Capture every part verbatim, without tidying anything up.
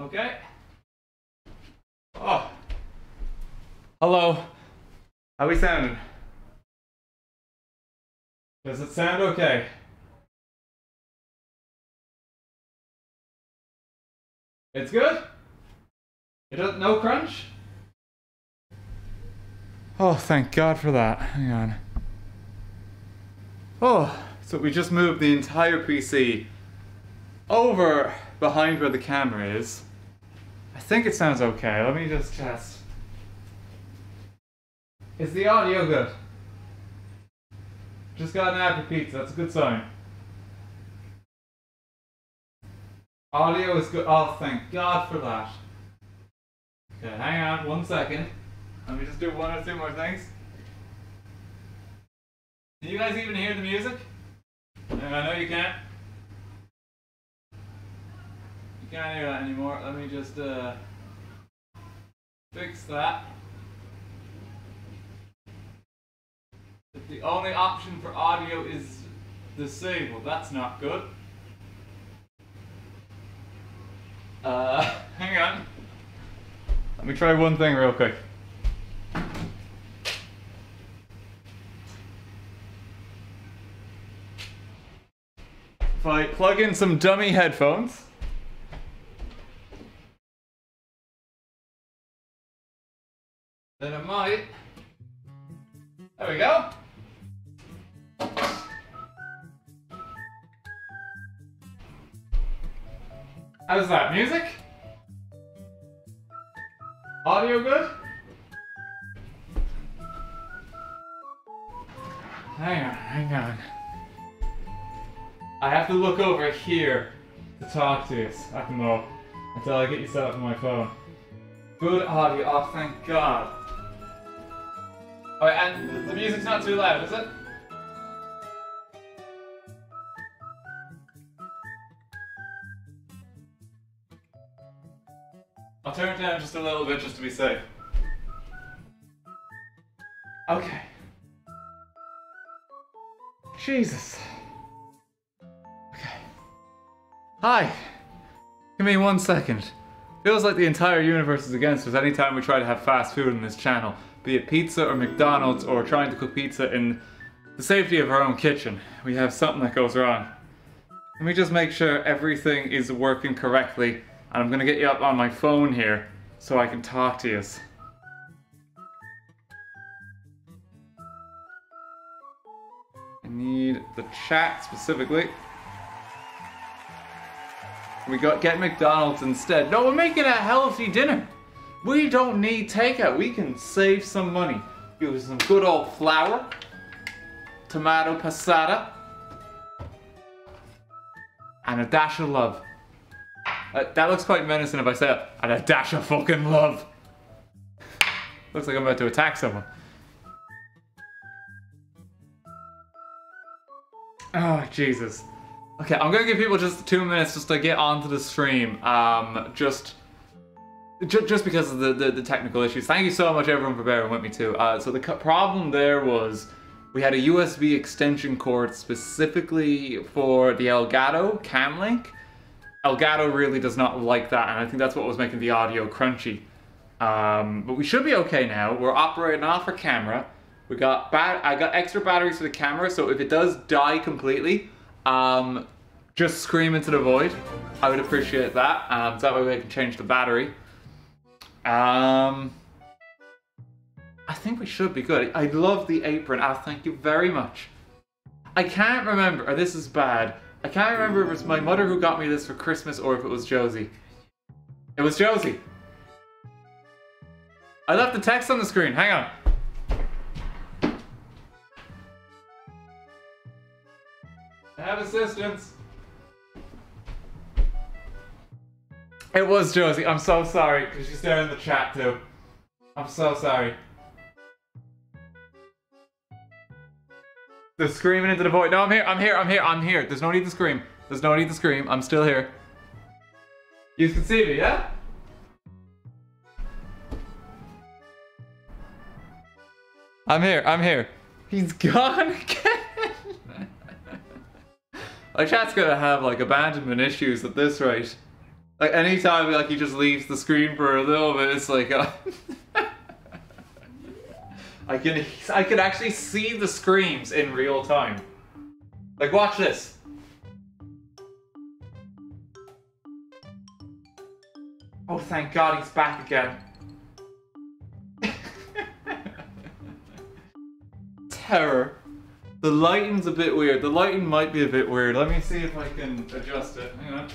Okay. Oh. Hello. How we sounding? Does it sound okay? It's good? It doesn't, no crunch? Oh, thank God for that. Hang on. Oh, so we just moved the entire P C over behind where the camera is. I think it sounds okay. Let me just test. Is the audio good? Just got an ad for pizza. That's a good sign. Audio is good. Oh, thank God for that. Okay, hang on one second. Let me just do one or two more things. Can you guys even hear the music? I know you can't. You can't hear that anymore. Let me just uh, fix that. If the only option for audio is disabled, that's not good. Uh, hang on. Let me try one thing real quick. If I plug in some dummy headphones. Then I might. There we go. How's that? Music? Audio good? Hang on, hang on. I have to look over here to talk to you. I can look until I get you set up on my phone. Good audio, oh thank God. Alright, and the music's not too loud, is it? I'll turn it down just a little bit just to be safe. Okay. Jesus. Hi! Give me one second. Feels like the entire universe is against us anytime we try to have fast food on this channel, be it pizza or McDonald's or trying to cook pizza in the safety of our own kitchen. We have something that goes wrong. Let me just make sure everything is working correctly, and I'm gonna get you up on my phone here so I can talk to you. I need the chat specifically. We got get McDonald's instead. No, we're making a healthy dinner. We don't need takeout. We can save some money. Use some good old flour, tomato passata, and a dash of love. Uh, that looks quite menacing if I say it. And a dash of fucking love. Looks like I'm about to attack someone. Oh, Jesus. Okay, I'm gonna give people just two minutes just to get onto the stream, um, just, ju just because of the, the, the technical issues. Thank you so much everyone for bearing with me too. Uh, so the problem there was, we had a U S B extension cord specifically for the Elgato cam link. Elgato really does not like that, and I think that's what was making the audio crunchy. Um, but we should be okay now. We're operating off our camera. We got bat- I got extra batteries for the camera, so if it does die completely, Um, just scream into the void. I would appreciate that. Um, so that way we can change the battery. Um, I think we should be good. I love the apron. Ah, thank you very much. I can't remember. Or this is bad. I can't remember if it was my mother who got me this for Christmas or if it was Josie. It was Josie. I left the text on the screen. Hang on. Have assistance. It was Josie. I'm so sorry because she's there in the chat too. I'm so sorry. They're screaming into the void. No, I'm here. I'm here. I'm here. I'm here. There's no need to scream. There's no need to scream. I'm still here. You can see me, yeah? I'm here. I'm here. He's gone again. My chat's gonna have like abandonment issues at this rate. Like anytime like he just leaves the screen for a little bit, it's like uh, I can I can actually see the screams in real time. Like watch this. Oh, thank God he's back again. Terror. The lighting's a bit weird. The lighting might be a bit weird. Let me see if I can adjust it. Hang on.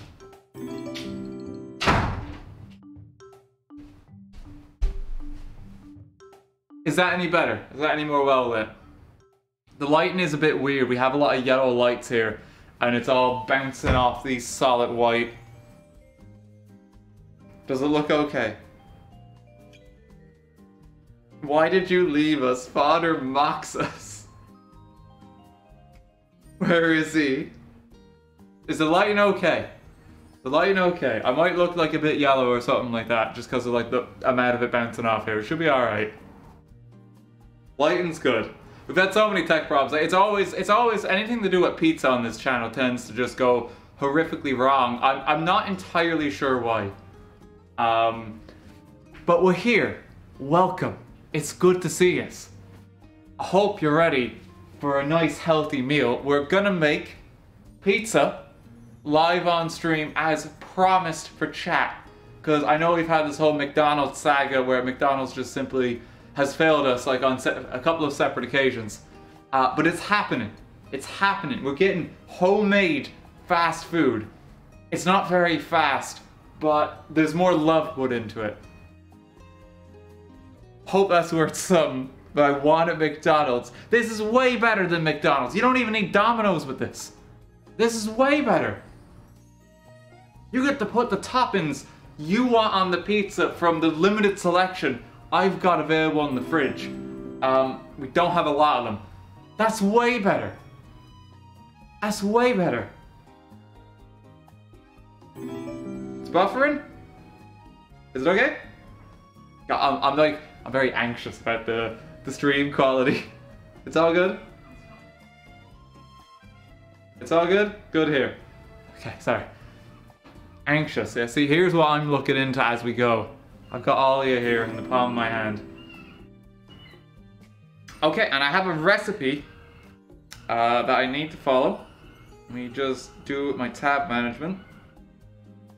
Is that any better? Is that any more well lit? The lighting is a bit weird. We have a lot of yellow lights here, and it's all bouncing off these solid white. Does it look okay? Why did you leave us? Father mocks us. Where is he? Is the lighting okay? The lighting okay? I might look like a bit yellow or something like that just because of like the amount of it bouncing off here. It should be alright. Lighting's good. We've had so many tech problems. Like, it's always, it's always anything to do with pizza on this channel tends to just go horrifically wrong. I'm, I'm not entirely sure why. Um, but we're here. Welcome. It's good to see us. I hope you're ready for a nice healthy meal. We're gonna make pizza live on stream as promised for chat. Because I know we've had this whole McDonald's saga where McDonald's just simply has failed us like on a couple of separate occasions. Uh, but it's happening. It's happening. We're getting homemade fast food. It's not very fast, but there's more love put into it. Hope that's worth something, but I want at McDonald's. This is way better than McDonald's. You don't even need Domino's with this. This is way better. You get to put the toppings you want on the pizza from the limited selection I've got available in the fridge. Um, we don't have a lot of them. That's way better. That's way better. Buffering? Is it okay? I'm, I'm like, I'm very anxious about the, the stream quality. It's all good? It's all good? Good here. Okay, sorry. Anxious, yeah. See, here's what I'm looking into as we go. I've got all of you here in the palm of my hand. Okay, and I have a recipe uh, that I need to follow. Let me just do my tab management.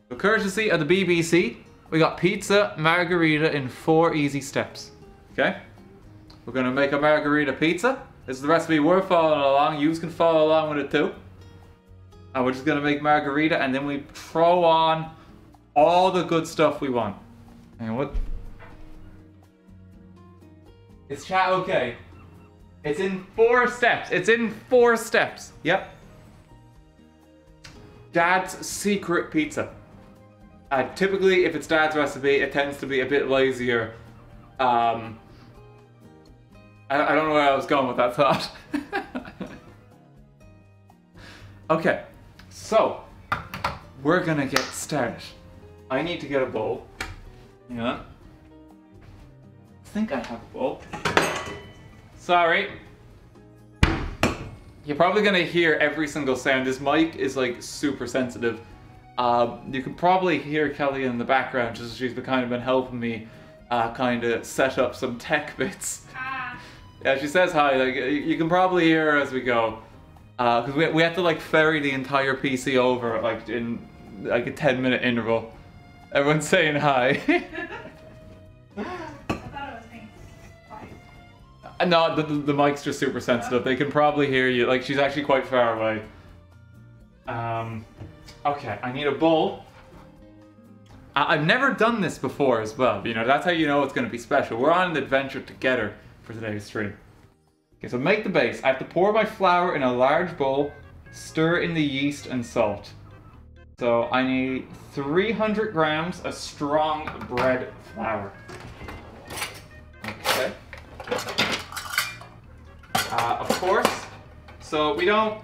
So courtesy of the B B C, we got pizza margherita in four easy steps. Okay? We're gonna make a margherita pizza. This is the recipe we're following along. You can follow along with it too. And we're just gonna make margherita and then we throw on all the good stuff we want. And what? Is chat okay? It's in four steps. It's in four steps. Yep. Dad's secret pizza. Uh, typically, if it's Dad's recipe, it tends to be a bit lazier. Um, I, I don't know where I was going with that thought. Okay, so we're gonna get started. I need to get a bowl. Yeah, I think I have a bowl. Sorry. You're probably gonna hear every single sound. This mic is like super sensitive. Uh, you can probably hear Kelly in the background, just as she's been kind of been helping me uh, kind of set up some tech bits. Ah. Yeah, she says hi, like, you can probably hear her as we go. Because uh, we, we have to like ferry the entire P C over like in like a ten minute interval. Everyone's saying hi. I thought it was being quiet. No, the, the mic's just super sensitive. They can probably hear you, like she's actually quite far away. Um... Okay, I need a bowl. I I've never done this before as well, you know, that's how you know it's going to be special. We're on an adventure together for today's stream. Okay, so make the base. I have to pour my flour in a large bowl, stir in the yeast and salt. So I need three hundred grams of strong bread flour. Okay. Uh, of course, so we don't...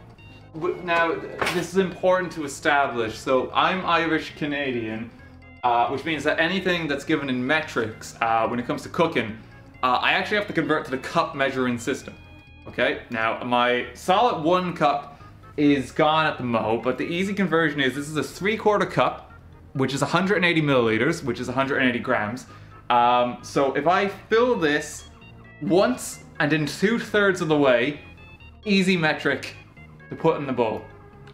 Now, this is important to establish. So, I'm Irish Canadian, uh, which means that anything that's given in metrics, uh, when it comes to cooking, uh, I actually have to convert to the cup measuring system. Okay? Now, my solid one cup is gone at the mo, but the easy conversion is this is a three quarter cup which is one hundred eighty milliliters, which is one hundred eighty grams. Um, so if I fill this once and in two thirds of the way, easy metric to put in the bowl.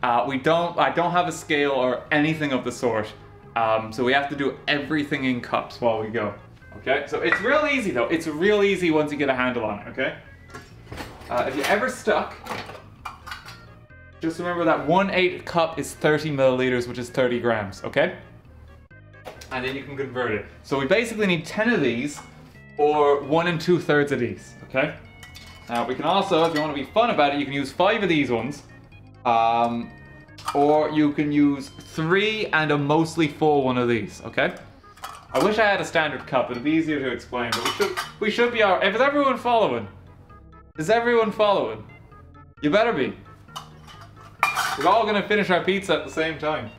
Uh, we don't, I don't have a scale or anything of the sort. Um, so we have to do everything in cups while we go. Okay, so it's real easy though. It's real easy once you get a handle on it, okay? Uh, if you're ever stuck, just remember that one eighth cup is thirty milliliters, which is thirty grams, okay? And then you can convert it. So we basically need ten of these, or one and two thirds of these, okay? Now we can also, if you want to be fun about it, you can use five of these ones. Um, or you can use three and a mostly full one of these, okay? I wish I had a standard cup, it'd be easier to explain, but we should, we should be our, is everyone following? Is everyone following? You better be. We're all gonna finish our pizza at the same time,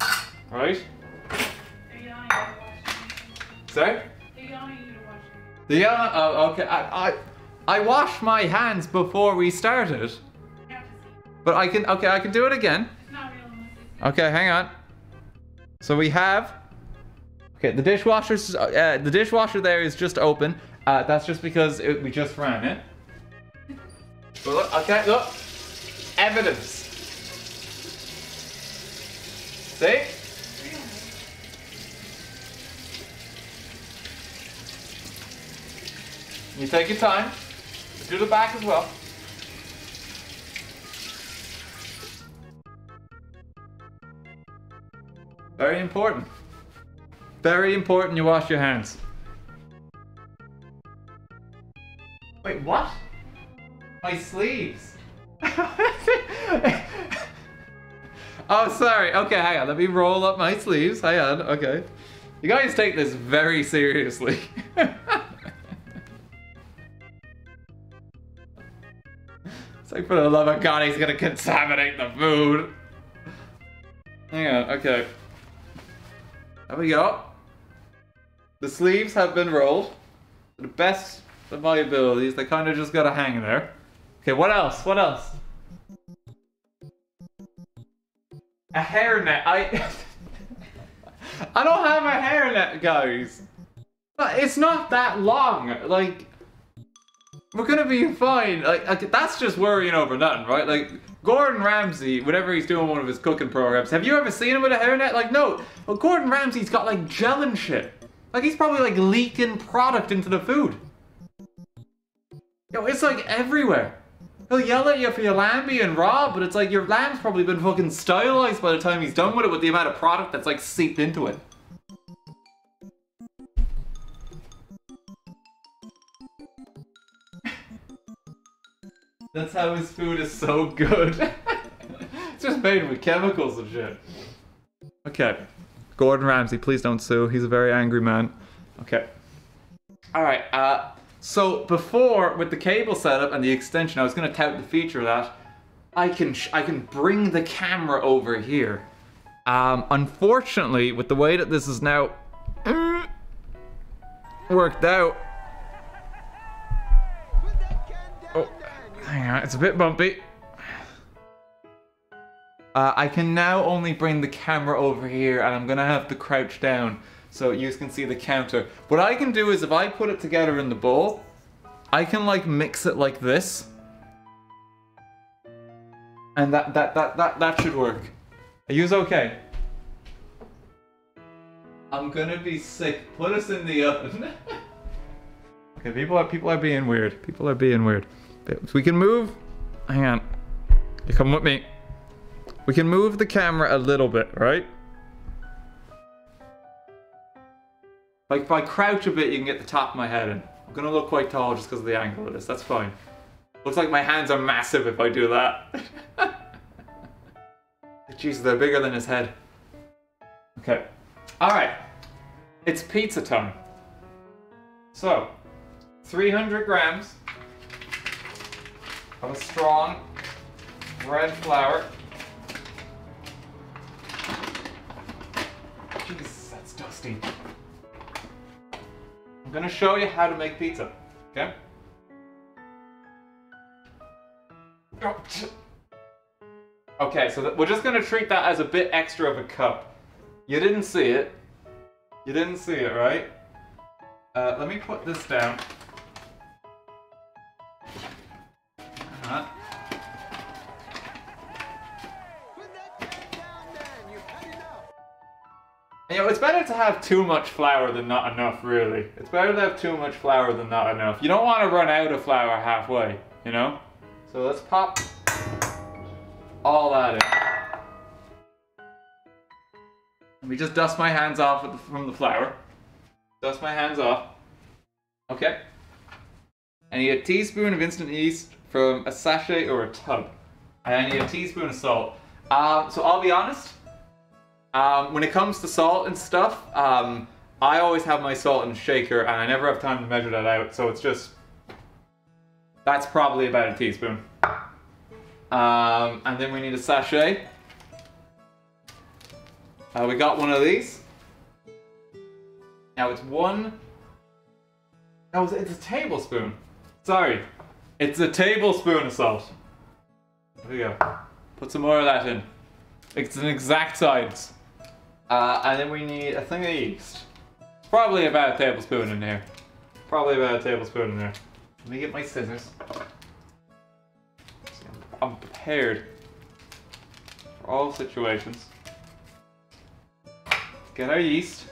right? They're yelling at you to watch T V. Sorry? They're yelling at you to watch T V. They're yelling at, oh, okay. I, I, I washed my hands before we started. But I can, okay, I can do it again. It's not real. Okay, hang on. So we have, okay, the dishwasher's, uh, the dishwasher there is just open. Uh, that's just because it, we just ran it. But look, okay, look, evidence. See? You take your time. Do the back as well. Very important. Very important you wash your hands. Wait, what? My sleeves. Oh, sorry. Okay, hang on. Let me roll up my sleeves. Hang on. Okay. You guys take this very seriously. It's like, for the love of God, he's gonna contaminate the food. Hang on. Okay. There we go. The sleeves have been rolled to the best of my abilities. They kind of just gotta hang there. Okay, what else? What else? A hairnet. I I don't have a hairnet, guys. It's not that long. Like, we're gonna be fine. Like, like that's just worrying over nothing, right? Like, Gordon Ramsay, whenever he's doing one of his cooking programs, have you ever seen him with a hairnet? Like, no. Well, Gordon Ramsay's got, like, gel and shit. Like, he's probably, like, leaking product into the food. Yo, it's, like, everywhere. He'll yell at you for your lamb being raw, but it's like your lamb's probably been fucking stylized by the time he's done with it with the amount of product that's, like, seeped into it. That's how his food is so good. It's just made with chemicals and shit. Okay. Gordon Ramsay, please don't sue. He's a very angry man. Okay. Alright, uh, so before, with the cable setup and the extension, I was gonna tout the feature of that. I can, sh I can bring the camera over here. Um, unfortunately, with the way that this is now uh, worked out, hang on, it's a bit bumpy. Uh, I can now only bring the camera over here, and I'm gonna have to crouch down so you can see the counter. What I can do is, if I put it together in the bowl, I can like mix it like this, and that that that that that should work. Are you okay? I'm gonna be sick. Put us in the oven. Okay, people are people are being weird. People are being weird. We can move, hang on, you come with me. We can move the camera a little bit, right? Like, if I crouch a bit, you can get the top of my head in. I'm gonna look quite tall just because of the angle of this, that's fine. Looks like my hands are massive if I do that. Jesus, they're bigger than his head. Okay, alright, it's pizza time. So, three hundred grams. Of a strong red flour. Jeez, that's dusty. I'm gonna show you how to make pizza, okay? Okay, so we're just gonna treat that as a bit extra of a cup. You didn't see it, You didn't see it, right? Uh, let me put this down. Uh-huh. You know, it's better to have too much flour than not enough, really. It's better to have too much flour than not enough. You don't want to run out of flour halfway, you know? So let's pop all that in. Let me just dust my hands off with the, from the flour. Dust my hands off. Okay. I need a teaspoon of instant yeast from a sachet or a tub. And I need a teaspoon of salt. Um, so I'll be honest. Um, when it comes to salt and stuff, um, I always have my salt in a shaker and I never have time to measure that out, so it's just... That's probably about a teaspoon. Um, and then we need a sachet. Uh, we got one of these. Now it's one... Oh, it's a tablespoon. Sorry. It's a tablespoon of salt. There we go. Put some more of that in. It's an exact size. Uh, and then we need a thing of yeast. It's probably about a tablespoon in here. Probably about a tablespoon in there. Let me get my scissors. I'm prepared for all situations. Let's get our yeast.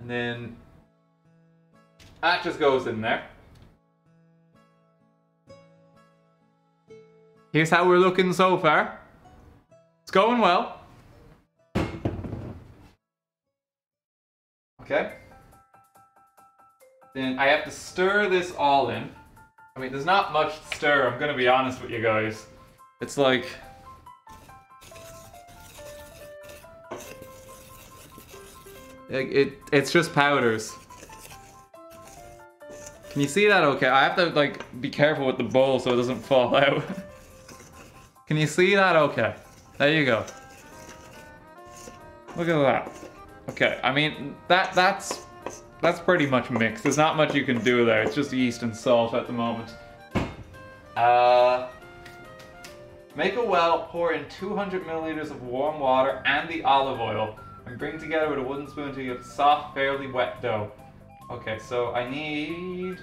And then that just goes in there. Here's how we're looking so far. It's going well. Okay. Then I have to stir this all in. I mean, there's not much to stir, I'm gonna be honest with you guys. It's like... It, it, it's just powders. Can you see that okay? I have to, like, be careful with the bowl so it doesn't fall out. Can you see that okay? There you go. Look at that. Okay, I mean, that that's... That's pretty much mixed. There's not much you can do there. It's just yeast and salt at the moment. Uh, make a well, pour in two hundred milliliters of warm water and the olive oil, and bring together with a wooden spoon until you have soft, fairly wet dough. Okay, so I need...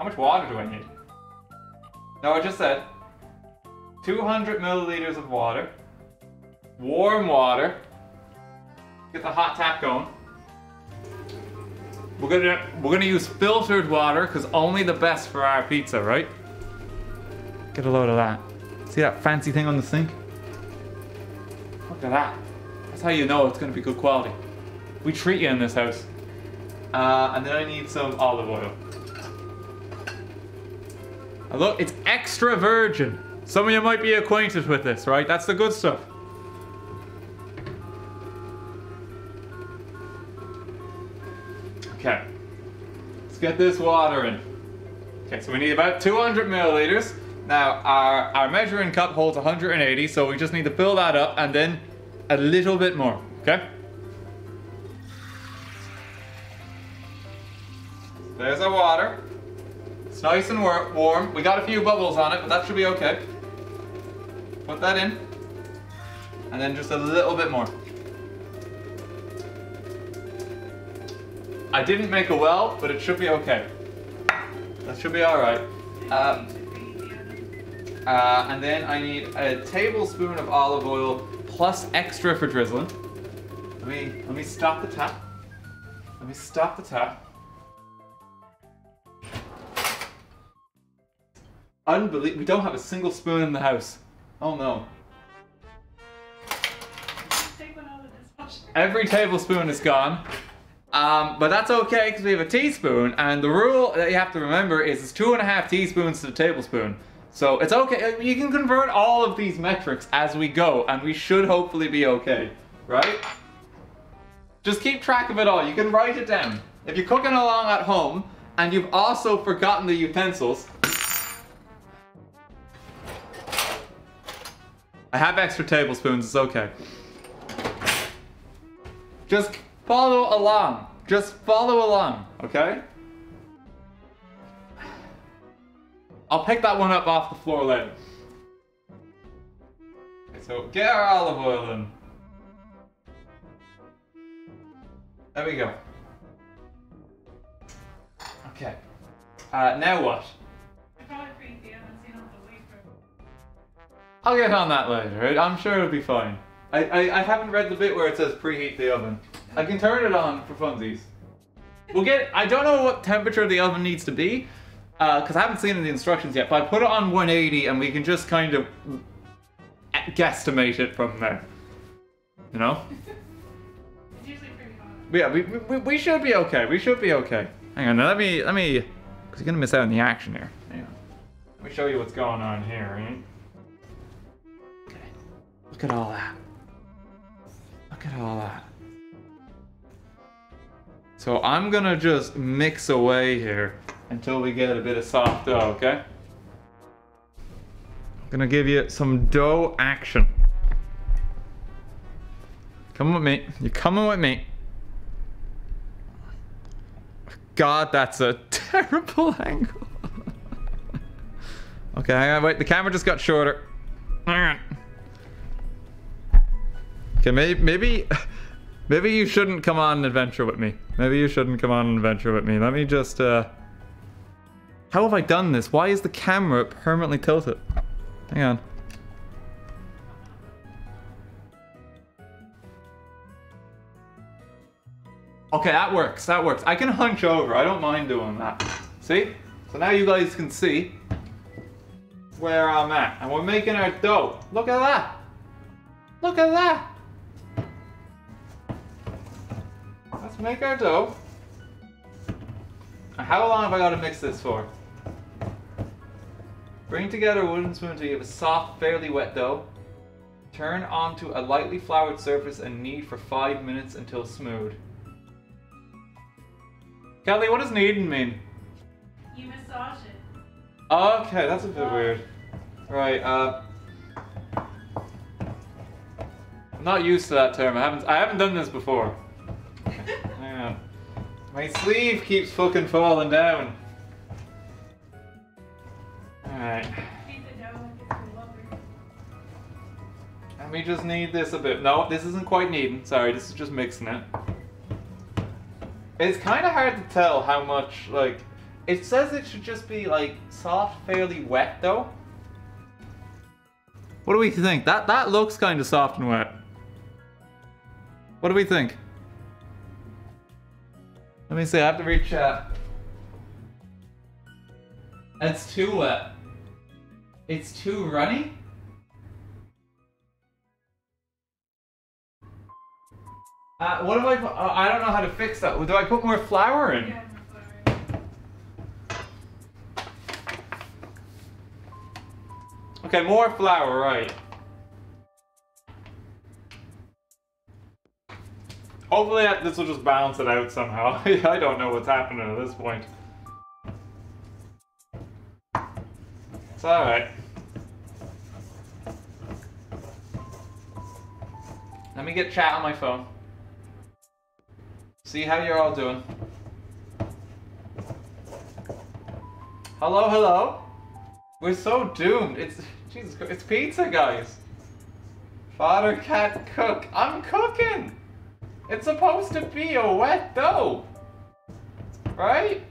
How much water do I need? No, I just said two hundred milliliters of water, warm water, get the hot tap going. We're gonna, we're gonna use filtered water, because only the best for our pizza, right? Get a load of that. See that fancy thing on the sink? Look at that. That's how you know it's gonna be good quality. We treat you in this house. Uh, and then I need some olive oil. And look, it's extra virgin. Some of you might be acquainted with this, right? That's the good stuff. Okay, let's get this water in. Okay, so we need about two hundred milliliters. Now, our, our measuring cup holds one hundred eighty, so we just need to fill that up and then a little bit more, okay? There's our water. It's nice and warm. We got a few bubbles on it, but that should be okay. Put that in. And then just a little bit more. I didn't make a well, but it should be okay. That should be alright. Um, uh, and then I need a tablespoon of olive oil plus extra for drizzling. Let me, let me stop the tap. Let me stop the tap. Unbelievable. We don't have a single spoon in the house. Oh no. Every tablespoon is gone. Um, but that's okay because we have a teaspoon, and the rule that you have to remember is it's two and a half teaspoons to the tablespoon. So it's okay, you can convert all of these metrics as we go, and we should hopefully be okay, right? Just keep track of it all, you can write it down. If you're cooking along at home, and you've also forgotten the utensils... I have extra tablespoons, it's okay. Just... Follow along. Just follow along, okay? I'll pick that one up off the floor later. Okay, So get our olive oil in. There we go. Okay. Uh, now what? I'll get on that later. I'm sure it'll be fine. I, I, I haven't read the bit where it says preheat the oven. I can turn it on for funsies. We'll get, I don't know what temperature the oven needs to be, because uh, I haven't seen the instructions yet, but I put it on one eighty and we can just kind of guesstimate it from there. You know? It's usually pretty hot. Yeah, we, we, we should be okay. We should be okay. Hang on, now let me, let me, because you're going to miss out on the action here. Hang on. Let me show you what's going on here, right? Okay. Look at all that. Look at all that. So I'm gonna just mix away here until we get a bit of soft dough, okay? I'm gonna give you some dough action. Come with me. You're coming with me. God, that's a terrible angle. Okay, hang on, wait, the camera just got shorter. Hang on. Okay, maybe... maybe Maybe you shouldn't come on an adventure with me. Maybe you shouldn't come on an adventure with me. Let me just, uh... How have I done this? Why is the camera permanently tilted? Hang on. Okay, that works. That works. I can hunch over. I don't mind doing that. See? So now you guys can see where I'm at. And we're making our dough. Look at that. Look at that. Let's make our dough. How long have I got to mix this for? Bring together a wooden spoon until you have a soft, fairly wet dough. Turn onto a lightly floured surface and knead for five minutes until smooth. Kelly, what does kneading mean? You massage it. Okay, that's a bit weird. Right, uh... I'm not used to that term. I haven't, I haven't done this before. Yeah. My sleeve keeps fucking falling down. Alright. Let me just knead this a bit. No, this isn't quite kneading. Sorry, this is just mixing it. It's kind of hard to tell how much, like... It says it should just be, like, soft, fairly wet, though. What do we think? That, that looks kind of soft and wet. What do we think? Let me see, I have to reach out. That's too wet. It's too runny? Uh, what do I put? Oh, I don't know how to fix that. Do I put more flour in? Yeah, more flour. Okay, more flour, right. Hopefully this will just balance it out somehow. I don't know what's happening at this point. It's alright. Let me get chat on my phone. See how you're all doing. Hello, hello? We're so doomed. It's... Jesus Christ. It's pizza, guys. Father can't cook. I'm cooking! It's supposed to be a wet dough, right?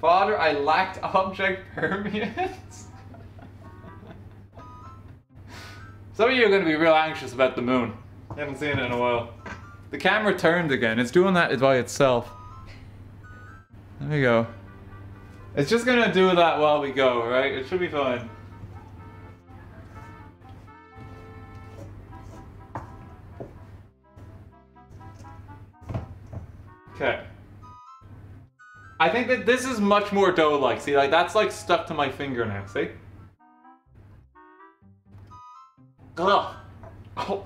Father, I lacked object permeance. Some of you are going to be real anxious about the moon. I haven't seen it in a while. The camera turned again. It's doing that by itself. There we go. It's just going to do that while we go, right? It should be fine. Okay. I think that this is much more dough-like. See, like that's like stuck to my finger now. See? Ugh. Oh.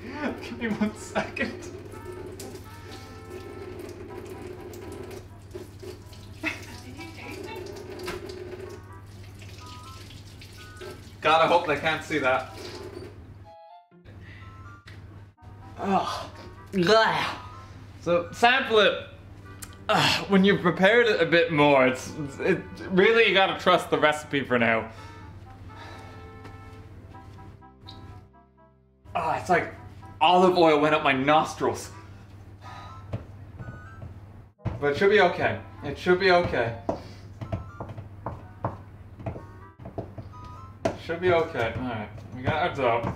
Give me one second. Did you taste it? God, I hope they can't see that. Oh. So sample it. uh, when you've prepared it a bit more, it's, it really, you gotta trust the recipe for now. Ah, oh, it's like olive oil went up my nostrils. But it should be okay. It should be okay. It should be okay. Alright, we got our dough.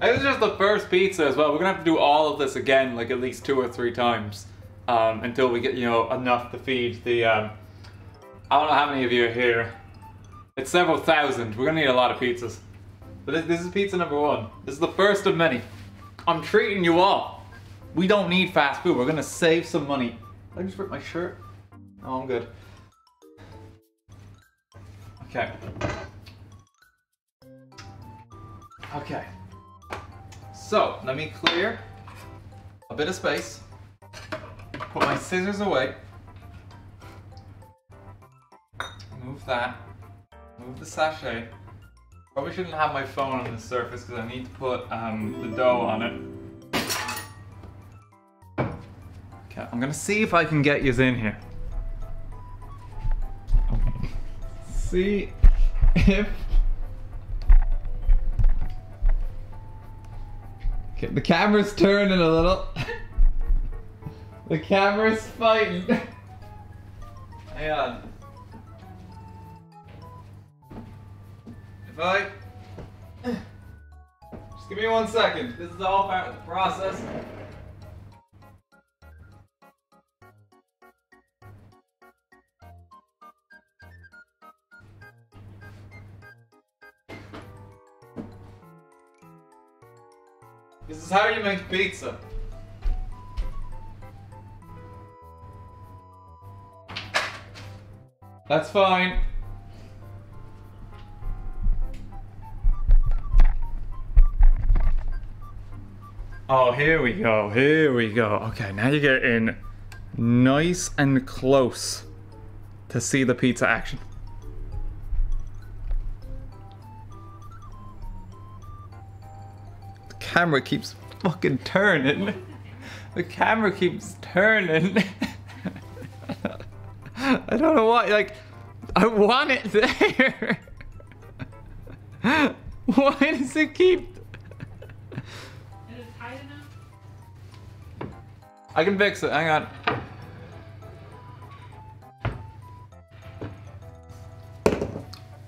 This is just the first pizza as well. We're gonna have to do all of this again, like at least two or three times. Um, until we get, you know, enough to feed the, um... I don't know how many of you are here. It's several thousand. We're gonna need a lot of pizzas. But this is pizza number one. This is the first of many. I'm treating you all. We don't need fast food. We're gonna save some money. Did I just rip my shirt? Oh, I'm good. Okay. Okay. So, let me clear a bit of space. Put my scissors away. Move that. Move the sachet. Probably shouldn't have my phone on the surface because I need to put um, the dough on it. Okay, I'm gonna see if I can get yous in here. See if... Okay, the camera's turning a little. The camera's fighting. Hang on. Right. Just give me one second. This is all part of the process. This is how you make pizza. That's fine. Oh, here we go, here we go. Okay, now you get in nice and close to see the pizza action. The camera keeps fucking turning. The camera keeps turning. I don't know why, like, I want it there. Why does it keep... I can fix it, hang on.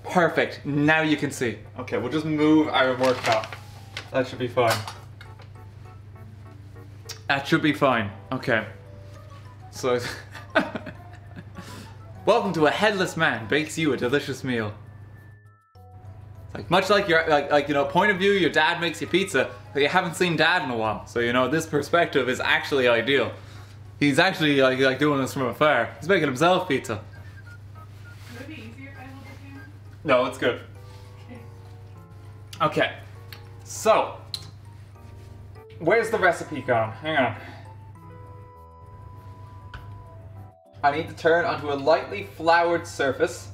Perfect, now you can see. Okay, we'll just move our worktop. That should be fine. That should be fine, okay. So, welcome to A Headless Man Bakes You a Delicious Meal. Like, much like your, like, like, you know, point of view, your dad makes you pizza, but you haven't seen dad in a while. So, you know, this perspective is actually ideal. He's actually, like, like doing this from afar. He's making himself pizza. Would it be easier if I hold the camera? No, it's good. Okay. Okay. So, where's the recipe gone? Hang on. I need to turn onto a lightly floured surface.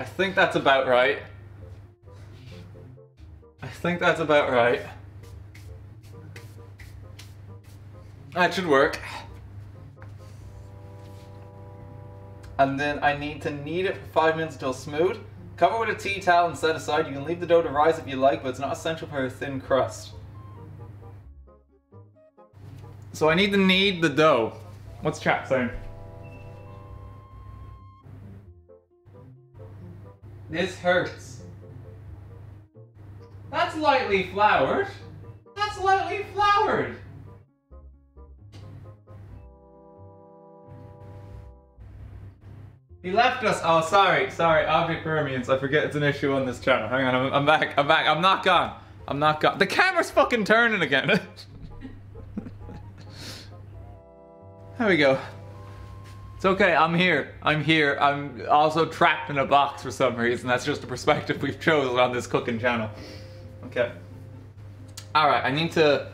I think that's about right. I think that's about right. That should work. And then I need to knead it for five minutes until smooth. Cover with a tea towel and set aside. You can leave the dough to rise if you like, but it's not essential for a thin crust. So I need to knead the dough. What's chat saying? This hurts. That's lightly floured. That's lightly floured. He left us. Oh, sorry, sorry. Object permeance. I forget it's an issue on this channel. Hang on, I'm, I'm back. I'm back. I'm not gone. I'm not gone. The camera's fucking turning again. There we go. It's okay, I'm here. I'm here. I'm also trapped in a box for some reason. That's just a perspective we've chosen on this cooking channel. Okay. Alright, I need to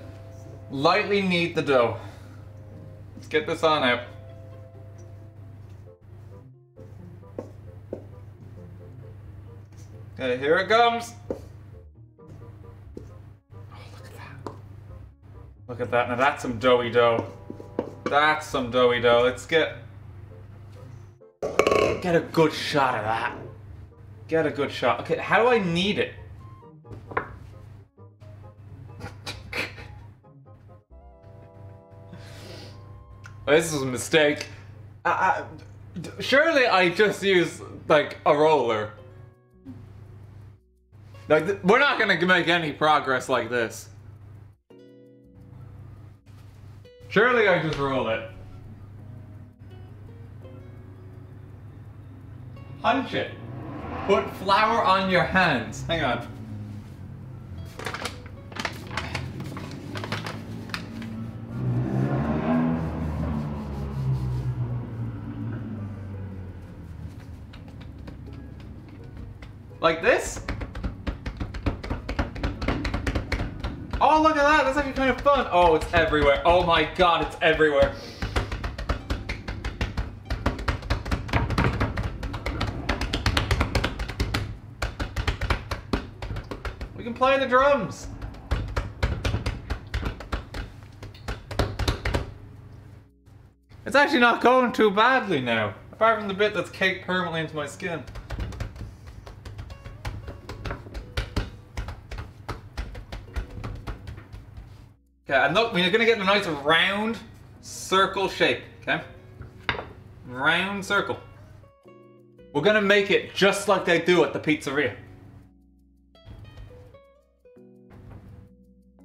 lightly knead the dough. Let's get this on up. Okay, here it comes. Oh, look at that. Look at that. Now that's some doughy dough. That's some doughy dough. Let's get... Get a good shot of that. Get a good shot. Okay, how do I knead it? This was a mistake. I, I, surely I just used, like, a roller. Like, th we're not gonna make any progress like this. Surely I just roll it. Punch it. Put flour on your hands. Hang on. Like this? Oh, look at that! That's actually kind of fun! Oh, it's everywhere. Oh my god, it's everywhere. We can play the drums! It's actually not going too badly now. Apart from the bit that's caked permanently into my skin. Okay, and look, we're gonna get a nice round circle shape, okay? Round circle. We're gonna make it just like they do at the pizzeria.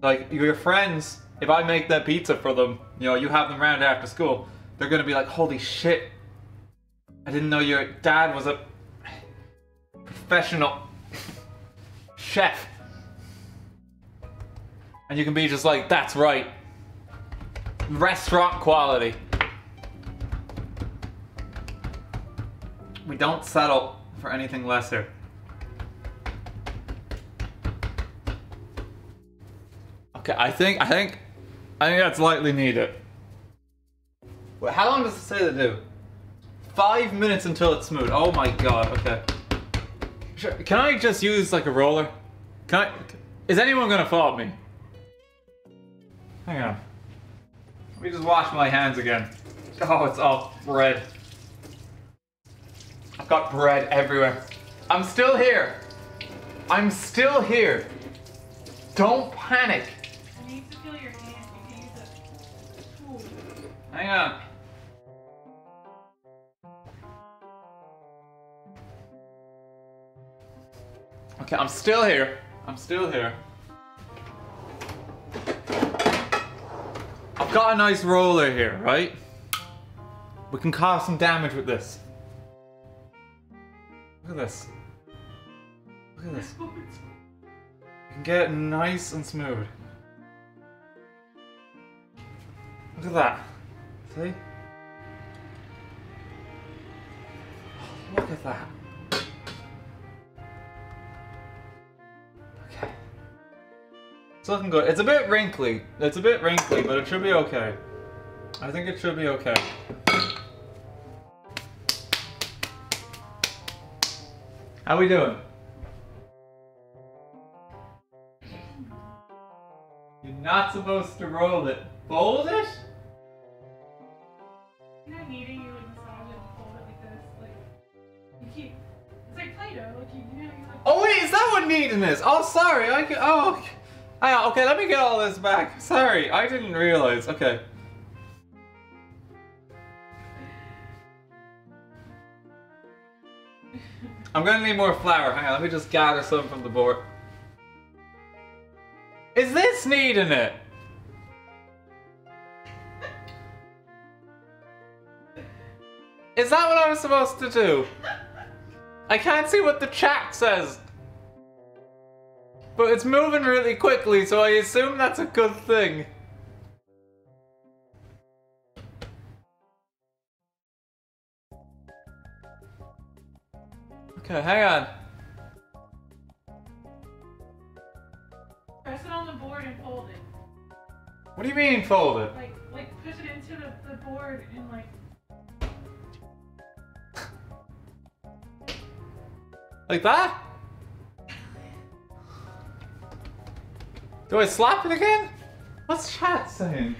Like, your friends, if I make that pizza for them, you know, you have them round after school, they're gonna be like, holy shit, I didn't know your dad was a professional chef. And you can be just like, that's right. Restaurant quality. We don't settle for anything lesser. Okay, I think, I think, I think that's lightly needed. Wait, how long does it say to do? Five minutes until it's smooth. Oh my god, okay. Sure, can I just use like a roller? Can I, is anyone gonna fault me? Hang on. Let me just wash my hands again. Oh, it's all bread. I've got bread everywhere. I'm still here. I'm still here. Don't panic. I need to feel your hand. You can use a tool. Hang on. Okay, I'm still here. I'm still here. I've got a nice roller here, right? We can cause some damage with this. Look at this. Look at this. You can get it nice and smooth. Look at that. See? Look at that. Looking good. It's a bit wrinkly. It's a bit wrinkly, but it should be okay. I think it should be okay. How we doing? You're not supposed to roll it. Fold it? You know, kneading, you would massage it and fold it like this. Like, you keep. It's like Play-Doh. Like, you, you know, you like. Oh wait, is that what kneading is? Oh, sorry. I can. Oh. Okay. Ah, okay, let me get all this back. Sorry, I didn't realize. Okay. I'm gonna need more flour. Hang on, let me just gather some from the board. Is this kneading it? Is that what I was supposed to do? I can't see what the chat says. But it's moving really quickly, so I assume that's a good thing. Okay, hang on. Press it on the board and fold it. What do you mean fold it? Like, like push it into the, the board and like... Like that? Do I slap it again? What's chat saying?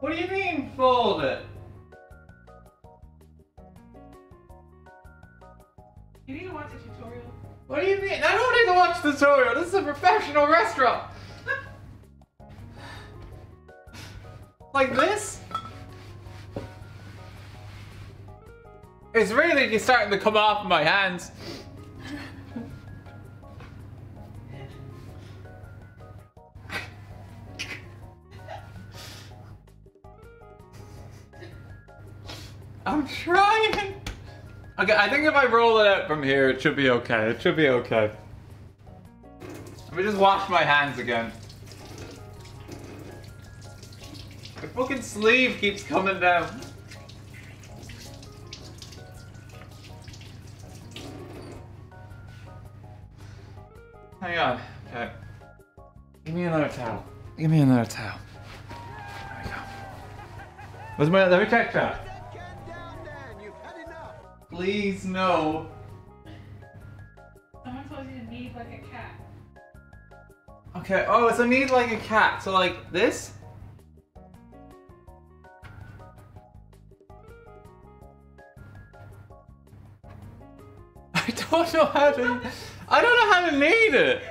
What do you mean fold it? You need to watch a tutorial. What do you mean? I don't need to watch a tutorial. This is a professional restaurant. Like this? It's really just starting to come off my hands. I'm trying. Okay, I think if I roll it out from here, it should be okay. It should be okay. Let me just wash my hands again. My fucking sleeve keeps coming down. Hang on. Okay. Give me another towel. Give me another towel. There we go. Where's my let me check that? Please no. Someone told you to knead like a cat. Okay, oh, it's a knead like a cat. So like this? I don't know how to I don't know how to knead it.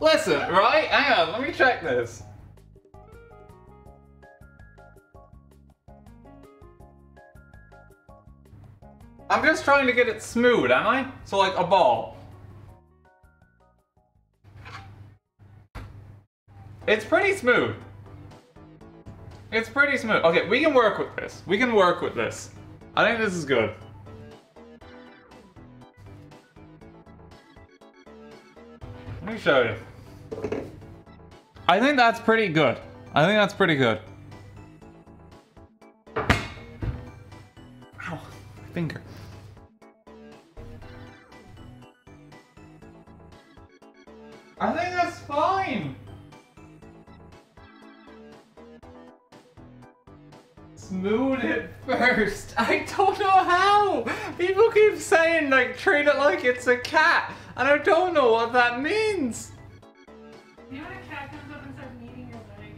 Listen, right? Hang on, let me check this. I'm just trying to get it smooth, am I? So like a ball. It's pretty smooth. It's pretty smooth. Okay, we can work with this. We can work with this. I think this is good. Let me show you. I think that's pretty good. I think that's pretty good. Ow, my finger. I think that's fine! Smooth it first! I don't know how! People keep saying, like, treat it like it's a cat, and I don't know what that means! You know when a cat comes up and starts kneading your leg?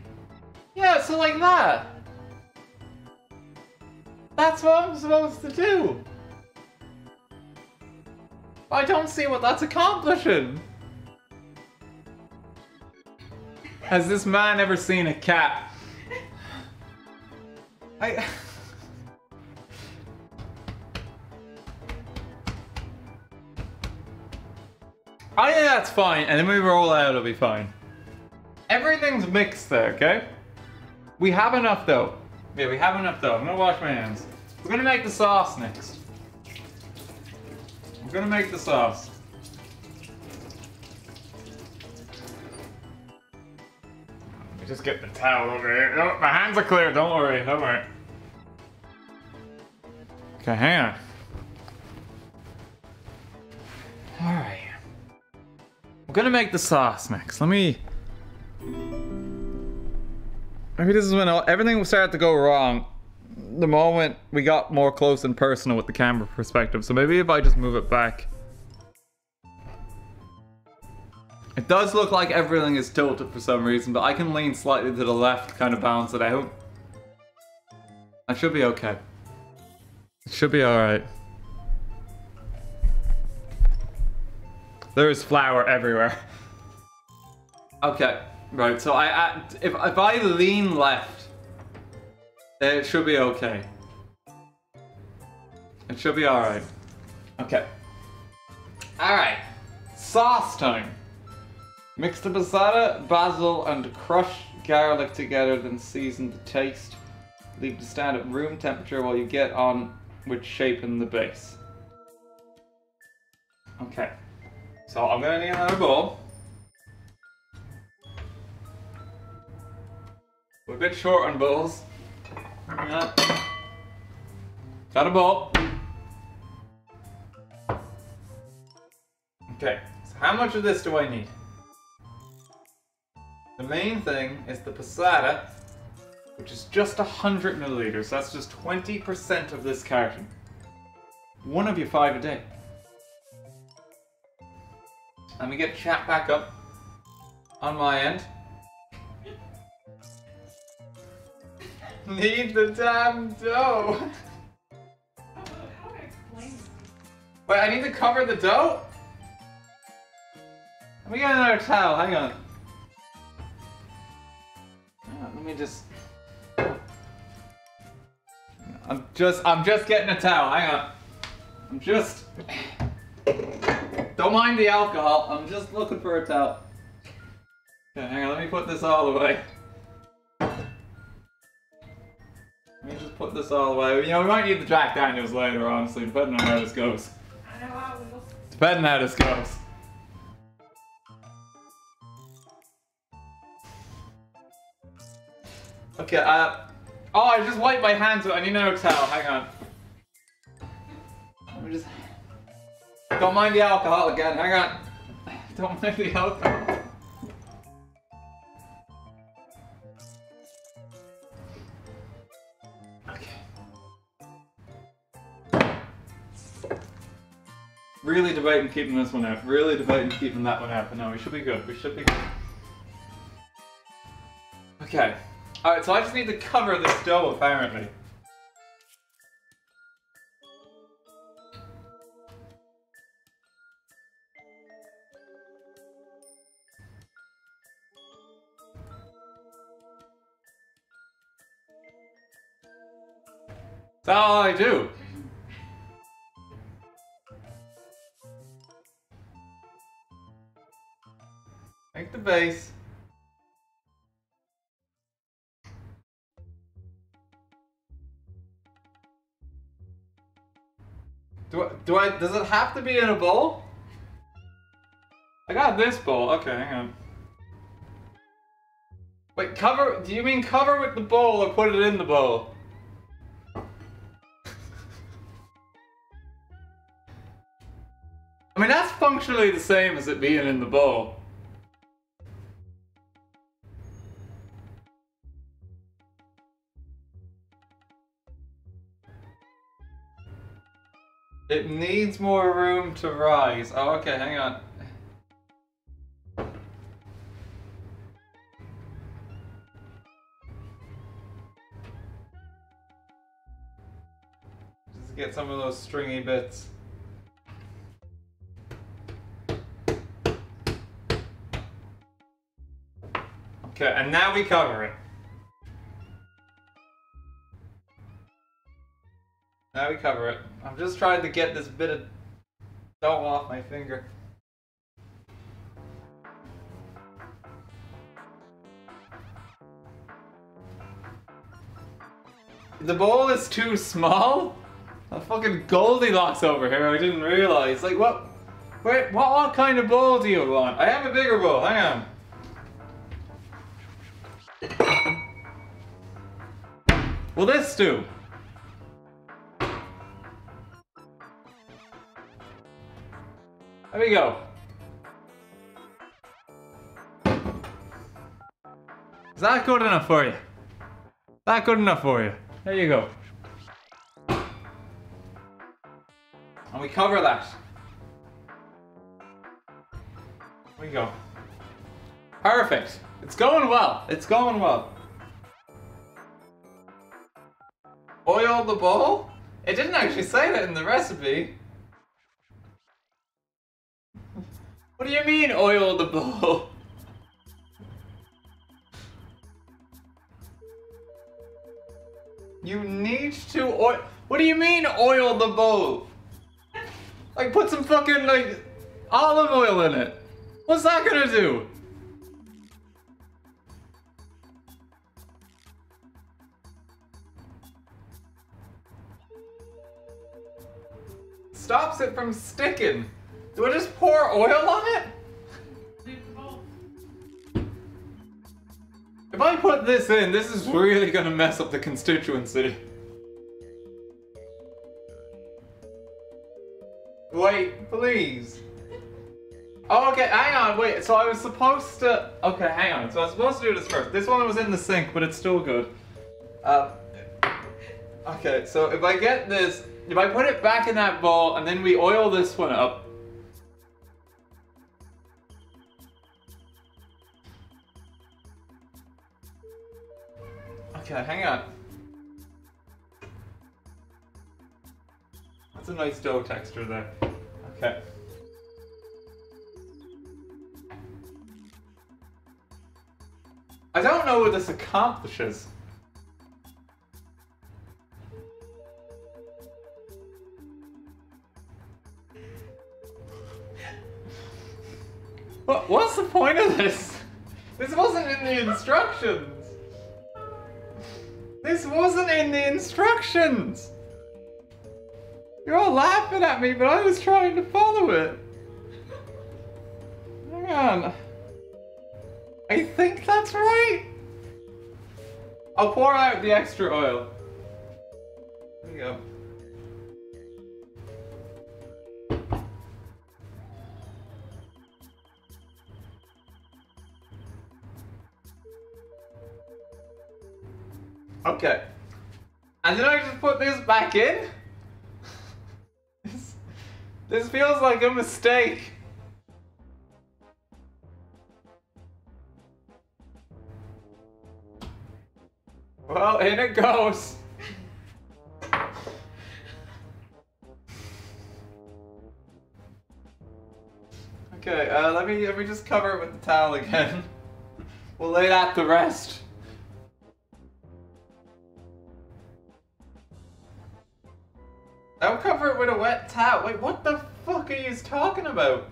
Yeah, so like that! That's what I'm supposed to do! I don't see what that's accomplishing! Has this man ever seen a cat? I... I think that's fine, and then we roll out, it'll be fine. Everything's mixed there, okay? We have enough though. Yeah, we have enough though. I'm gonna wash my hands. We're gonna make the sauce next. We're gonna make the sauce. Just get the towel over here. Oh, my hands are clear. Don't worry. Don't worry. Okay, hang on. All right. We're gonna make the sauce next. Let me. Maybe this is when everything started to go wrong. The moment we got more close and personal with the camera perspective. So maybe if I just move it back. It does look like everything is tilted for some reason, but I can lean slightly to the left to kind of balance it out. I should be okay. It should be alright. There is flour everywhere. Okay, right, so I, I if, if I lean left, then it should be okay. It should be alright. Okay. Alright. Sauce time. Mix the passata, basil, and crushed garlic together, then season to taste. Leave to stand at room temperature while you get on with shaping the base. Okay. So I'm gonna need another bowl. We're a bit short on bowls. Yeah. Got a bowl. Okay. So how much of this do I need? The main thing is the Posada, which is just one hundred milliliters. That's just twenty percent of this carton. One of your five a day. Let me get chat back up on my end. Need the damn dough. Wait, I need to cover the dough? Let me get another towel, hang on. Let me just... I'm just, I'm just getting a towel, hang on. I'm just... Don't mind the alcohol, I'm just looking for a towel. Okay, hang on, let me put this all away. Let me just put this all away. You know, we might need the Jack Daniels later, honestly, depending on how this goes. I know I will. Depending on how this goes. Okay, uh... Oh, I just wiped my hands, so I need another towel. Hang on. Let me just... Don't mind the alcohol again. Hang on. Don't mind the alcohol. Really debating keeping this one out. Really debating keeping that one out. But no, we should be good. We should be good. Okay. Alright, so I just need to cover this dough, apparently. That's all I do. Make the base. Do I, do I, does it have to be in a bowl? I got this bowl, okay, hang on. Wait, cover, do you mean cover with the bowl or put it in the bowl? I mean, that's functionally the same as it being in the bowl. It needs more room to rise. Oh, okay, hang on. Just get some of those stringy bits. Okay, and now we cover it. Now we cover it. I'm just trying to get this bit of dough off my finger. The bowl is too small? A fucking Goldilocks over here, I didn't realize. Like, what? Wait, what, what kind of bowl do you want? I have a bigger bowl, hang on. Will this do? There we go. Is that good enough for you? Is that good enough for you? There you go. And we cover that. There we go. Perfect. It's going well. It's going well. Oil the bowl? It didn't actually say that in the recipe. What do you mean, oil the bowl? You need to oil... What do you mean, oil the bowl? Like, put some fucking, like, olive oil in it. What's that gonna do? Stops it from sticking. Do I just pour oil on it? If I put this in, this is really gonna mess up the constituency. Wait, please. Oh, okay, hang on, wait, so I was supposed to... Okay, hang on, so I was supposed to do this first. This one was in the sink, but it's still good. Uh, okay, so if I get this, if I put it back in that bowl, and then we oil this one up... Okay, hang on. That's a nice dough texture there. Okay. I don't know what this accomplishes. What, what's the point of this? This wasn't in the instructions. This wasn't in the instructions. You're all laughing at me, but I was trying to follow it. Hang on. I think that's right. I'll pour out the extra oil. There you go. Okay. And then I just put this back in? This, this feels like a mistake. Well, in it goes. Okay, uh, let me let me just cover it with the towel again. We'll lay that to rest. I'll cover it with a wet towel. Wait, what the fuck are you talking about?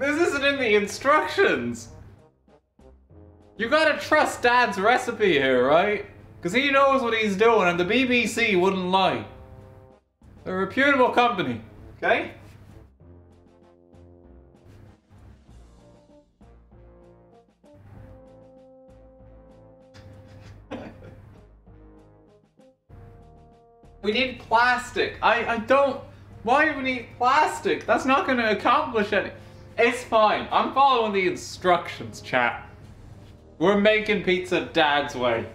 This isn't in the instructions! You gotta trust Dad's recipe here, right? Because he knows what he's doing and the B B C wouldn't lie. They're a reputable company, okay? We need plastic. I, I don't... Why do we need plastic? That's not gonna accomplish anything. It's fine. I'm following the instructions, chat. We're making pizza Dad's way.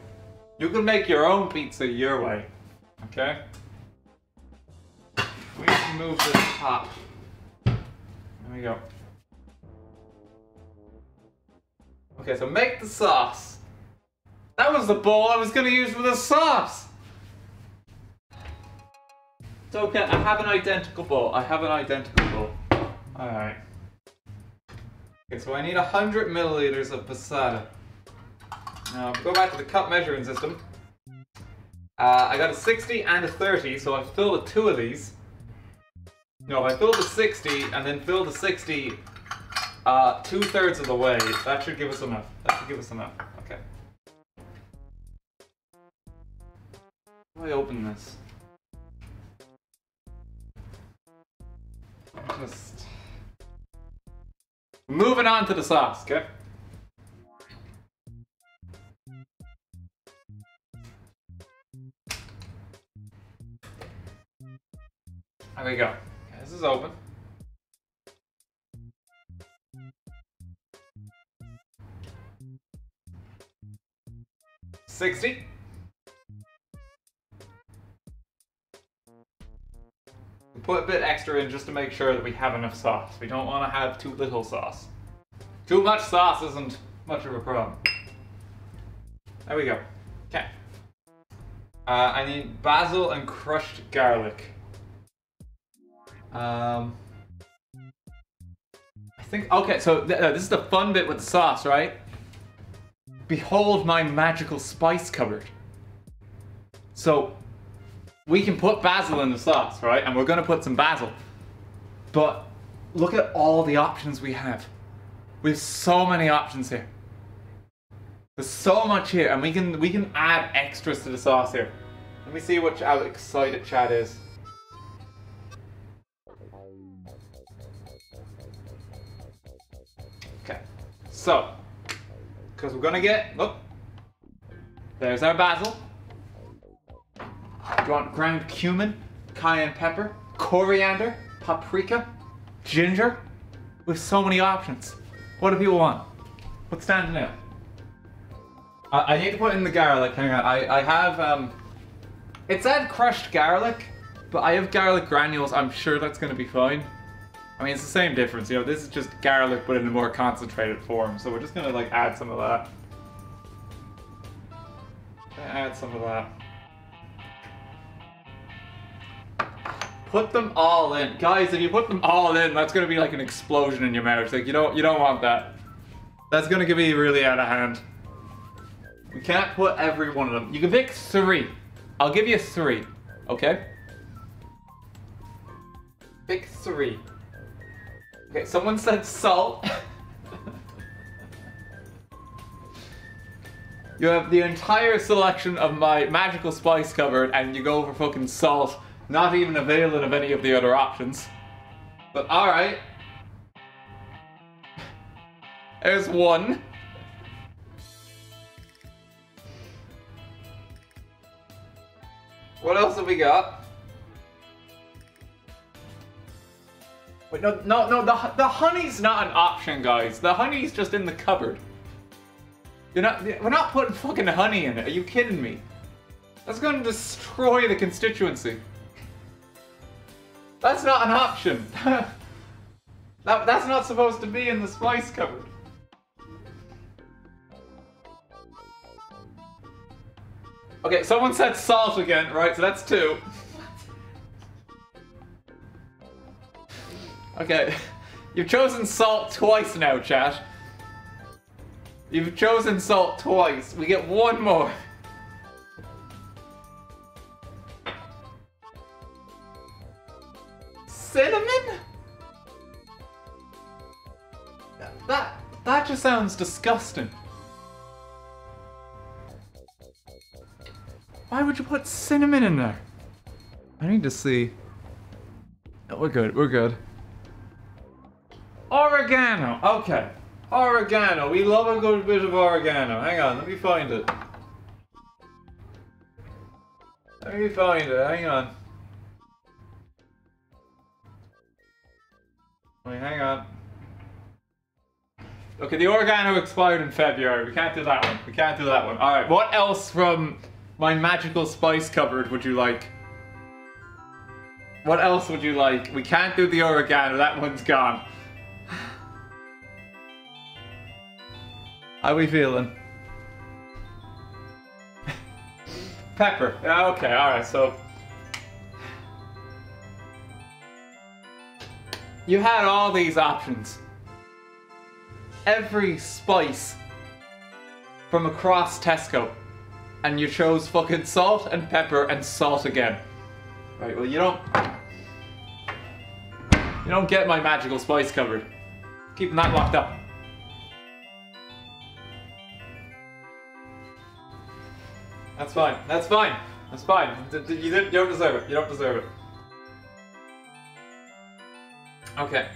You can make your own pizza your way. Okay? We can move this top. There we go. Okay, so make the sauce. That was the bowl I was gonna use for the sauce! It's okay, I have an identical bowl. I have an identical bowl. Alright. Okay, so I need one hundred milliliters of passata. Now, go back to the cup measuring system. Uh, I got a sixty and a thirty, so I fill the two of these. No, if I fill the sixty and then fill the sixty uh, two-thirds of the way, that should give us enough. That should give us enough. Okay. How do I open this? Just... Moving on to the sauce, okay? There we go. Okay, this is open. sixty. We put a bit extra in just to make sure that we have enough sauce. We don't want to have too little sauce. Too much sauce isn't much of a problem. There we go. Okay. Uh, I need basil and crushed garlic. Um, I think, okay, so th uh, this is the fun bit with the sauce, right? Behold my magical spice cupboard. So, we can put basil in the sauce, right? And we're gonna put some basil. But look at all the options we have. We have so many options here. There's so much here, and we can we can add extras to the sauce here. Let me see what how excited chat is. Okay, so because we're gonna get look. There's our basil. You want ground cumin, cayenne pepper, coriander, paprika, ginger. We have so many options. What do people want? What's standing out? I, I need to put in the garlic. Hang on. I, I have, um, it said crushed garlic, but I have garlic granules. I'm sure that's going to be fine. I mean, it's the same difference. You know, this is just garlic, but in a more concentrated form. So we're just going to like add some of that. Add some of that. Put them all in. Guys, if you put them all in, that's gonna be like an explosion in your mouth. Like you don't you don't want that. That's gonna be really out of hand. We can't put every one of them. You can pick three. I'll give you three. Okay? Pick three. Okay, someone said salt. You have the entire selection of my magical spice cupboard and you go for fucking salt. Not even availing of any of the other options. But alright. There's one. What else have we got? Wait, no, no, no, the, the honey's not an option, guys. The honey's just in the cupboard. You're not, we're not putting fucking honey in it. Are you kidding me? That's gonna destroy the constituency. That's not an option. that, that's not supposed to be in the spice cupboard. Okay, someone said salt again, right? So that's two. Okay, you've chosen salt twice now, chat. You've chosen salt twice. We get one more. Cinnamon? That, that just sounds disgusting. Why would you put cinnamon in there? I need to see. Oh, we're good, we're good. Oregano, okay. Oregano, we love a good bit of oregano. Hang on, let me find it. Let me find it, hang on. Wait, hang on. Okay, the oregano expired in February. We can't do that one. We can't do that one. Alright, what else from my magical spice cupboard would you like? What else would you like? We can't do the oregano. That one's gone. How we feeling? Pepper. Yeah, okay, alright, so... You had all these options. Every spice from across Tesco. And you chose fucking salt and pepper and salt again. Right, well you don't... You don't get my magical spice cupboard. Keeping that locked up. That's fine, that's fine, that's fine. You don't deserve it, you don't deserve it. Okay.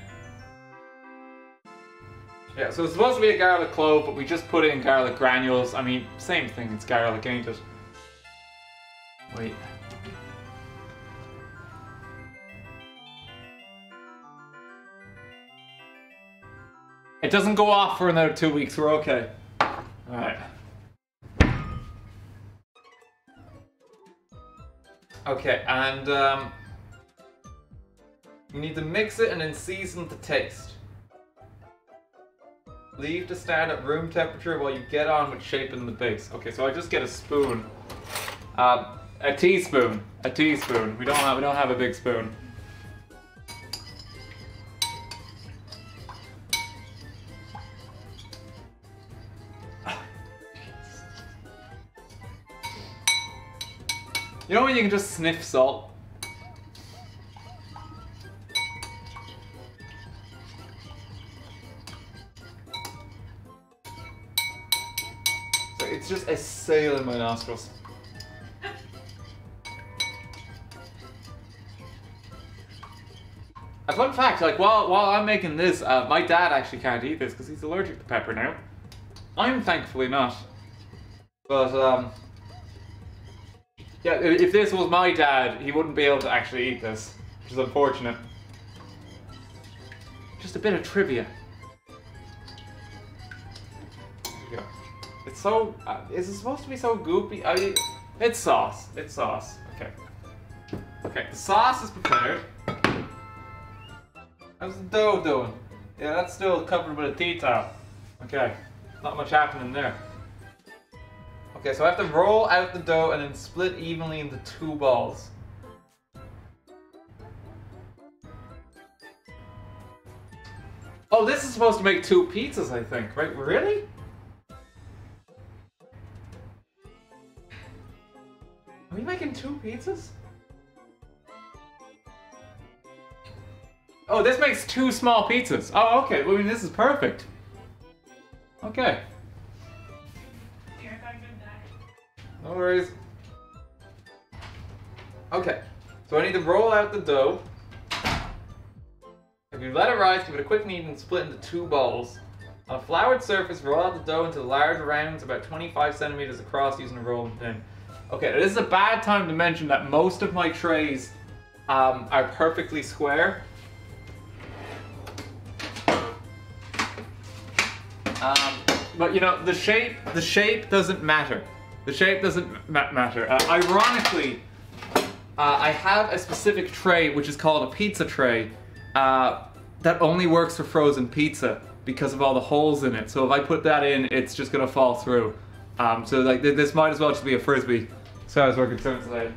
Yeah, so it's supposed to be a garlic clove, but we just put it in garlic granules. I mean, same thing, it's garlic, ain't it? Wait. It doesn't go off for another two weeks, we're okay. Alright. Okay, and um... you need to mix it and then season to taste. Leave to stand at room temperature while you get on with shaping the base. Okay, so I just get a spoon, uh, a teaspoon, a teaspoon. We don't have, we don't have a big spoon. You know when you can just sniff salt? It's just a sail in my nostrils. A fun fact, like while while I'm making this, uh, my dad actually can't eat this because he's allergic to pepper now. I'm thankfully not. But um, Yeah, if this was my dad, he wouldn't be able to actually eat this, which is unfortunate. Just a bit of trivia. Yeah. It's so... Uh, is it supposed to be so goopy? I, it's sauce. It's sauce. Okay. Okay, the sauce is prepared. How's the dough doing? Yeah, that's still covered with a tea towel. Okay, not much happening there. Okay, so I have to roll out the dough and then split evenly into two balls. Oh, this is supposed to make two pizzas, I think, right? Really? Are we making two pizzas? Oh, this makes two small pizzas. Oh, okay. Well, I mean, this is perfect. Okay. No worries. Okay. So I need to roll out the dough. If you let it rise, give it a quick knead and split into two balls. On a floured surface, roll out the dough into large rounds about twenty-five centimeters across using a rolling pin. Okay, this is a bad time to mention that most of my trays um, are perfectly square. Um, but you know, the shape, the shape doesn't matter. The shape doesn't ma matter. Uh, ironically, uh, I have a specific tray which is called a pizza tray uh, that only works for frozen pizza because of all the holes in it. So if I put that in, it's just gonna fall through. Um, so like th this might as well just be a frisbee. So I was working so later.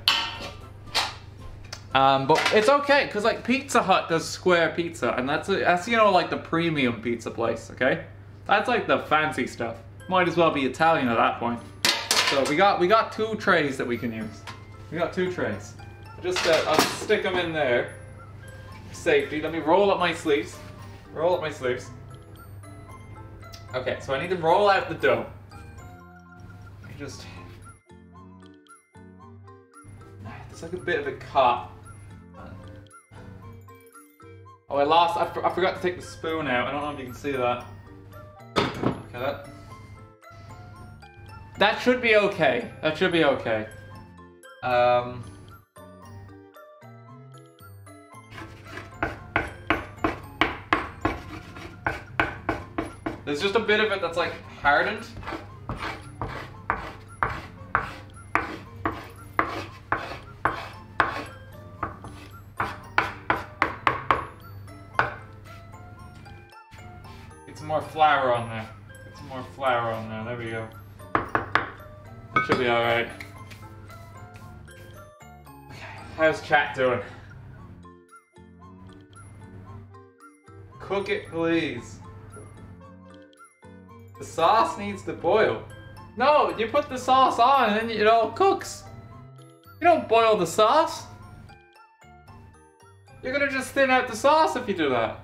Um, but it's okay, cause like Pizza Hut does square pizza, and that's a, that's you know like the premium pizza place, okay? That's like the fancy stuff. Might as well be Italian at that point. So we got we got two trays that we can use. We got two trays. Just uh, I'll just stick them in there. For safety. Let me roll up my sleeves. Roll up my sleeves. Okay, so I need to roll out the dough. I just. It's like a bit of a cut. Oh, I lost. I, for, I forgot to take the spoon out. I don't know if you can see that. Okay, that, that should be okay. That should be okay. Um, there's just a bit of it that's like hardened. Get some more flour on there. More flour on there, there we go. That should be alright. How's chat doing? Cook it, please. The sauce needs to boil. No, you put the sauce on and then it all cooks. You don't boil the sauce. You're gonna just thin out the sauce if you do that.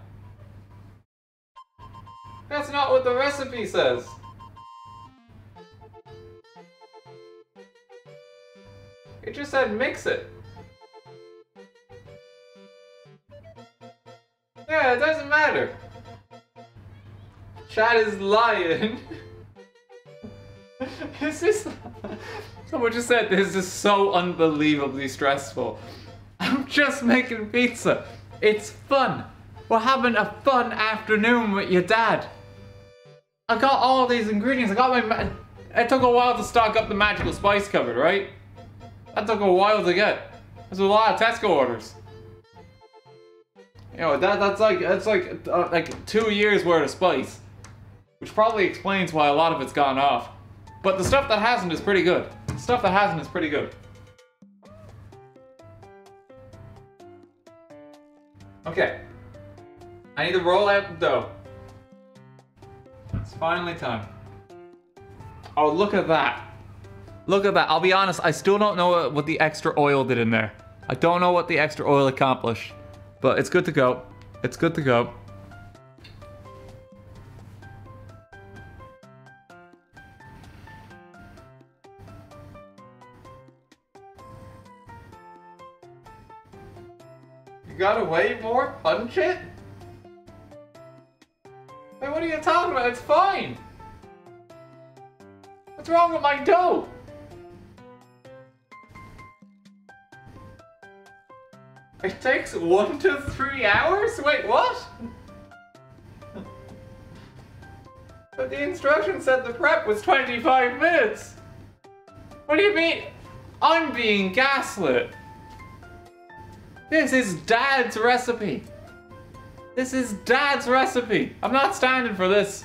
That's not what the recipe says! It just said mix it! Yeah, it doesn't matter! Chat is lying! This is... Someone just said this is so unbelievably stressful. I'm just making pizza! It's fun! We're having a fun afternoon with your dad! I got all these ingredients, I got my ma- It took a while to stock up the magical spice cupboard, right? That took a while to get. There's a lot of Tesco orders. You know, that, that's like, that's like, uh, like two years worth of spice. Which probably explains why a lot of it's gone off. But the stuff that hasn't is pretty good. The stuff that hasn't is pretty good. Okay. I need to roll out the dough. It's finally time. Oh, look at that. Look at that. I'll be honest, I still don't know what the extra oil did in there. I don't know what the extra oil accomplished. But it's good to go. It's good to go. You gotta way more? Punch it? Wait, what are you talking about? It's fine! What's wrong with my dough? It takes one to three hours? Wait, what? But the instruction said the prep was twenty-five minutes. What do you mean? I'm being gaslit. This is Dad's recipe. This is Dad's recipe. I'm not standing for this.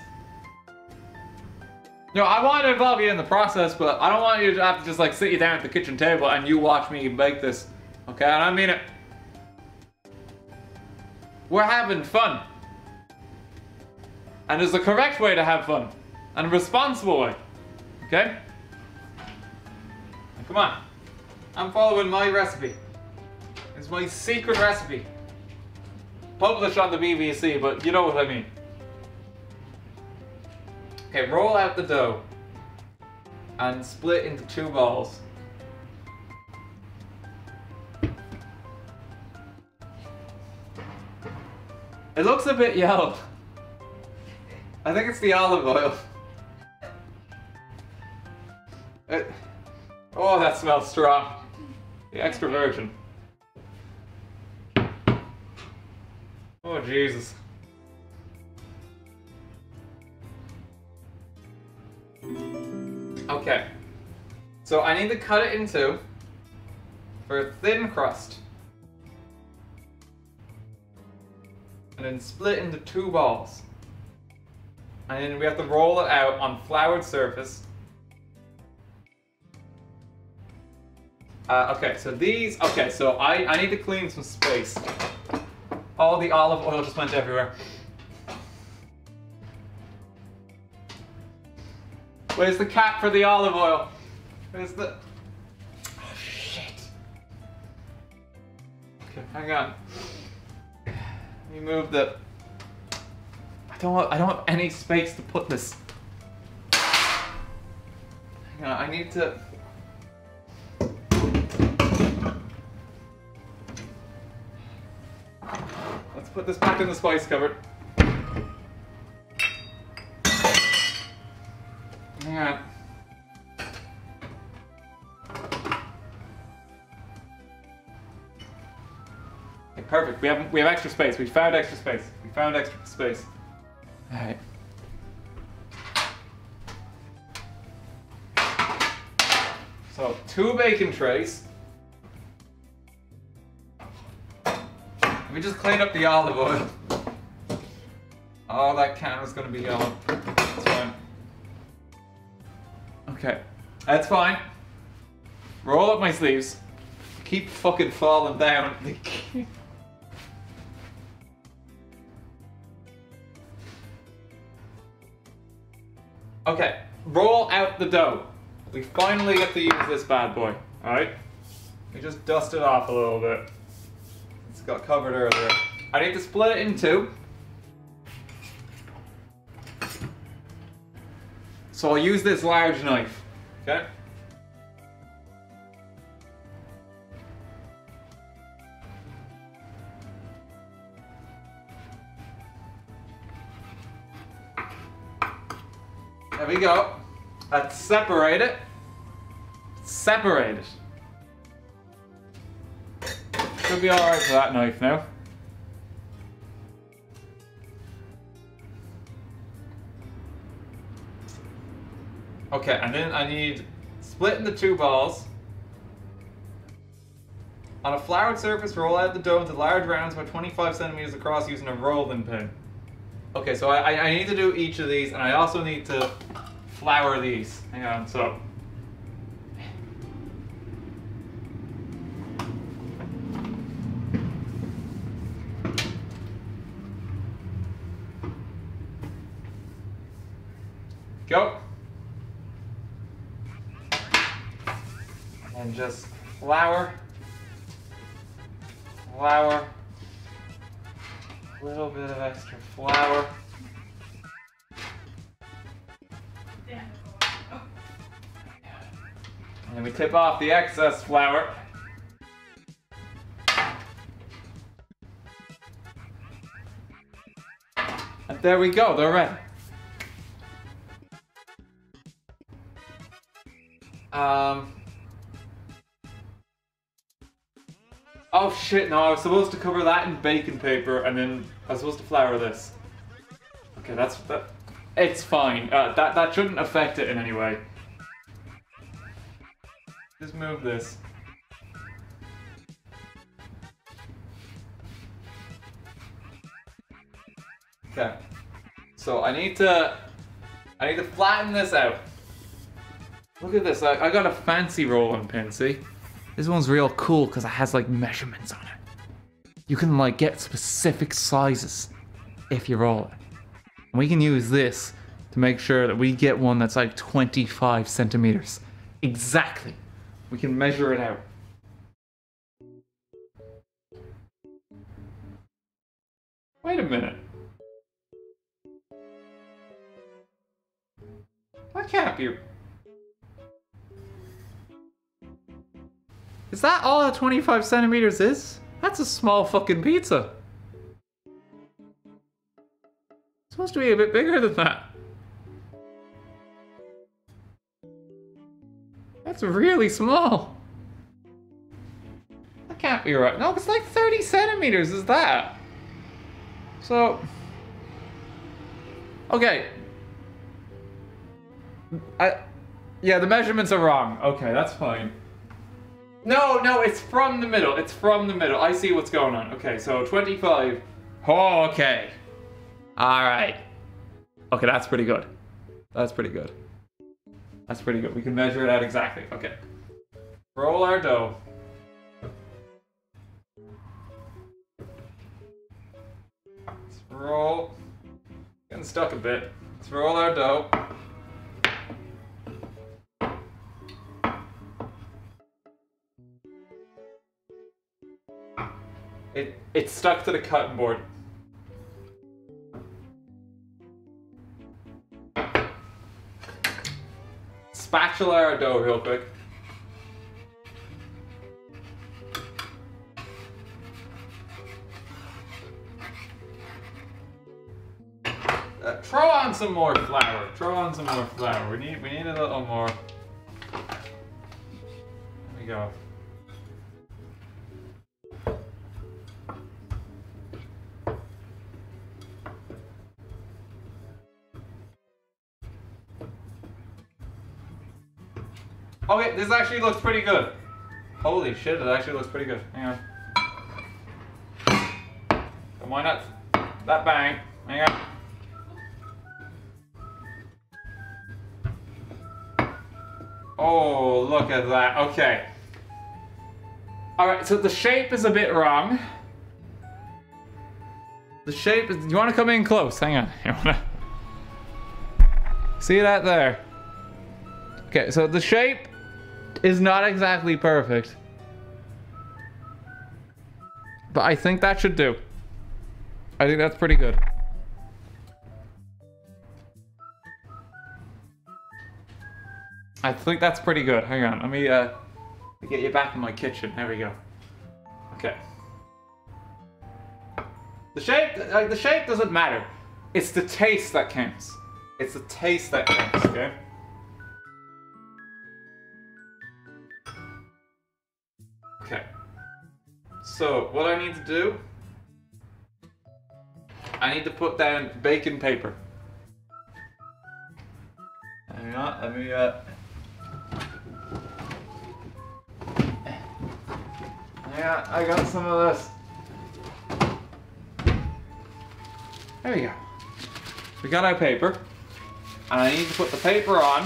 No, I want to involve you in the process, but I don't want you to have to just like sit you down at the kitchen table and you watch me bake this. Okay, and I mean it. We're having fun. And it's the correct way to have fun. And a responsible way. Okay? Come on. I'm following my recipe. It's my secret recipe. Published on the B B C, but you know what I mean. Okay, roll out the dough. And split into two balls. It looks a bit yellow. I think it's the olive oil. It, oh, that smells strong. The extra virgin. Oh, Jesus. Okay. So I need to cut it in two for a thin crust. And then split into two balls. And then we have to roll it out on floured surface. Uh, okay, so these, okay, so I, I need to clean some space. All the olive oil just went everywhere. Where's the cap for the olive oil? Where's the... Oh, shit. Okay, hang on. Let me move the... I don't want, I don't have any space to put this. Hang on, I need to... Let's put this back in the spice cupboard. Hang on. Okay, perfect. We have, we have extra space. We found extra space. We found extra space. Alright. So, two bacon trays. Let me just clean up the olive oil. Oh, that camera's gonna be yellow. That's fine. Okay. That's fine. Roll up my sleeves. Keep fucking falling down. Okay, roll out the dough. We finally get to use this bad boy, alright? We just dust it off a little bit. It's got covered earlier. I need to split it in two. So I'll use this large knife, okay? There we go. Let's separate it. Separate it. Should be alright for that knife now. Okay, and then I need split into two balls. On a floured surface, roll out the dough into large rounds about twenty-five centimeters across using a rolling pin. Okay, so I, I need to do each of these, and I also need to flour these. Hang on, so... Go! And just flour. Flour. A little bit of extra flour. And then we tip off the excess flour. And there we go, they're ready. Um... Oh shit, no, I was supposed to cover that in baking paper and then I was supposed to flour this. Okay, that's... that. It's fine. Uh, that, that shouldn't affect it in any way. Just move this. Okay. So I need to... I need to flatten this out. Look at this, I, I got a fancy rolling pin, see? This one's real cool because it has like measurements on it. You can like get specific sizes if you roll it. And we can use this to make sure that we get one that's like twenty-five centimeters. Exactly. We can measure it out. Wait a minute. That can't be... Is that all that twenty-five centimeters is? That's a small fucking pizza. It's supposed to be a bit bigger than that. That's really small. That can't be right. No, it's like thirty centimeters is that. So... Okay. I... Yeah, the measurements are wrong. Okay, that's fine. No, no, it's from the middle. It's from the middle. I see what's going on. Okay, so twenty-five. Oh, okay. All right. Okay, that's pretty good. That's pretty good. That's pretty good. We can measure it out exactly. Okay. Roll our dough. Let's roll. Getting stuck a bit. Let's roll our dough. It, it's stuck to the cutting board. Spatula our dough real quick. Uh, throw on some more flour. Throw on some more flour. We need we need a little more. There we go. Okay, this actually looks pretty good. Holy shit, it actually looks pretty good. Hang on. Come why not? That bang. Hang on. Oh, look at that. Okay. Alright, so the shape is a bit wrong. The shape is... You want to come in close? Hang on. You wanna... See that there? Okay, so the shape... is not exactly perfect. But I think that should do. I think that's pretty good. I think that's pretty good. Hang on, let me uh get you back in my kitchen. There we go. Okay. The shape, like the shape doesn't matter. It's the taste that counts. It's the taste that counts, okay? Okay, so what I need to do, I need to put down baking paper. Hang on, let me, uh, hang on, I got some of this. There we go. We got our paper, and I need to put the paper on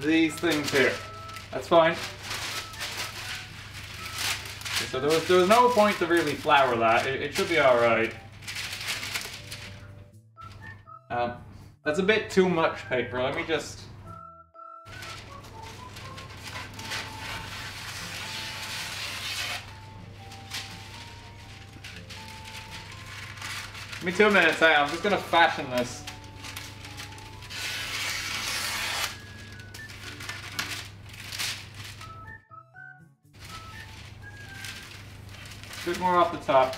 these things here. That's fine. Okay, so there was, there was no point to really flour that. It, it should be alright. Um, that's a bit too much paper. Let me just... Give me two minutes. Hey, I'm just gonna fashion this. A bit more off the top.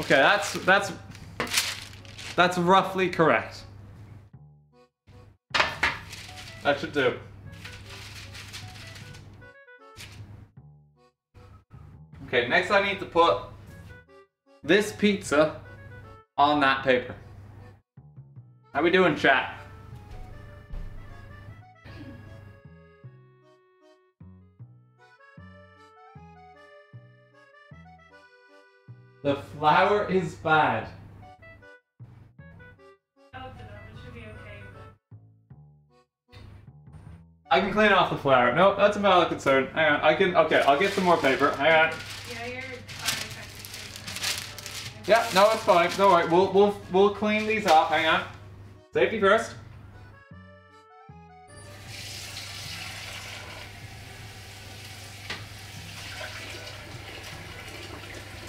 Okay, that's that's that's roughly correct. That should do. Okay, next I need to put this pizza on that paper. How we doing, chat? The flour is bad. I can clean off the flour. No, that's a valid concern. Hang on, I can. Okay, I'll get some more paper. Hang on. Yeah, you're. Yeah, no, it's fine. Don't worry. We'll we'll we'll clean these off. Hang on. Safety first.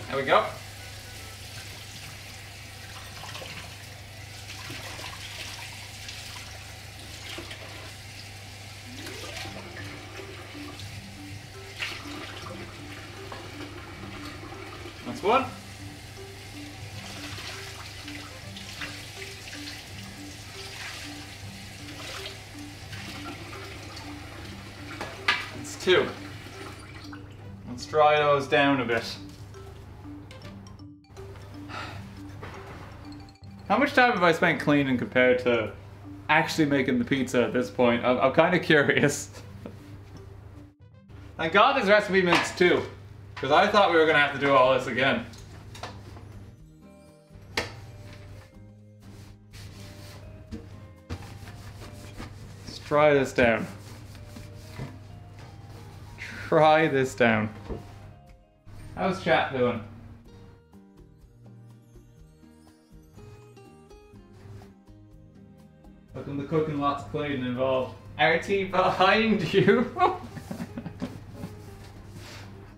There we go. That's one. That's two. Let's dry those down a bit. How much time have I spent cleaning compared to actually making the pizza at this point? I'm, I'm kind of curious. Thank God this recipe makes two, because I thought we were going to have to do all this again. Let's try this down. Try this down. How's chat doing? Looking the cooking, lots of cleaning involved. R T behind you.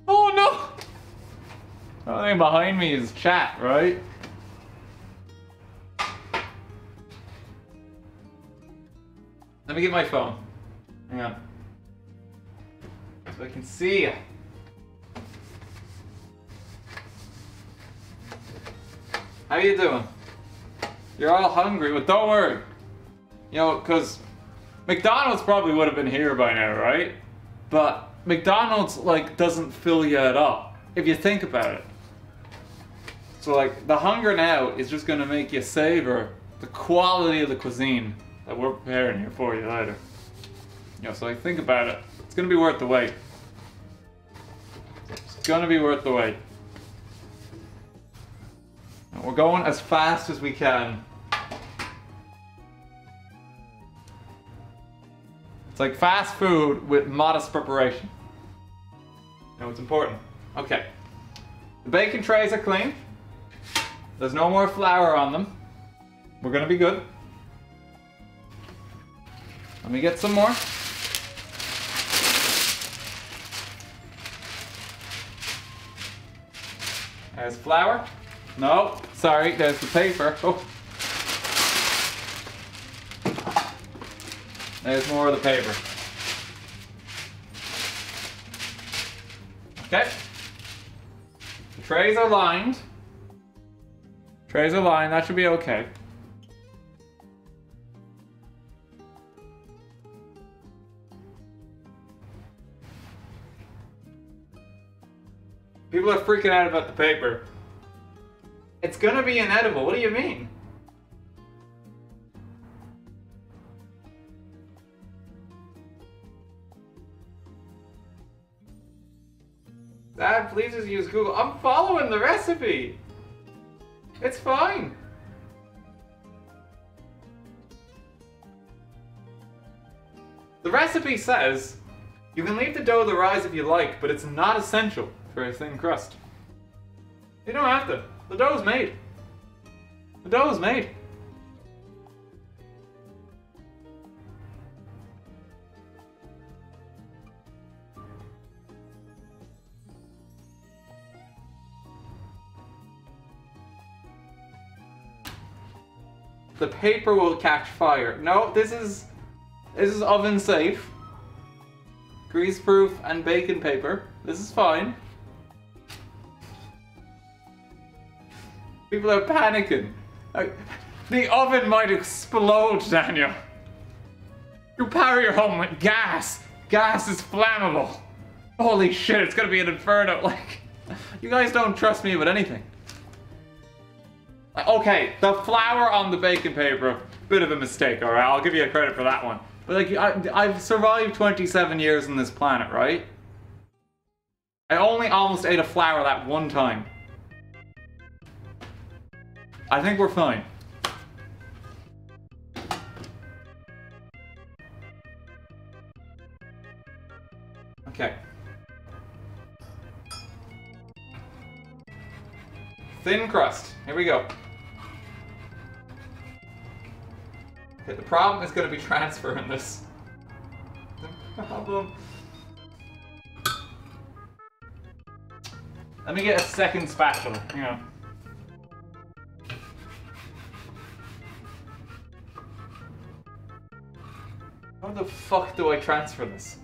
Oh no! I think behind me is chat, right? Let me get my phone. Hang on. So I can see you. How you doing? You're all hungry, but don't worry. You know, because McDonald's probably would have been here by now, right? But McDonald's, like, doesn't fill you at all, if you think about it. So, like, the hunger now is just going to make you savor the quality of the cuisine that we're preparing here for you later. You know, so, like, think about it. It's going to be worth the wait. It's going to be worth the wait. And we're going as fast as we can. It's like fast food with modest preparation. Now it's important. Okay. The bacon trays are clean. There's no more flour on them. We're gonna be good. Let me get some more. There's flour. No, sorry, there's the paper. Oh. There's more of the paper. Okay. The trays are lined. Trays are lined, that should be okay. People are freaking out about the paper. It's gonna be inedible, what do you mean? Dad, please just use Google. I'm following the recipe. It's fine. The recipe says you can leave the dough to rise if you like, but it's not essential for a thin crust. You don't have to. The dough's made. The dough's made. The paper will catch fire. No, this is this is oven safe. Grease proof and bacon paper. This is fine. People are panicking. Like, the oven might explode, Daniel. You power your home with gas. Gas is flammable. Holy shit, it's gonna be an inferno. Like, you guys don't trust me about anything. Okay, the flour on the baking paper, bit of a mistake, alright? I'll give you a credit for that one. But like, I, I've survived twenty-seven years on this planet, right? I only almost ate a flour that one time. I think we're fine. Okay. Thin crust. Here we go. Okay, the problem is going to be transferring this. The problem... Let me get a second spatula. Hang on. How the fuck do I transfer this?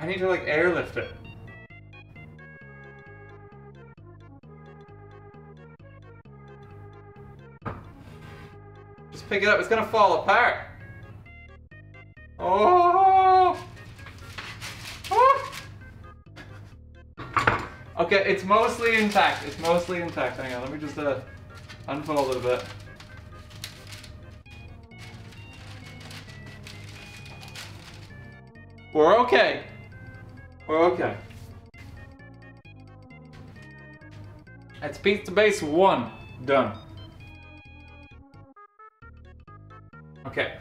I need to like airlift it. Just pick it up, it's gonna fall apart. Oh! Oh! Okay, it's mostly intact, it's mostly intact. Hang on, let me just uh, unfold it a bit. We're okay. We're okay. That's pizza base one. Done. Okay.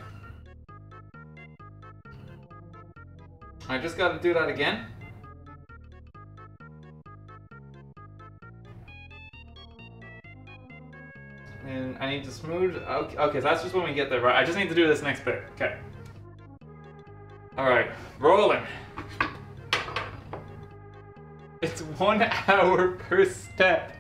I just gotta do that again. And I need to smooth... Okay, okay, so that's just when we get there, right? I just need to do this next bit. Okay. Alright, rolling. It's one hour per step.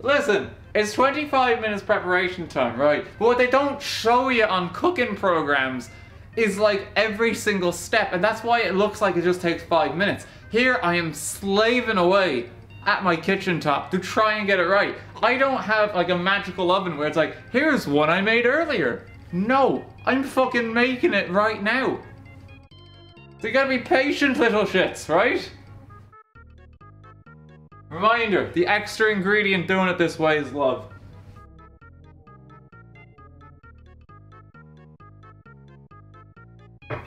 Listen, it's twenty-five minutes preparation time, right? But what they don't show you on cooking programs is like every single step, and that's why it looks like it just takes five minutes. Here I am slaving away at my kitchen top to try and get it right. I don't have like a magical oven where it's like, here's one I made earlier. No, I'm fucking making it right now. So you gotta be patient, little shits, right? Reminder, the extra ingredient doing it this way is love. I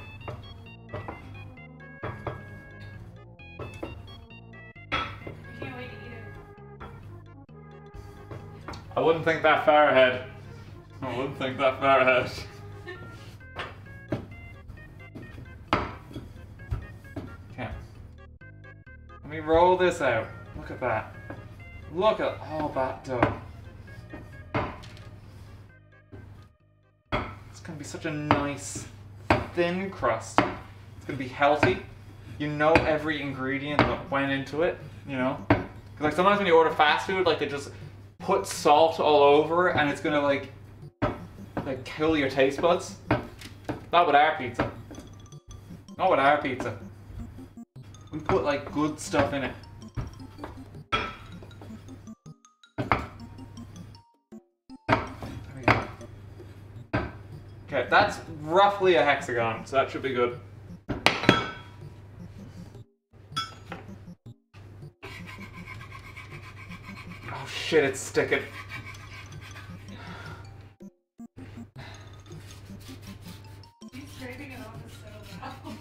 can't wait to eat it. I wouldn't think that far ahead. I wouldn't think that far ahead. Okay. Let me roll this out. Look at that. Look at all that dough. It's gonna be such a nice, thin crust. It's gonna be healthy. You know every ingredient that went into it, you know? Cause like sometimes when you order fast food, like they just put salt all over it and it's gonna like, like kill your taste buds. Not with our pizza. Not with our pizza. We put like good stuff in it. Okay, that's roughly a hexagon, so that should be good. Oh shit, it's sticking. He's scraping it off so well.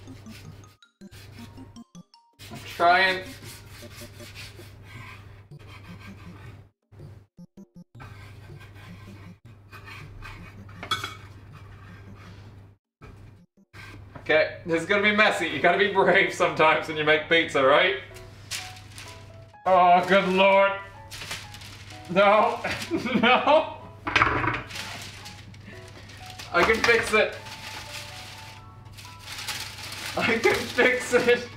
I'm trying. Okay, this is gonna be messy. You gotta be brave sometimes when you make pizza, right? Oh, good lord. No. No. I can fix it. I can fix it.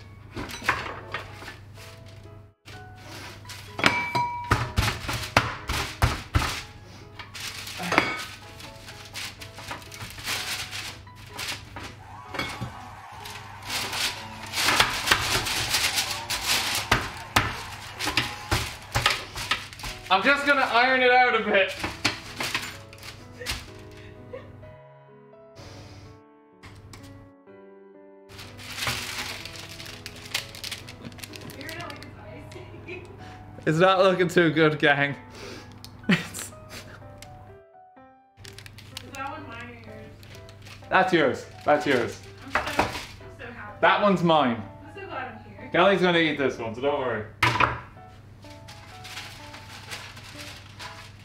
I'm just gonna iron it out a bit. It's not looking too good, gang. Is that one mine or yours? That's yours. That's yours. I'm so, I'm so happy. That one's mine. I'm so glad I'm here. Kelly's gonna eat this one, so don't worry.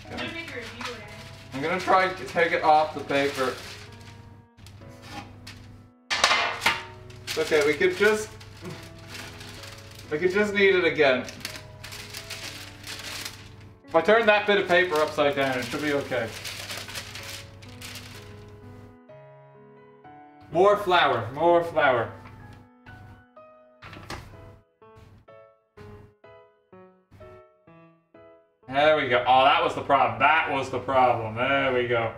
I'm gonna make a review later. I'm gonna try to take it off the paper. Okay, we could just... We could just knead it again. If I turn that bit of paper upside down, it should be okay. More flour, more flour. There we go. Oh, that was the problem. That was the problem. There we go.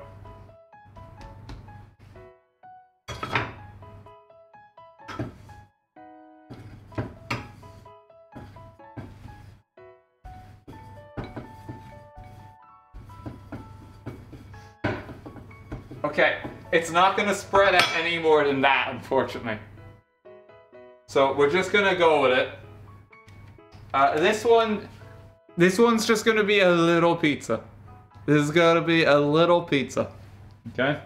Okay, it's not going to spread out any more than that, unfortunately. So we're just going to go with it. Uh, this one, this one's just going to be a little pizza. This is going to be a little pizza. Okay.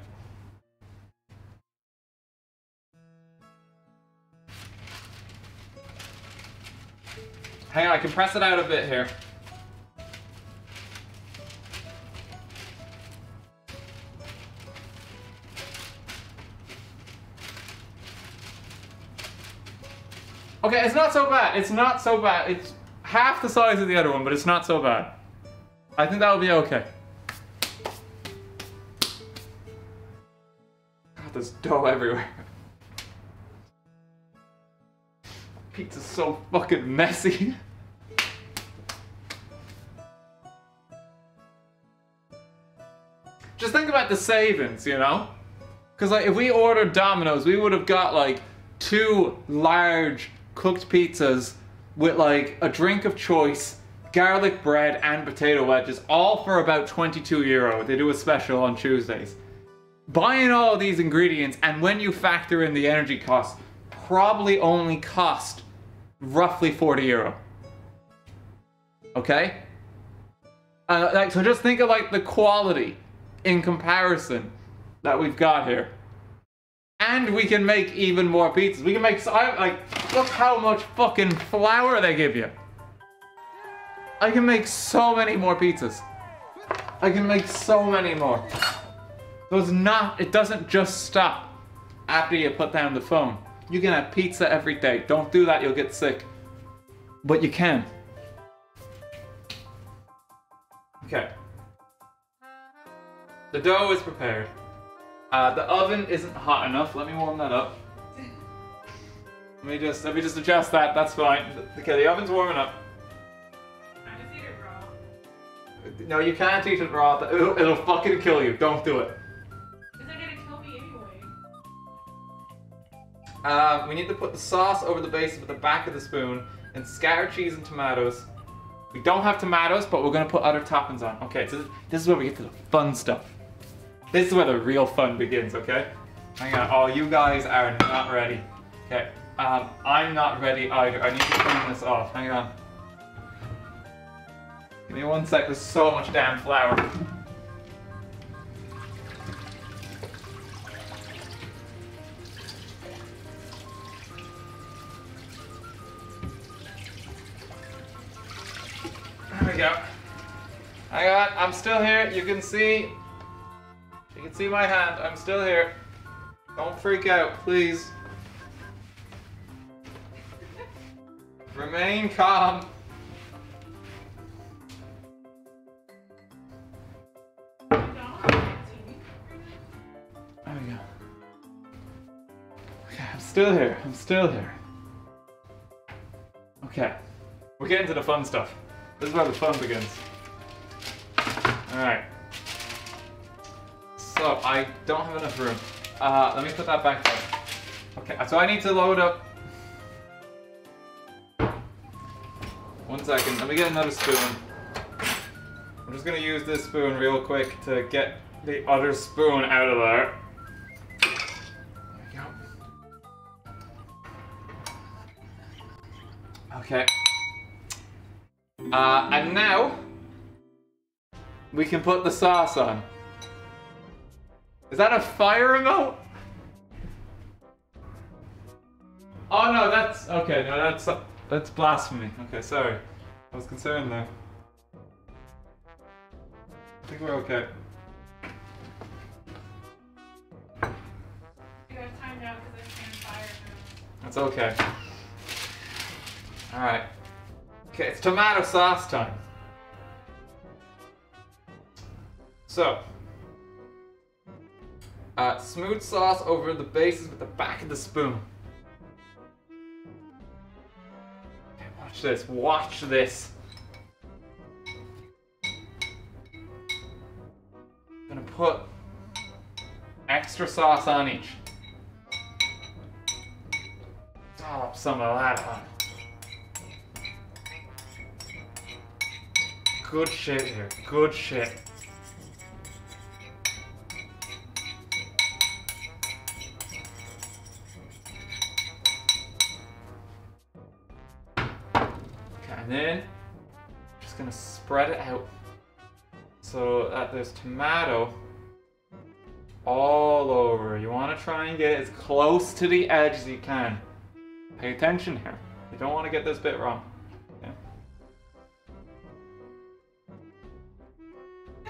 Hang on, I can press it out a bit here. Okay, it's not so bad. It's not so bad. It's half the size of the other one, but it's not so bad. I think that'll be okay. God, there's dough everywhere. Pizza's so fucking messy. Just think about the savings, you know? Because like, if we ordered Domino's, we would have got like two large cooked pizzas with like a drink of choice, garlic bread and potato wedges, all for about twenty-two euro. They do a special on Tuesdays. Buying all these ingredients, and when you factor in the energy costs, probably only cost roughly forty euro. Okay? Uh, like, so just think of like the quality in comparison that we've got here. And we can make even more pizzas. We can make, like, look how much fucking flour they give you. I can make so many more pizzas. I can make so many more. So it's not, it doesn't just stop after you put down the phone. You can have pizza every day. Don't do that, you'll get sick. But you can. Okay. The dough is prepared. Uh, the oven isn't hot enough. Let me warm that up. Let me just let me just adjust that. That's fine. Okay, the oven's warming up. Can I just eat it raw? No, you can't eat it raw. It'll, it'll fucking kill you. Don't do it. Is it gonna kill me anyway? Uh, we need to put the sauce over the base with the back of the spoon and scatter cheese and tomatoes. We don't have tomatoes, but we're gonna put other toppings on. Okay, so this is where we get to the fun stuff. This is where the real fun begins, okay? Hang on, oh, you guys are not ready. Okay, um, I'm not ready either. I need to clean this off, hang on. Give me one sec, there's so much damn flour. There we go. Hang on, I'm still here, you can see. You can see my hand, I'm still here. Don't freak out, please. Remain calm. There we go. Okay, I'm still here, I'm still here. Okay, we're getting to the fun stuff. This is where the fun begins. Alright. So I don't have enough room. Uh, let me put that back down. Okay, so I need to load up. One second, let me get another spoon. I'm just gonna use this spoon real quick to get the other spoon out of there. There we go. Okay. Uh, and now we can put the sauce on. Is that a fire remote? Oh no, that's okay. No, that's that's blasphemy. Okay, sorry. I was concerned there. I think we're okay. You have time now because I can't fire now. That's okay. All right. Okay, it's tomato sauce time. So, uh, smooth sauce over the bases with the back of the spoon. Okay, watch this, watch this. I'm gonna put extra sauce on each. Dollop some of that on. Good shit here, good shit. Okay, and then just gonna spread it out so that there's tomato all over. You wanna try and get it as close to the edge as you can. Pay attention here. You don't wanna get this bit wrong.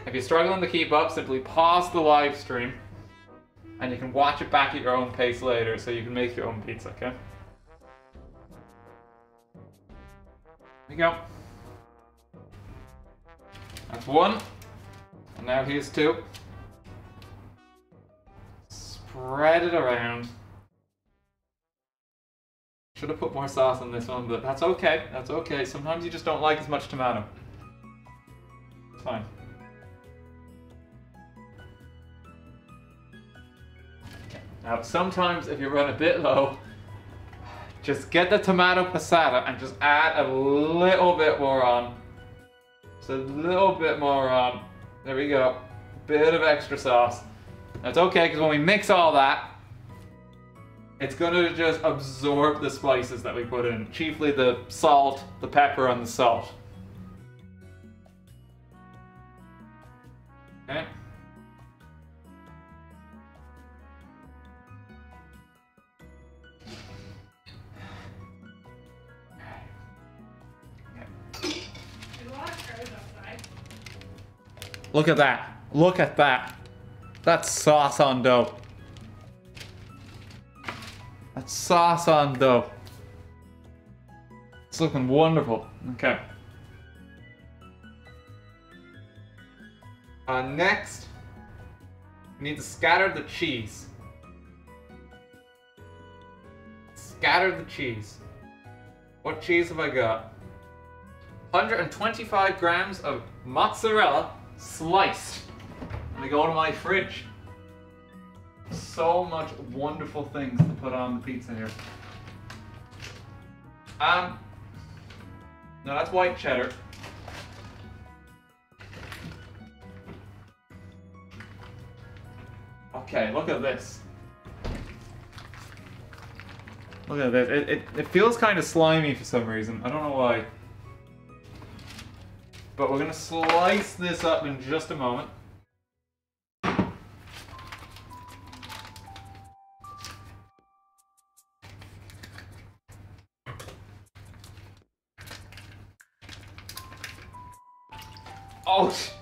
If you're struggling to keep up, simply pause the live stream and you can watch it back at your own pace later so you can make your own pizza, okay? There we go. That's one. And now here's two. Spread it around. Should have put more sauce on this one, but that's okay. That's okay. Sometimes you just don't like as much tomato. It's fine. Now, sometimes if you run a bit low, just get the tomato passata and just add a little bit more on. Just a little bit more on. There we go. Bit of extra sauce. That's okay, because when we mix all that, it's going to just absorb the spices that we put in. Chiefly the salt, the pepper, and the salt. Okay. Look at that. Look at that. That's sauce on dough. That's sauce on dough. It's looking wonderful. Okay. Uh, next, we need to scatter the cheese. Scatter the cheese. What cheese have I got? one hundred twenty-five grams of mozzarella. Sliced. And they go to my fridge. So much wonderful things to put on the pizza here. Um, no, that's white cheddar. Okay, look at this. Look at this. It, it, it feels kind of slimy for some reason. I don't know why. But we're gonna slice this up in just a moment. Ouch!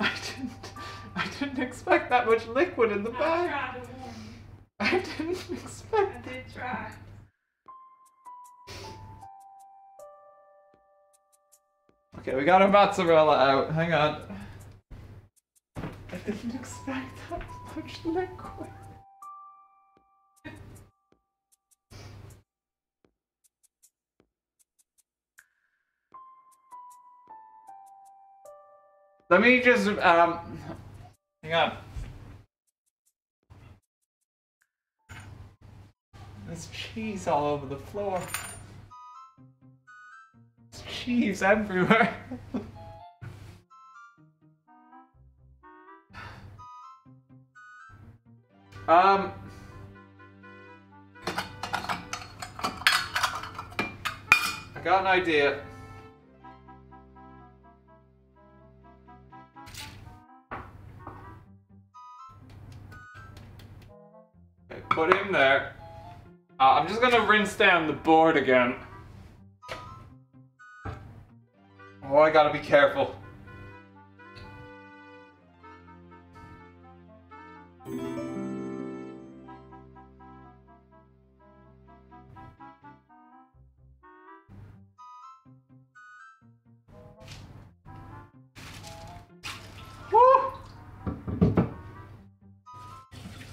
I didn't, I didn't expect that much liquid in the bag. I didn't expect. I did try. Okay, we got our mozzarella out. Hang on. I didn't expect that much liquid. Let me just um. Hang on. There's cheese all over the floor. There's cheese everywhere. um. I got an idea. Put in there. Uh, I'm just gonna rinse down the board again. Oh, I gotta be careful. Woo!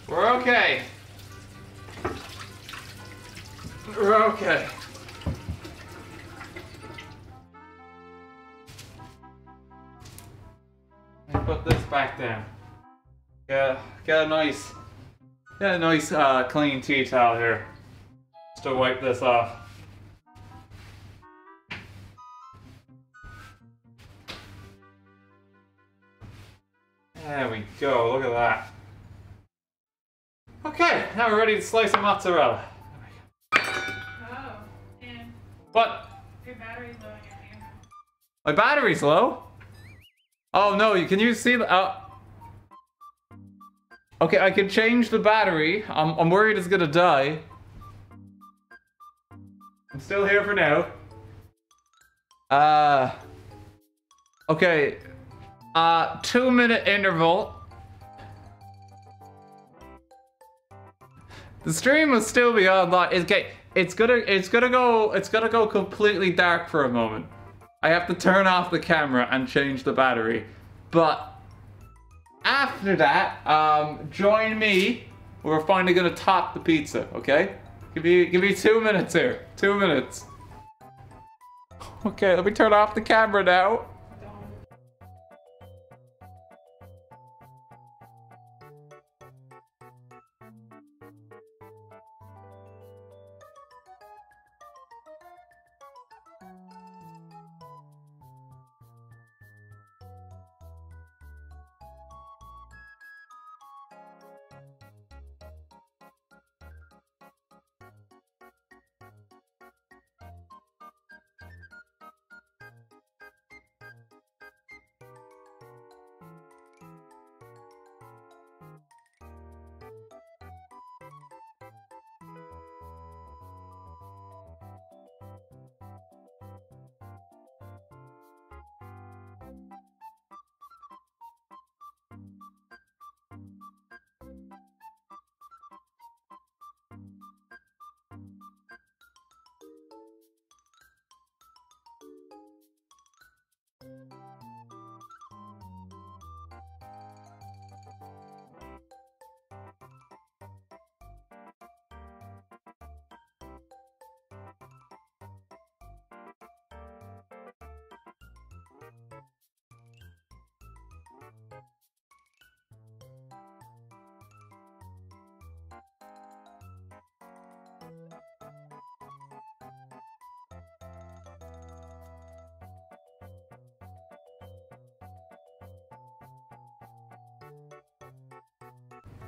We're okay. We're okay. Let me put this back down. Yeah, get a nice, get a nice uh, clean tea towel here. Just to wipe this off. There we go. Look at that. Okay, now we're ready to slice some mozzarella. What? Your battery's low on your camera. My battery's low? Oh no, you can you see the uh... Okay, I can change the battery. I'm I'm worried it's gonna die. I'm still here for now. Uh Okay. Uh two minute interval. The stream will still be online. Okay. It's gonna, it's gonna go, it's gonna go completely dark for a moment. I have to turn off the camera and change the battery. But after that, um, join me. We're finally gonna top the pizza, okay? Give me, give me two minutes here. Two minutes. Okay, let me turn off the camera now.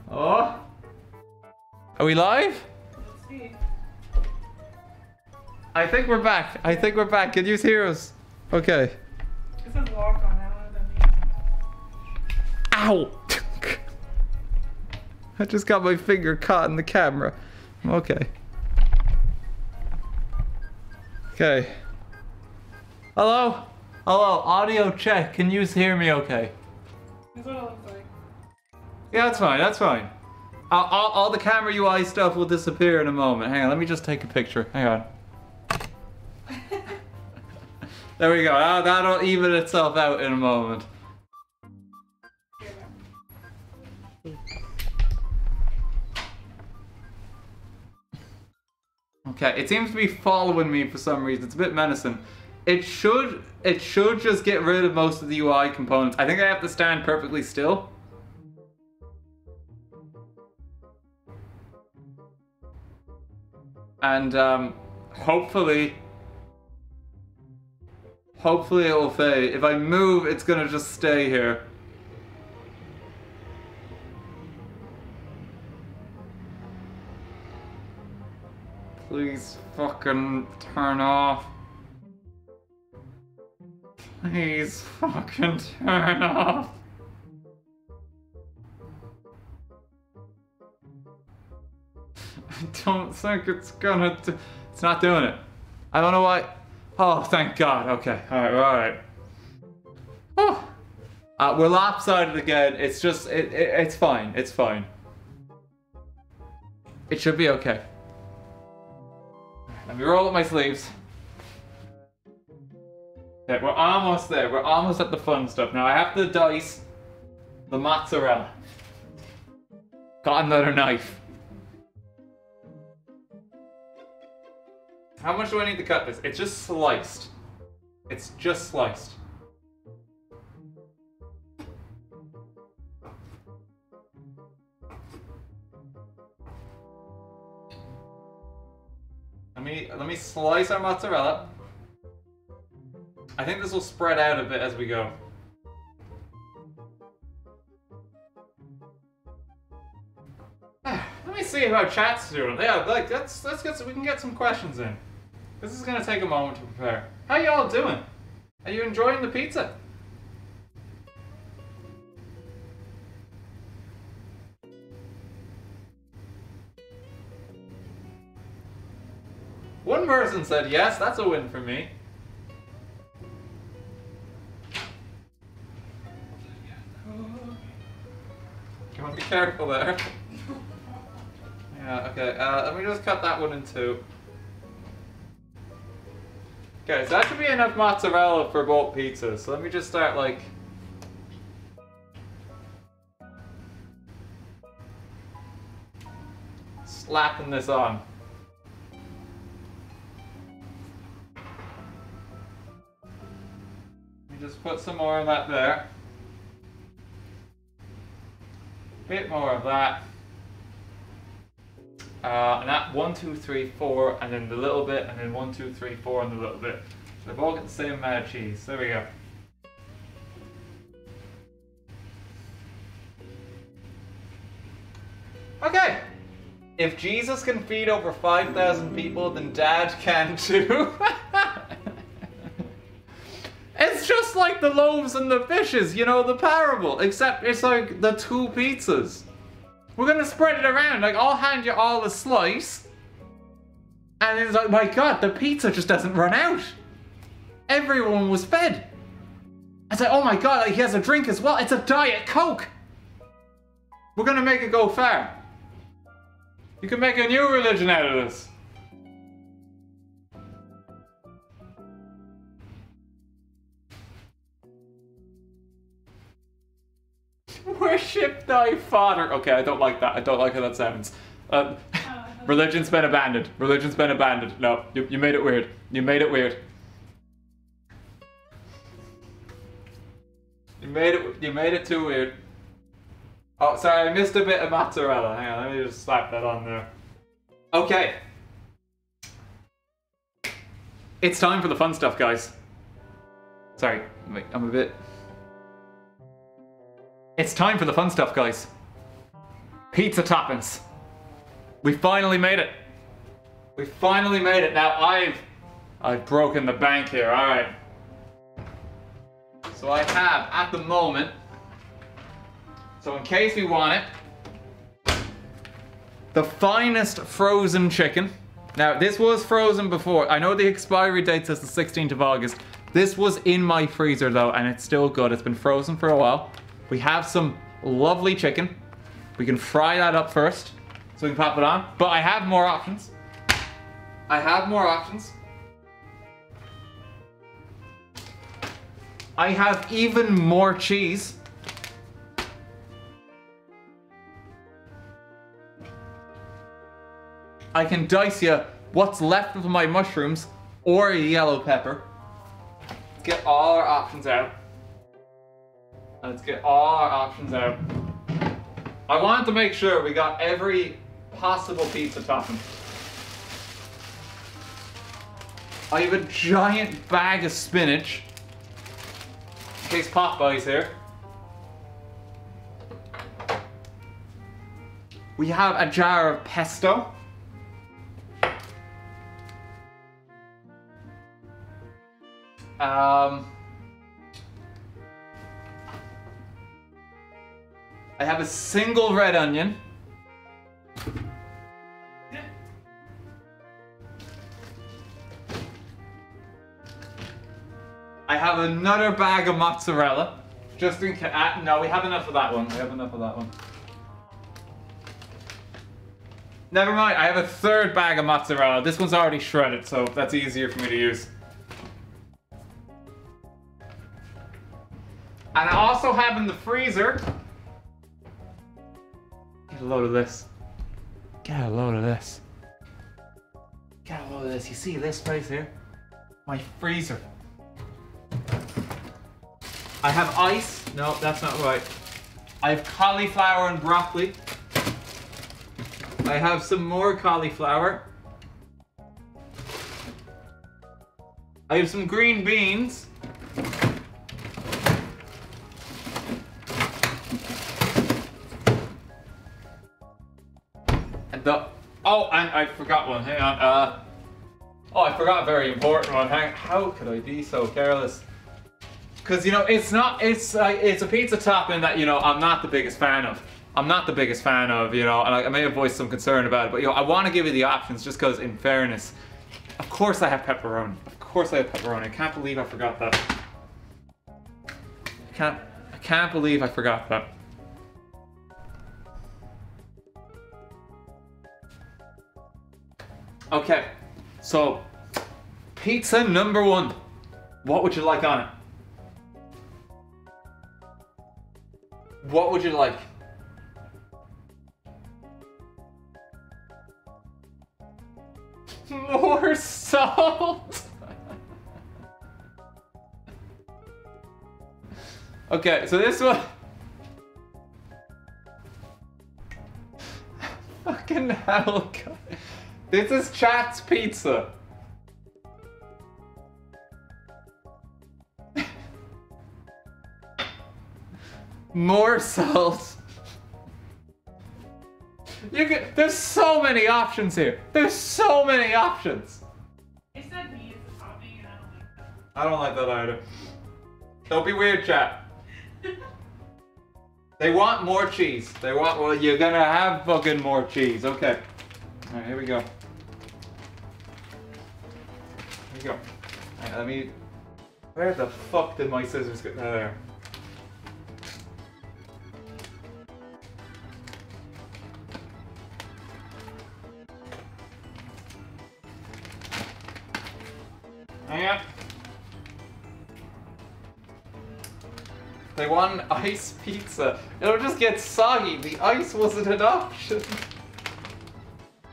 Oh, are we live? Let's see. I think we're back. I think we're back. Can you hear us? Okay. It says lock on that one. That means... Ow! I just got my finger caught in the camera. Okay. Okay. Hello? Hello, audio check. Can you hear me okay? That's what it looks like. Yeah, that's fine, that's fine. All, all, all the camera U I stuff will disappear in a moment. Hang on, let me just take a picture. Hang on. There we go. Oh, that'll even itself out in a moment. Okay, it seems to be following me for some reason. It's a bit menacing. It should, it should just get rid of most of the U I components. I think I have to stand perfectly still. and um, hopefully, hopefully it will fade. If I move, it's gonna just stay here. Please fucking turn off. Please fucking turn off. I don't think it's gonna do- It's not doing it. I don't know why- Oh, thank God. Okay. Alright, alright. Oh. Uh, we're lopsided again. It's just- it, it, it's fine. It's fine. It should be okay. Let me roll up my sleeves. Okay, we're almost there. We're almost at the fun stuff. Now I have to dice the mozzarella. Got another knife. How much do I need to cut this? It's just sliced. It's just sliced. Let me, let me slice our mozzarella. I think this will spread out a bit as we go. Let me see how chat's doing. Yeah, like that's let's get some, we can get some questions in. This is gonna take a moment to prepare. How y'all doing? Are you enjoying the pizza? One person said yes, that's a win for me. You want to be careful there. Yeah, okay, uh, let me just cut that one in two. Okay, so that should be enough mozzarella for both pizzas, so let me just start like... slapping this on. Just put some more of that there. Bit more of that. Uh, and that one, two, three, four, and then the little bit, and then one, two, three, four, and the little bit. So they've all got the same amount of cheese. There we go. Okay. If Jesus can feed over five thousand people, then Dad can too. It's just like the loaves and the fishes, you know, the parable, except it's like the two pizzas. We're gonna spread it around, like I'll hand you all a slice. And it's like, my God, the pizza just doesn't run out. Everyone was fed. I said, oh my God, like, he has a drink as well. It's a Diet Coke. We're gonna make it go far. You can make a new religion out of this. Worship thy father. Okay, I don't like that. I don't like how that sounds. Um, religion's been abandoned. Religion's been abandoned. No, you, you made it weird. You made it weird. You made it. You made it too weird. Oh, sorry, I missed a bit of mozzarella. Hang on, let me just slap that on there. Okay. It's time for the fun stuff, guys. Sorry, I'm a bit. It's time for the fun stuff, guys. Pizza toppings. We finally made it. We finally made it. Now I've, I've broken the bank here. All right. So I have at the moment. So in case we want it, the finest frozen chicken. Now this was frozen before. I know the expiry date says the sixteenth of August. This was in my freezer though, and it's still good. It's been frozen for a while. We have some lovely chicken. We can fry that up first, so we can pop it on. But I have more options. I have more options. I have even more cheese. I can dice you what's left of my mushrooms or a yellow pepper. Let's get all our options out. Let's get all our options out. I wanted to make sure we got every possible pizza topping. I have a giant bag of spinach. In case Pop Boy's here. We have a jar of pesto. Um, I have a single red onion. I have another bag of mozzarella. Just in case. Uh, no, we have enough of that one. We have enough of that one. Never mind, I have a third bag of mozzarella. This one's already shredded, so that's easier for me to use. And I also have in the freezer... Get a load of this. Get a load of this. Get a load of this. You see this place here? My freezer. I have ice. No, that's not right. I have cauliflower and broccoli. I have some more cauliflower. I have some green beans. And the... Oh, and I forgot one. Hang on. Uh, oh, I forgot a very important one. Hang on. How could I be so careless? Because, you know, it's not... It's, uh, it's a pizza topping that, you know, I'm not the biggest fan of. I'm not the biggest fan of, you know, and I may have voiced some concern about it, but, you know, I want to give you the options just because, in fairness, of course I have pepperoni. Of course I have pepperoni. I can't believe I forgot that. I can't, I can't believe I forgot that. Okay, so, pizza number one. What would you like on it? What would you like? More salt! Okay, so this one... Fucking hell, God. This is Chat's Pizza. More salt. You can, there's so many options here. There's so many options. It said me as the topping and I don't like that. I don't like that either. Don't be weird, chat. They want more cheese. They want, well, you're gonna have fucking more cheese. Okay. Alright, here we go. Here we go. Alright, let me... Where the fuck did my scissors go? Oh, there. Hang on. They want an ice pizza. It'll just get soggy. The ice wasn't an option.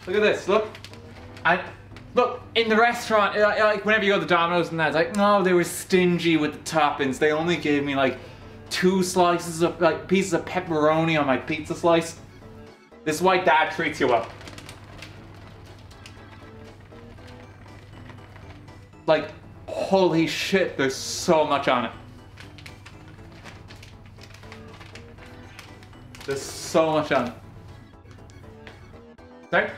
Look at this. Look. And look, in the restaurant, like whenever you go to Domino's and that, it's like, no, they were stingy with the toppings. They only gave me like two slices of, like, pieces of pepperoni on my pizza slice. This is why Dad treats you well. Like, holy shit, there's so much on it. There's so much on it. Sorry?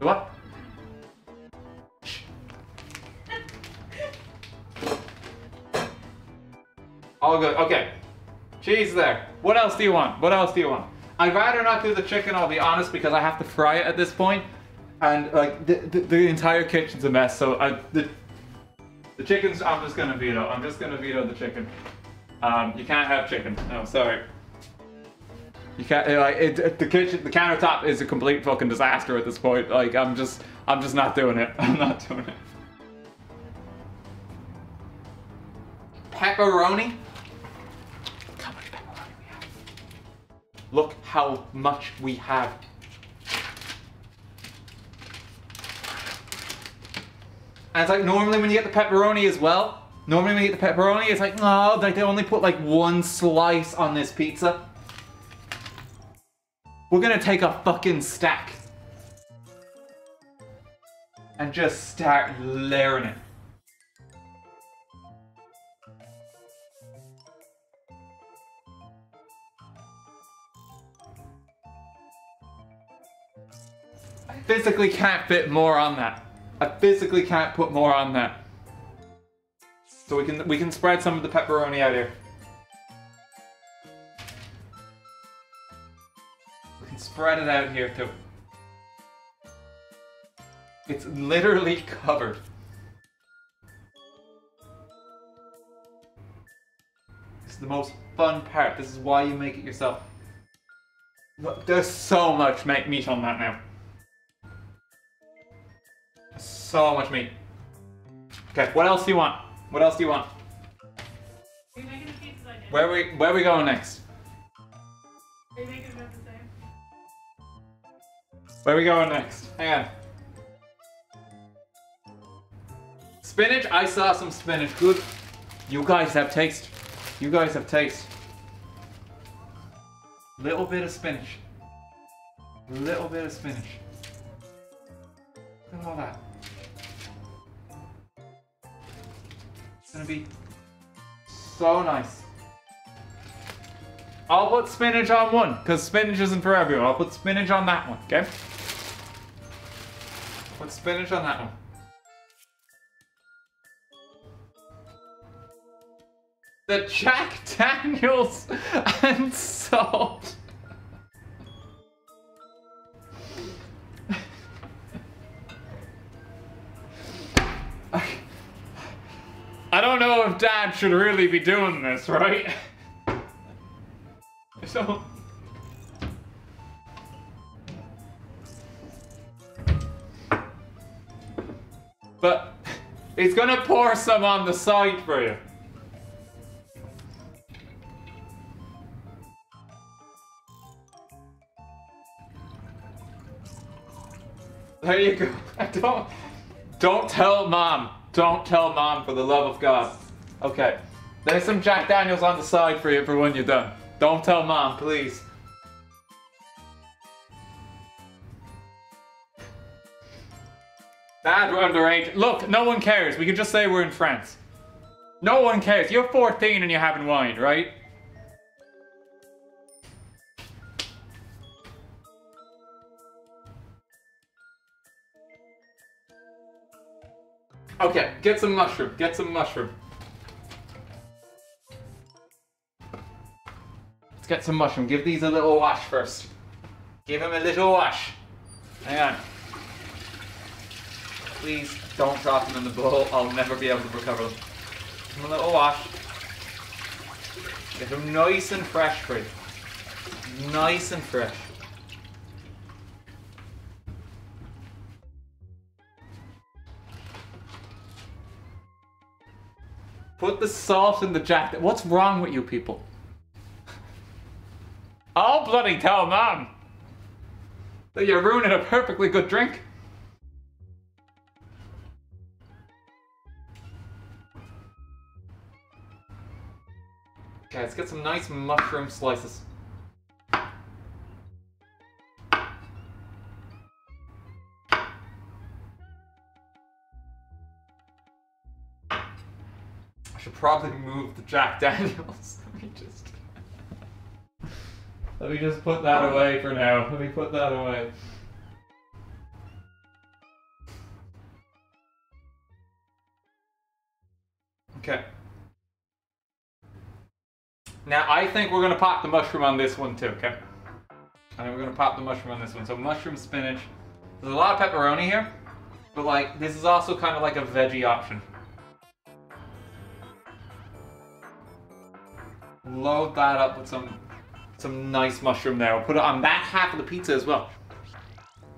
What? All good, okay. Cheese there. What else do you want? What else do you want? I'd rather not do the chicken, I'll be honest, because I have to fry it at this point. And like the, the the entire kitchen's a mess, so I the the chicken's I'm just gonna veto. I'm just gonna veto the chicken. Um, you can't have chicken. No, sorry. You can't it, like it, it. The kitchen, the countertop is a complete fucking disaster at this point. Like I'm just I'm just not doing it. I'm not doing it. Pepperoni. Look how much pepperoni we have. Look how much we have. And it's like, normally when you get the pepperoni as well, normally when you get the pepperoni, it's like, no, oh, like they only put like one slice on this pizza. We're gonna take a fucking stack. and just start layering it. I physically can't fit more on that. I physically can't put more on that. So we can we can spread some of the pepperoni out here. We can spread it out here too. It's literally covered. This is the most fun part. This is why you make it yourself. Look, there's so much meat on that now. So much meat. Okay, what else do you want? What else do you want? Are you making the pizza like it? Where are we where are we going next? Are you making about the same? Where are we going next? Hang on. Spinach? I saw some spinach. Good. You guys have taste. You guys have taste. Little bit of spinach. Little bit of spinach. Look at all that. It's gonna be so nice. I'll put spinach on one, because spinach isn't for everyone. I'll put spinach on that one, okay? Put spinach on that one. The Jack Daniels and salt. I don't know if Dad should really be doing this, right? So... But he's gonna pour some on the side for you. There you go. I don't... Don't tell Mom. Don't tell Mom, for the love of God. Okay. There's some Jack Daniels on the side for you for when you're done. Don't tell Mom, please. Dad, we're underage. Look, no one cares. We can just say we're in France. No one cares. You're fourteen and you're having wine, right? Okay, get some mushroom, get some mushroom. Let's get some mushroom. Give these a little wash first. Give them a little wash. Hang on. Please don't drop them in the bowl. I'll never be able to recover them. Give them a little wash. Get them nice and fresh for you. Nice and fresh. Put the salt in the jacket. What's wrong with you people? I'll bloody tell Mom that you're ruining a perfectly good drink. Okay, let's get some nice mushroom slices. Probably move the Jack Daniels. Let me just let me just put that away for now. Let me put that away. Okay. Now I think we're gonna pop the mushroom on this one too. Okay. And we're gonna pop the mushroom on this one. So mushroom, spinach. There's a lot of pepperoni here, but like this is also kind of like a veggie option. Load that up with some some nice mushroom there. We'll put it on that half of the pizza as well.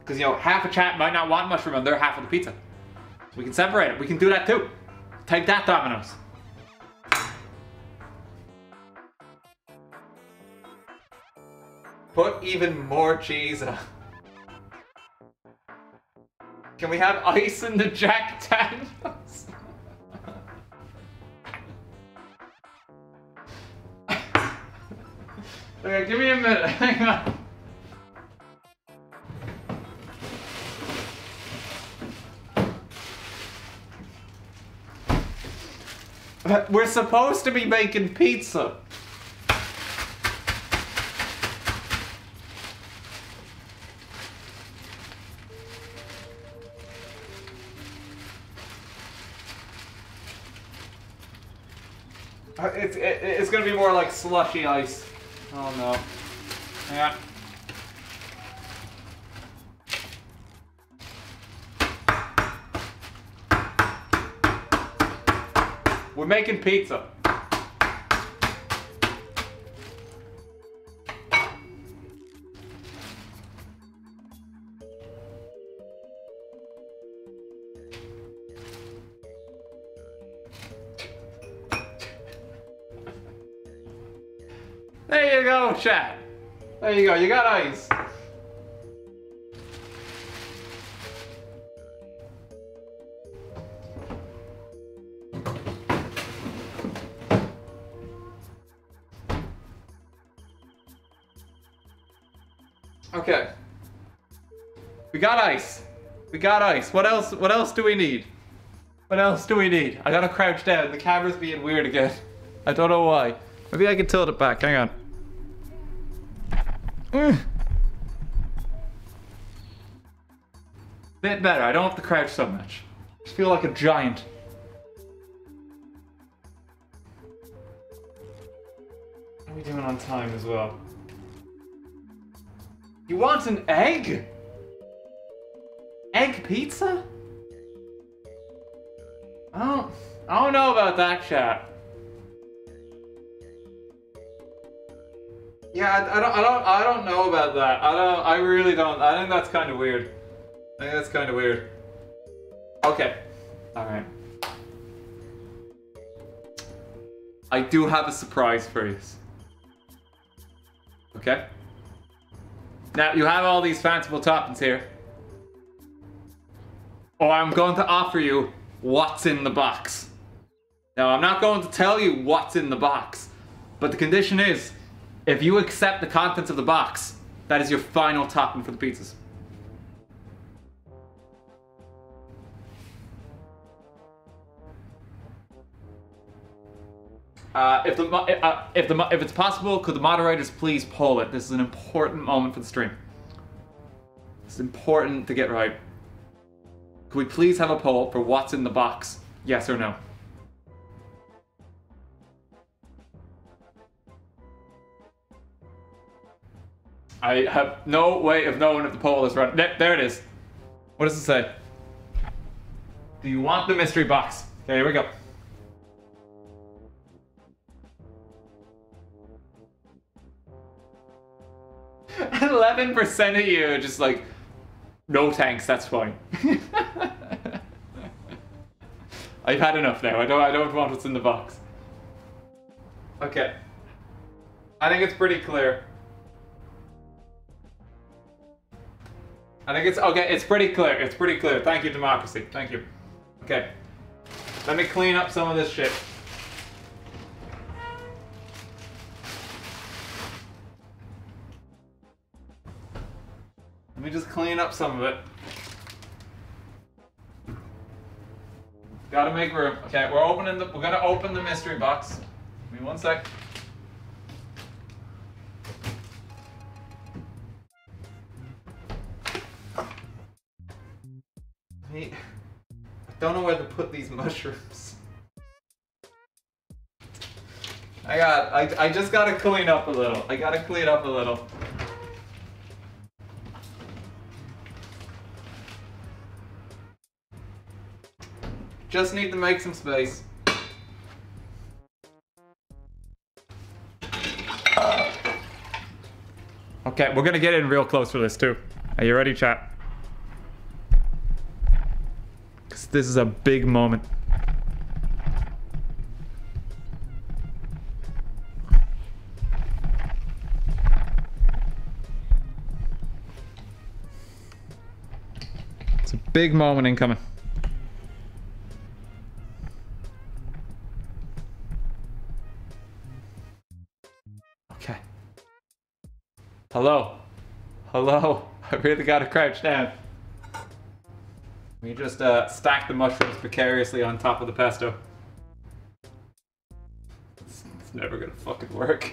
Because, you know, half a chat might not want mushroom on their half of the pizza. So we can separate it. We can do that too. Take that, Domino's. Put even more cheese on. Can we have ice in the Jack Daniels? Okay, give me a minute, hang on. We're supposed to be making pizza. It's, it, it's gonna be more like slushy ice. Oh no. Yeah. We're making pizza. There you go, chat. There you go, you got ice. Okay. We got ice. We got ice. What else? What else do we need? What else do we need? I gotta crouch down. The camera's being weird again. I don't know why. Maybe I can tilt it back. Hang on. Mm. Bit better. I don't have to crouch so much. I just feel like a giant. How are we doing on time as well? You want an egg? Egg pizza? I don't, I don't know about that, chat. Yeah, I, I don't, I don't, I don't know about that. I don't, I really don't. I think that's kind of weird. I think that's kind of weird. Okay, all right. I do have a surprise for you. Okay. Now, you have all these fanciful toppings here. Or I'm going to offer you what's in the box. Now, I'm not going to tell you what's in the box. But the condition is, if you accept the contents of the box, that is your final topping for the pizzas. Uh, if the uh, if the if it's possible, could the moderators please poll it? This is an important moment for the stream. It's important to get right. Could we please have a poll for what's in the box? Yes or no? I have no way of knowing if the poll is running. There it is. What does it say? Do you want the mystery box? Okay, here we go. eleven percent of you just like, no thanks, that's fine. I've had enough now. I don't I don't want what's in the box. Okay. I think it's pretty clear. I think it's okay, it's pretty clear. It's pretty clear. Thank you, democracy. Thank you. Okay. Let me clean up some of this shit. Let me just clean up some of it. Gotta make room. Okay, we're opening the. We're gonna open the mystery box. Give me one sec. I don't know where to put these mushrooms. I got. I. I just gotta clean up a little. I gotta clean up a little. Just need to make some space. Uh, okay, we're gonna get in real close for this too. Are you ready, chat? Because this is a big moment. It's a big moment incoming. Hello. Hello. I really gotta crouch down. We just uh, stack the mushrooms precariously on top of the pesto. It's never gonna fucking work.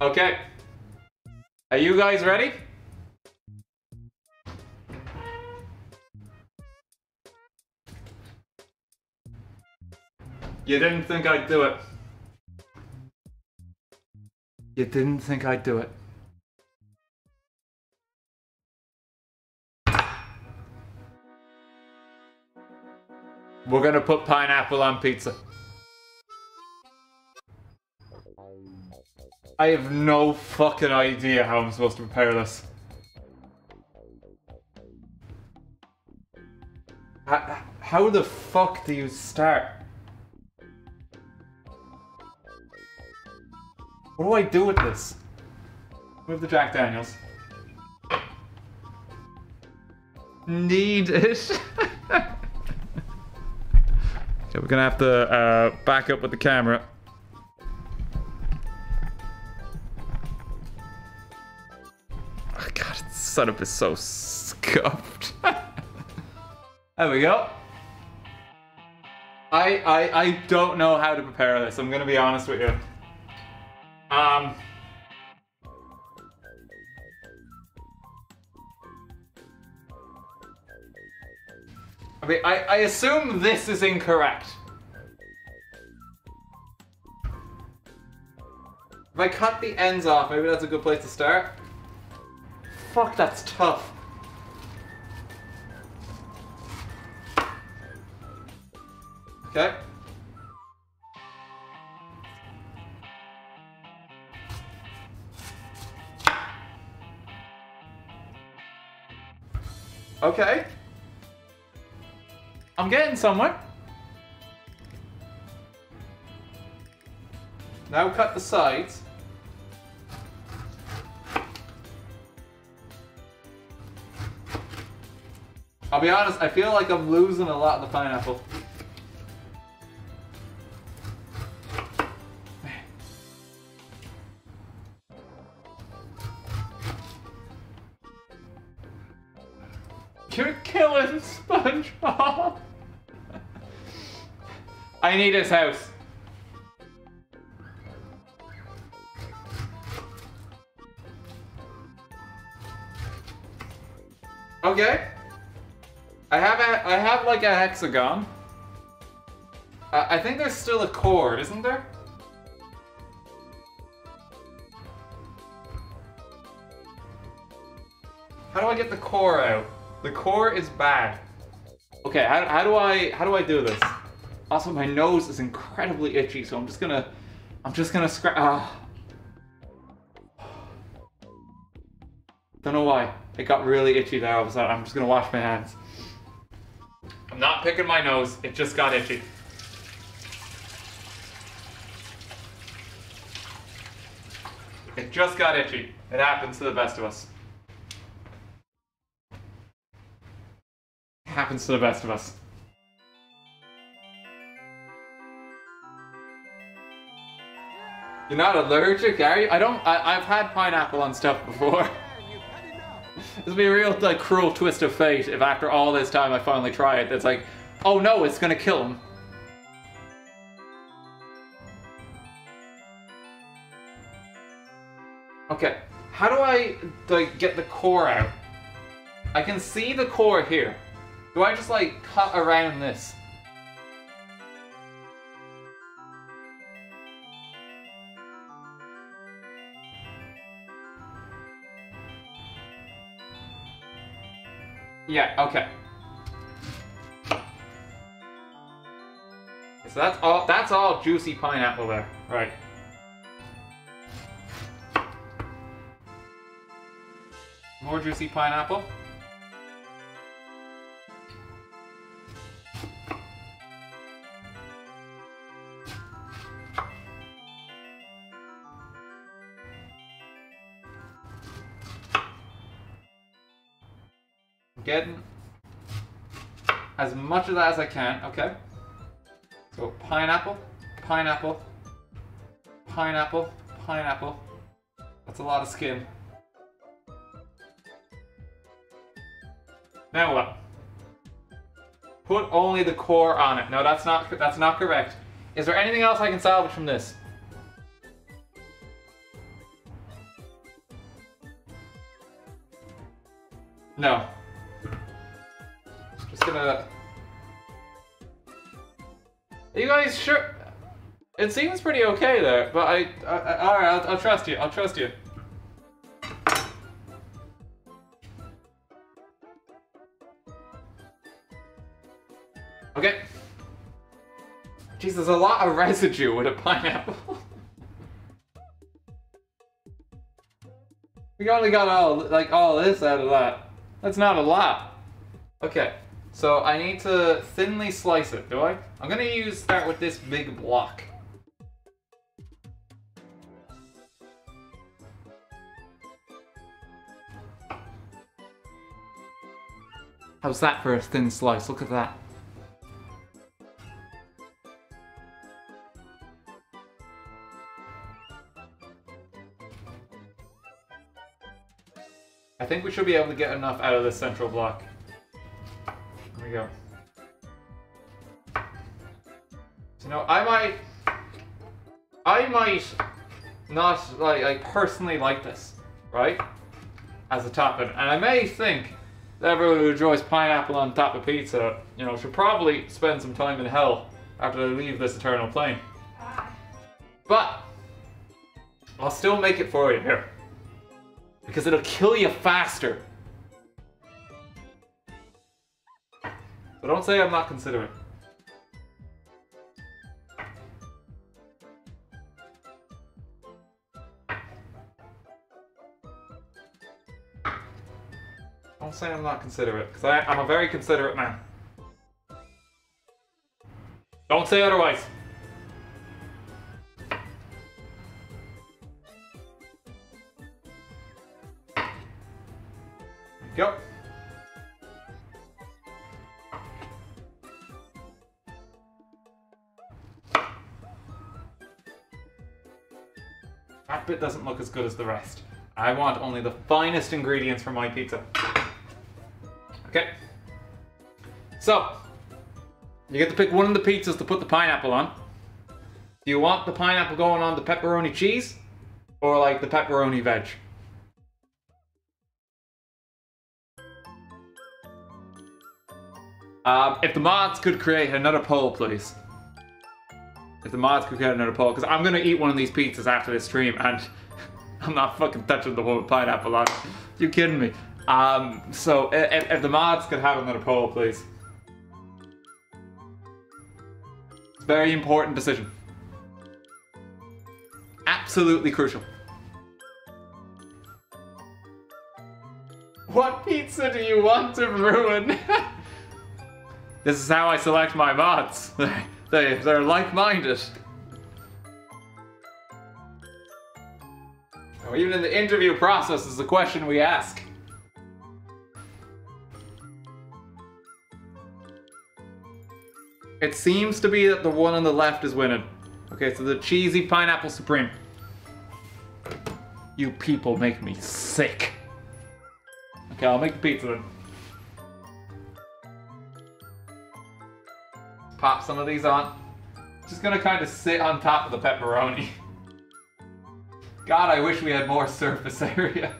Okay. Are you guys ready? You didn't think I'd do it. You didn't think I'd do it. We're gonna put pineapple on pizza. I have no fucking idea how I'm supposed to prepare this. How, how the fuck do you start? What do I do with this? Move the Jack Daniels. Need it. Okay, we're gonna have to uh, back up with the camera. Oh god, this setup is so scuffed. There we go. I, I I don't know how to prepare this. I'm gonna be honest with you. Um, I mean, I, I assume this is incorrect. If I cut the ends off, maybe that's a good place to start. Fuck, that's tough. Okay. Okay. I'm getting somewhere. Now cut the sides. I'll be honest, I feel like I'm losing a lot of the pineapple. You're killing SpongeBob! I need his house. Okay. I have a, I have like a hexagon. Uh, I think there's still a chord, isn't there? How do I get the core out? The core is bad. Okay, how, how do I how do I do this? Also, my nose is incredibly itchy, so I'm just gonna I'm just gonna scratch. Ah. Don't know why it got really itchy there all of a sudden. I'm just gonna wash my hands. I'm not picking my nose. It just got itchy. It just got itchy. It happens to the best of us. Happens to the best of us. You're not allergic, are you? I don't. I, I've had pineapple on stuff before. This would be a real like cruel twist of fate if after all this time I finally try it. It's like, oh no, it's gonna kill him. Okay, how do I like get the core out? I can see the core here. Do I just like cut around this? Yeah, okay. So that's all that's all juicy pineapple there. Right. More juicy pineapple. Getting as much of that as I can, okay? So pineapple, pineapple, pineapple, pineapple. That's a lot of skin. Now what? Put only the core on it. No, that's not, that's not correct. Is there anything else I can salvage from this? No. Just gonna... Are you guys sure? It seems pretty okay there, but I... I, I Alright, I'll, I'll trust you. I'll trust you. Okay. Jeez, there's a lot of residue with a pineapple. We only got all, like, all this out of that. That's not a lot. Okay, so I need to thinly slice it, do I? I'm gonna use, start with this big block. How's that for a thin slice? Look at that. I think we should be able to get enough out of this central block. Here we go. So now I might, I might not like, I personally like this, right? As a topping, and I may think that everyone who enjoys pineapple on top of pizza, you know, should probably spend some time in hell after they leave this eternal plane. But I'll still make it for you here. Because it'll kill you faster. But don't say I'm not considerate. Don't say I'm not considerate, because I'm a very considerate man. Don't say otherwise. Go. That bit doesn't look as good as the rest. I want only the finest ingredients for my pizza. Okay. So, you get to pick one of the pizzas to put the pineapple on. Do you want the pineapple going on the pepperoni cheese? Or like the pepperoni veg? Um, if the mods could create another poll, please. If the mods could create another poll, because I'm going to eat one of these pizzas after this stream, and I'm not fucking touching the one with pineapple on it. You kidding me? Um, so, if, if the mods could have another poll, please. It's a very important decision. Absolutely crucial. What pizza do you want to ruin? This is how I select my mods. They, they, they're like-minded. Oh, even in the interview process is the question we ask. It seems to be that the one on the left is winning. Okay, so the cheesy pineapple supreme. You people make me sick. Okay, I'll make the pizza then. Pop some of these on. Just gonna kind of sit on top of the pepperoni. God, I wish we had more surface area.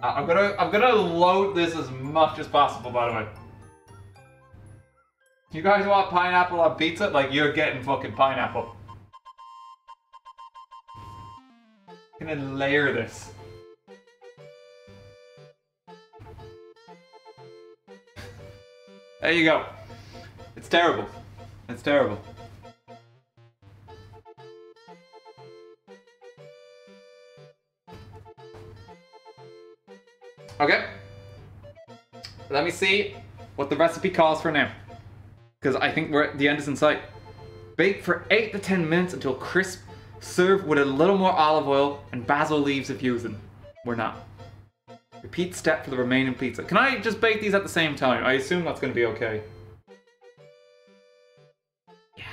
Uh, I'm gonna I'm gonna load this as much as possible. By the way, you guys want pineapple on pizza? Like, you're getting fucking pineapple. I'm gonna layer this. There you go. It's terrible. It's terrible. Okay. Let me see what the recipe calls for now. Because I think we're at the end is in sight. Bake for eight to ten minutes until crisp. Serve with a little more olive oil and basil leaves if using. We're not. Repeat step for the remaining pizza. Can I just bake these at the same time? I assume that's going to be okay. Yeah.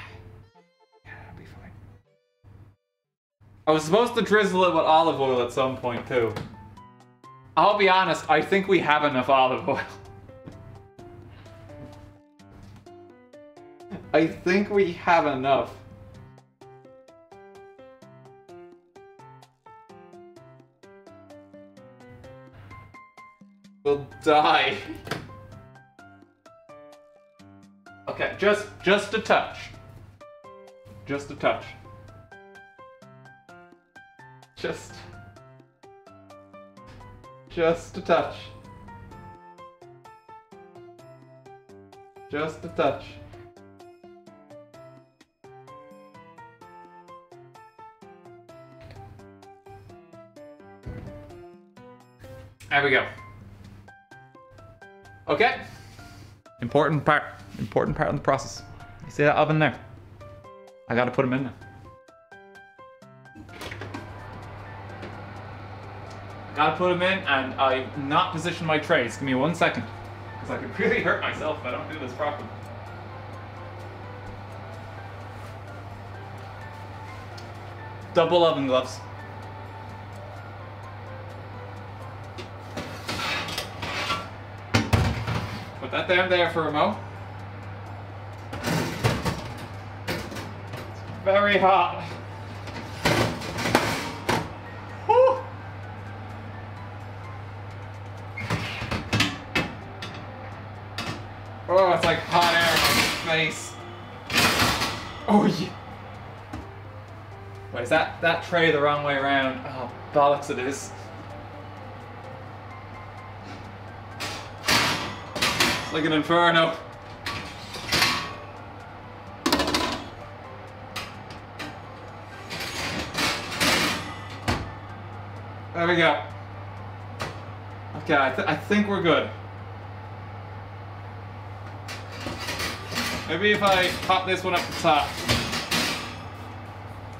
Yeah, that'll be fine. I was supposed to drizzle it with olive oil at some point, too. I'll be honest, I think we have enough olive oil. I think we have enough. We'll die. Okay, just, just a touch. Just a touch. Just... Just a touch. Just a touch. There we go. Okay. Important part. Important part of the process. You see that oven there? I gotta put them in there. Gotta put them in, and I've not positioned my trays. Give me one second. Because I could really hurt myself if I don't do this properly. Double oven gloves. Put that down there for a moment. It's very hot. Oh, it's like hot air in my face. Oh, yeah. Wait, is that, that tray the wrong way around? Oh, bollocks it is. It's like an inferno. There we go. Okay, I, th I think we're good. Maybe if I pop this one up the top,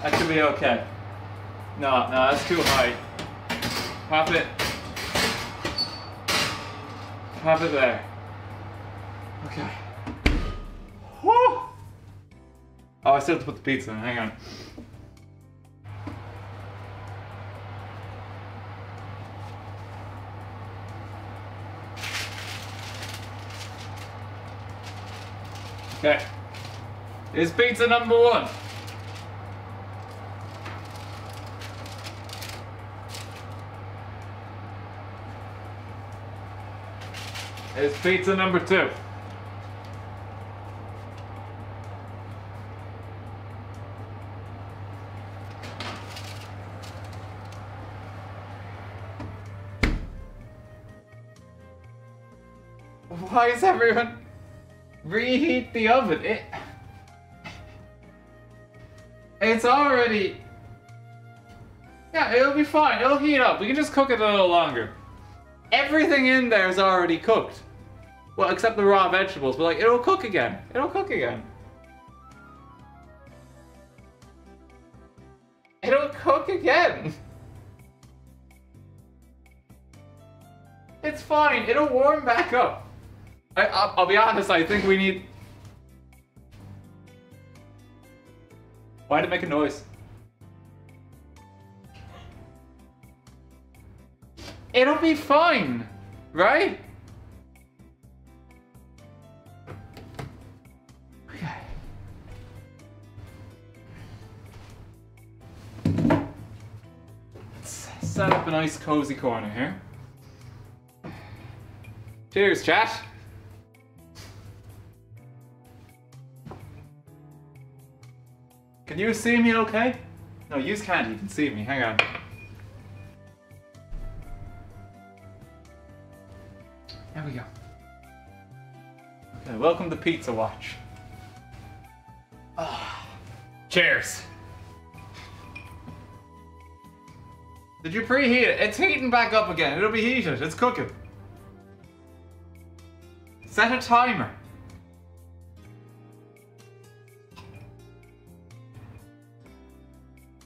that should be okay. No, no, that's too high. Pop it. Pop it there. Okay. Woo! Oh, I still have to put the pizza in. Hang on. Okay, here's pizza number one. Here's pizza number two. Why is everyone... Reheat the oven. It, it's already... Yeah, it'll be fine. It'll heat up. We can just cook it a little longer. Everything in there is already cooked. Well, except the raw vegetables. But, like, it'll cook again. It'll cook again. It'll cook again. It's fine. It'll warm back up. I, I'll, I'll be honest, I think we need... Why'd it make a noise? It'll be fine, right? Okay. Let's set up a nice cozy corner here. Cheers, chat. Can you see me okay? No, you can't even see me. Hang on. There we go. Okay, welcome to Pizza Watch. Ah, cheers. Did you preheat it? It's heating back up again. It'll be heated. It's cooking. Set a timer.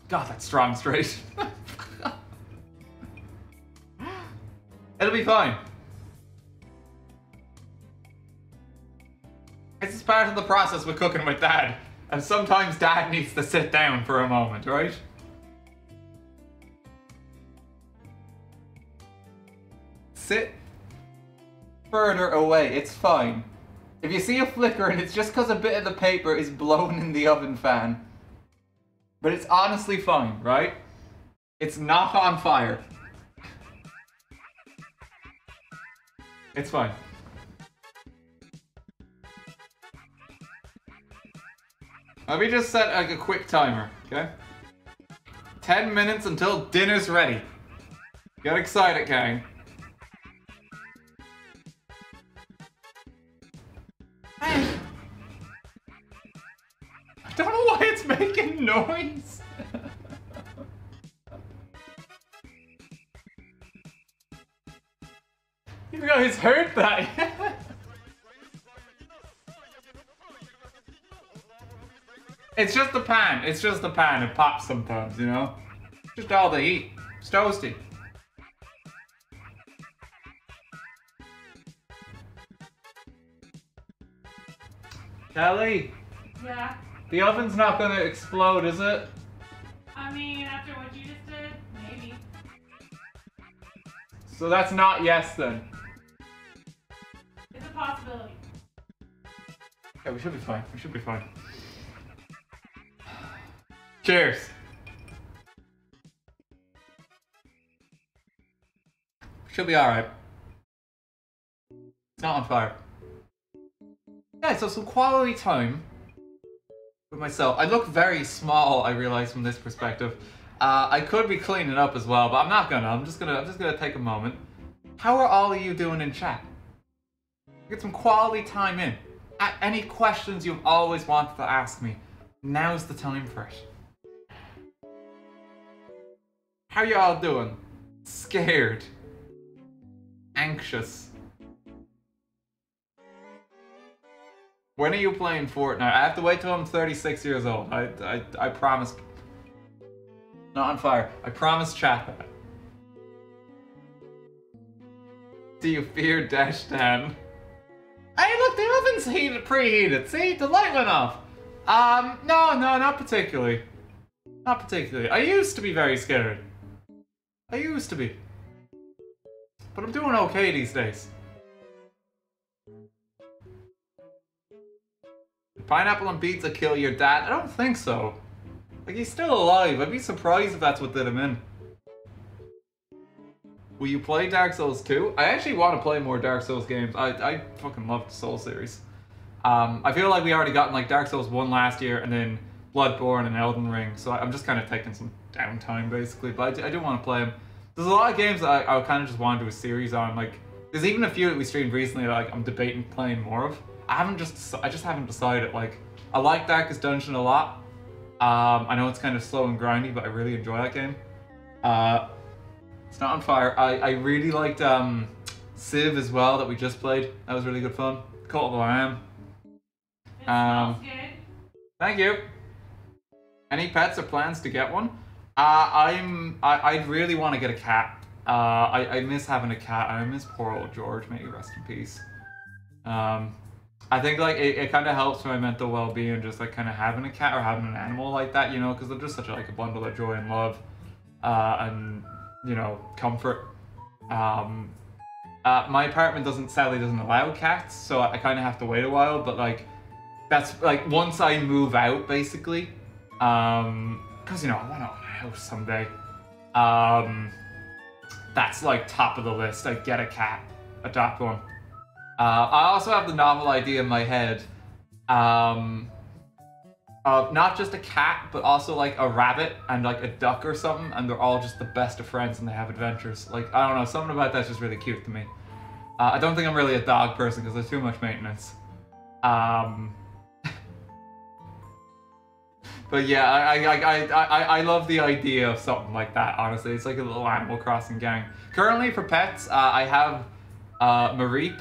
God, that's strong straight. It'll be fine. This is part of the process with cooking with Dad. And sometimes Dad needs to sit down for a moment, right? sit further away. It's fine. If you see a flicker, and it's just because a bit of the paper is blown in the oven fan. But it's honestly fine, right? It's not on fire. It's fine. Let me just set like a quick timer, okay? Ten minutes until dinner's ready. Get excited, gang. I don't know why it's making noise. You guys heard that? It's just the pan. It's just the pan. It pops sometimes, you know? Just all the heat. It's toasty. Kelly? Yeah? The oven's not gonna explode, is it? I mean, after what you just did, maybe. So that's not yes, then? It's a possibility. Yeah, we should be fine. We should be fine. Cheers. Should be alright. It's not on fire. Yeah, so some quality time with myself. I look very small, I realize, from this perspective. Uh, I could be cleaning up as well, but I'm not gonna. I'm just gonna I'm just gonna take a moment. How are all of you doing in chat? Get some quality time in. A- any questions you've always wanted to ask me, now's the time for it. How y'all doing? Scared. Anxious. When are you playing Fortnite? I have to wait till I'm thirty-six years old. I I, I promise. Not on fire. I promise chat that. Do you fear dash ten? Hey look, the oven's heated, preheated. See? The light went off. Um, no, no, not particularly. Not particularly. I used to be very scared. I used to be. But I'm doing okay these days. Did pineapple and pizza kill your dad? I don't think so. Like, he's still alive. I'd be surprised if that's what did him in. Will you play Dark Souls two? I actually want to play more Dark Souls games. I, I fucking love the Souls series. Um, I feel like we already gotten like Dark Souls one last year and then Bloodborne and Elden Ring. So I'm just kind of taking some downtime basically. But I do, I do want to play them. There's a lot of games that I, I kind of just want to do a series on. Like, there's even a few that we streamed recently that like, I'm debating playing more of. I haven't just, I just haven't decided. Like, I like Darkest Dungeon a lot. Um, I know it's kind of slow and grindy, but I really enjoy that game. Uh, it's not on fire. I, I really liked um, Civ as well that we just played. That was really good fun. Cult of the Lamb. Um, thank you. Any pets or plans to get one? Uh, I'm, I, I'd really want to get a cat. Uh, I, I miss having a cat. I miss poor old George. May he rest in peace. Um, I think like it, it kind of helps for my mental well-being, just like kind of having a cat or having an animal like that, you know, because they're just such a, like a bundle of joy and love, uh, and you know, comfort. Um, uh, my apartment doesn't sadly doesn't allow cats, so I, I kind of have to wait a while. But like, that's like once I move out, basically, um, because you know I want to. House someday. Um, that's like top of the list. I get a cat. Adopt one. Uh, I also have the novel idea in my head um, of not just a cat, but also like a rabbit and like a duck or something, and they're all just the best of friends and they have adventures. Like, I don't know, something about that's just really cute to me. Uh, I don't think I'm really a dog person because there's too much maintenance. Um... But yeah, I I, I I I love the idea of something like that, honestly. It's like a little Animal Crossing gang. Currently, for pets, uh, I have uh, Mareep,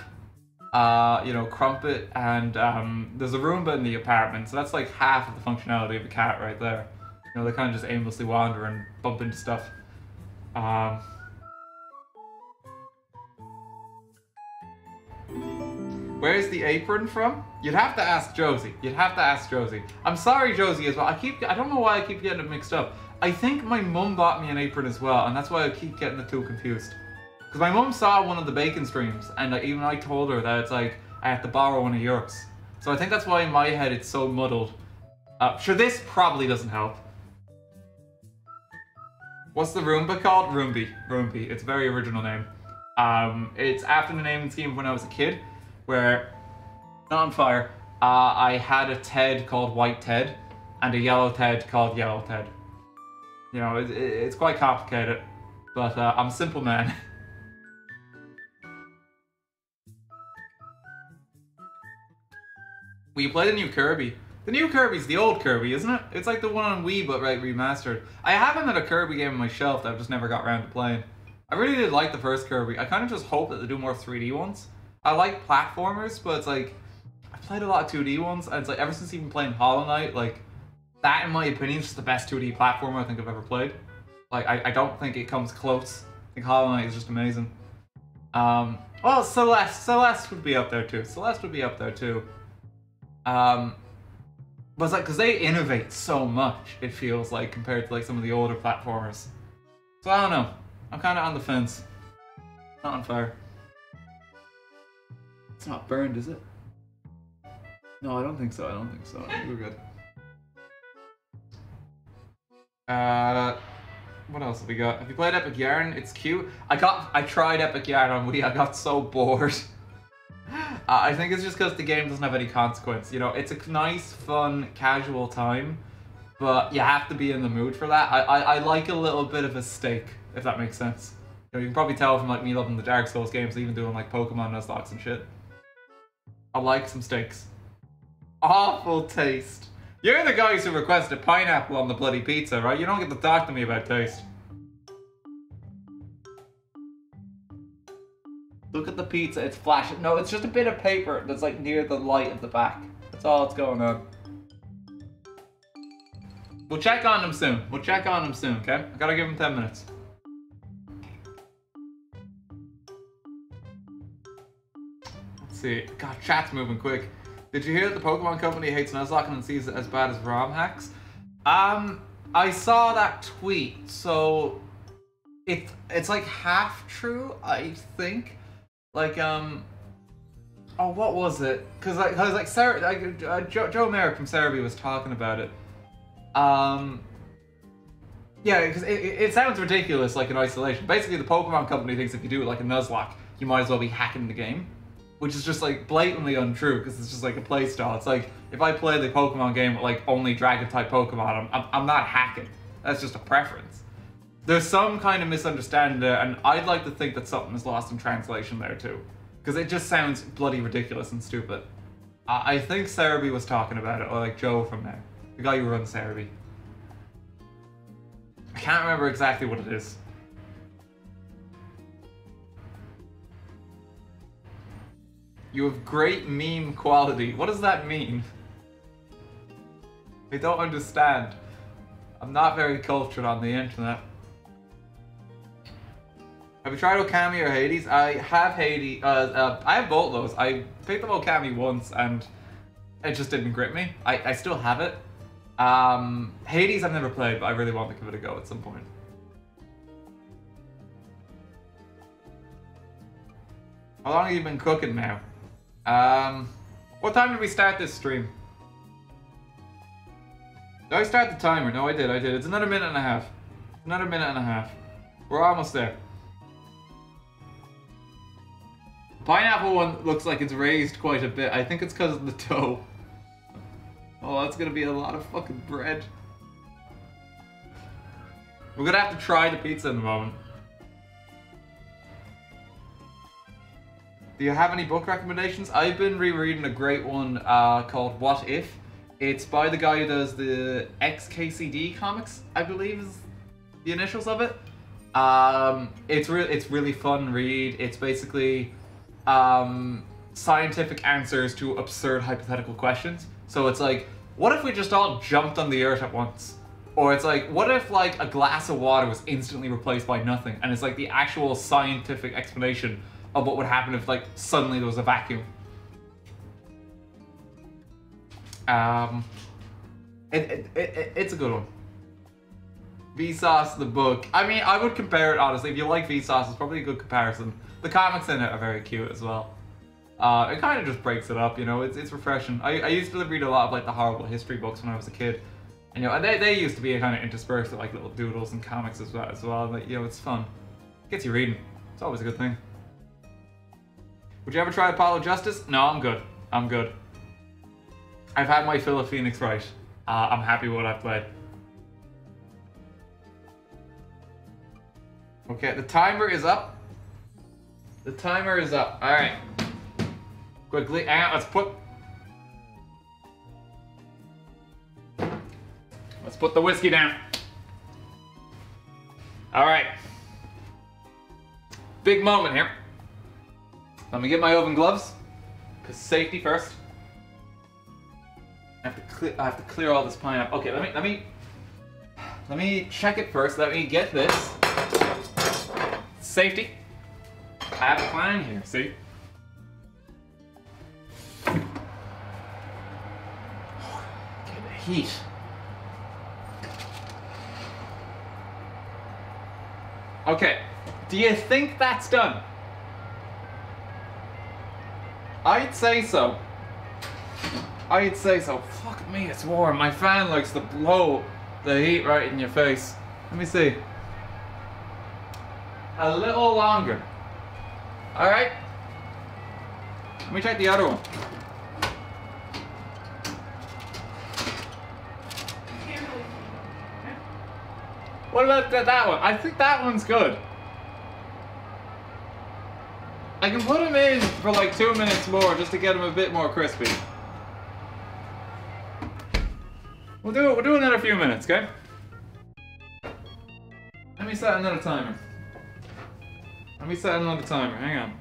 uh, you know, Crumpet, and um, there's a Roomba in the apartment, so that's like half of the functionality of a cat right there. You know, they kind of just aimlessly wander and bump into stuff. Um... Where's the apron from? You'd have to ask Josie. You'd have to ask Josie. I'm sorry, Josie, as well. I keep—I don't know why I keep getting it mixed up. I think my mum bought me an apron as well, and that's why I keep getting the two confused. Because my mum saw one of the bacon streams, and like, even I told her that it's like, I have to borrow one of yours. So I think that's why in my head it's so muddled. Uh, sure, this probably doesn't help. What's the Roomba called? Roombie. Roombie. It's a very original name. Um, it's after the naming scheme when I was a kid, where, not on fire, uh, I had a Ted called White Ted, and a yellow Ted called Yellow Ted. You know, it, it, it's quite complicated, but uh, I'm a simple man. We play the new Kirby. The new Kirby's the old Kirby, isn't it? It's like the one on Wii, but right, remastered. I have another Kirby game on my shelf that I've just never got around to playing. I really did like the first Kirby. I kind of just hope that they do more three D ones. I like platformers, but it's like, I've played a lot of two D ones, and it's like, ever since even playing Hollow Knight, like, that in my opinion is just the best two D platformer I think I've ever played. Like, I, I don't think it comes close. I think Hollow Knight is just amazing. Um, well, Celeste. Celeste would be up there too. Celeste would be up there too. Um, but it's like, because they innovate so much, it feels like, compared to like some of the older platformers. So I don't know. I'm kind of on the fence. Not on fire. It's not burned, is it? No, I don't think so. I don't think so. I think we're good. Uh, what else have we got? Have you played Epic Yarn? It's cute. I got, I tried Epic Yarn on Wii. I got so bored. Uh, I think it's just because the game doesn't have any consequence. You know, it's a nice, fun, casual time, but you have to be in the mood for that. I, I, I like a little bit of a stake, if that makes sense. You know, you can probably tell from like me loving the Dark Souls games, even doing like Pokemon Nuzlocke and shit. I like some steaks. Awful taste. You're the guys who requested pineapple on the bloody pizza, right? You don't get to talk to me about taste. Look at the pizza, it's flashing. No, it's just a bit of paper that's like near the light at the back. That's all that's going on. We'll check on him soon. We'll check on him soon, okay? I gotta give him ten minutes. Let's see. God, chat's moving quick. Did you hear that the Pokemon Company hates Nuzlocke and sees it as bad as ROM hacks? Um, I saw that tweet, so it, it's like half true, I think. Like, um, oh, what was it? Because like, cause like, Sarah, like uh, Joe, Joe Merrick from Serebii was talking about it. Um, yeah, because it, it, it sounds ridiculous, like in isolation. Basically, the Pokemon Company thinks if you do it like a Nuzlocke, you might as well be hacking the game, which is just like blatantly untrue because it's just like a play style. It's like if I play the Pokemon game with like only Dragon type Pokemon, I'm, I'm I'm not hacking. That's just a preference. There's some kind of misunderstanding there, and I'd like to think that something is lost in translation there too, because it just sounds bloody ridiculous and stupid. I, I think Serebii was talking about it, or like Joe from there, the guy who runs Serebii. I can't remember exactly what it is. You have great meme quality. What does that mean? I don't understand. I'm not very cultured on the internet. Have you tried Okami or Hades? I have Hades. Uh, uh, I have both those. I picked up Okami once and it just didn't grip me. I, I still have it. Um, Hades I've never played, but I really want to give it a go at some point. How long have you been cooking now? Um, what time did we start this stream? Did I start the timer? No, I did, I did. It's another minute and a half. Another minute and a half. We're almost there. Pineapple one looks like it's raised quite a bit. I think it's because of the dough. Oh, that's gonna be a lot of fucking bread. We're gonna have to try the pizza in a moment. Do you have any book recommendations? I've been rereading a great one uh, called What If? It's by the guy who does the X K C D comics, I believe is the initials of it. Um, it's, re it's really fun read. It's basically... Um, scientific answers to absurd hypothetical questions. So it's like, what if we just all jumped on the earth at once? Or it's like, what if like a glass of water was instantly replaced by nothing? And it's like the actual scientific explanation of what would happen if like suddenly there was a vacuum. Um, it, it, it, it's a good one. Vsauce the book. I mean, I would compare it, honestly. If you like Vsauce, it's probably a good comparison. The comics in it are very cute as well. Uh, it kind of just breaks it up, you know, it's, it's refreshing. I, I used to read a lot of, like, the horrible history books when I was a kid. And, you know, and they, they used to be kind of interspersed with, like, little doodles and comics as well, as well. But, you know, it's fun. It gets you reading. It's always a good thing. Would you ever try Apollo Justice? No, I'm good. I'm good. I've had my fill of Phoenix Wright. Uh, I'm happy with what I've played. Okay, the timer is up. The timer is up. All right. Quickly, hang on, let's put... Let's put the whiskey down. All right. Big moment here. Let me get my oven gloves, because safety first. I have to clear. I have to clear all this pine up. Okay, let me let me let me check it first. Let me get this safety. I have a pine here. See. Oh, get the heat. Okay. Do you think that's done? I'd say so. I'd say so. Fuck me, it's warm. My fan likes to blow the heat right in your face. Let me see. A little longer. Alright. Let me check the other one. What about that one? I think that one's good. I can put them in for like two minutes more just to get them a bit more crispy. We'll do it. We'll do it in a few minutes, okay? Let me set another timer. Let me set another timer. Hang on.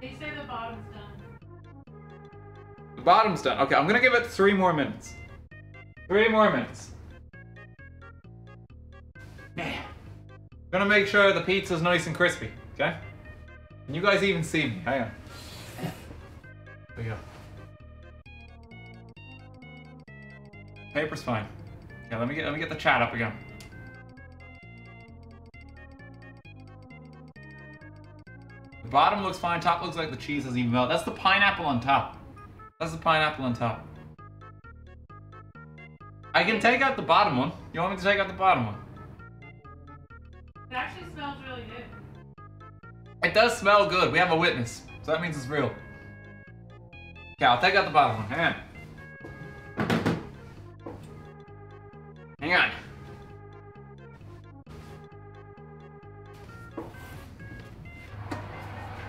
They say the bottom's done. The bottom's done. Okay, I'm gonna give it three more minutes. Three more minutes. Man. I'm gonna make sure the pizza's nice and crispy, okay? Can you guys even see me? Hang on. There we go. Paper's fine. Yeah, let me get let me get the chat up again. The bottom looks fine. Top looks like the cheese hasn't even melted. That's the pineapple on top. That's the pineapple on top. I can take out the bottom one. You want me to take out the bottom one? It actually smells really good. It does smell good. We have a witness, so that means it's real. Okay, I'll take out the bottom one. Hang on. Hang on.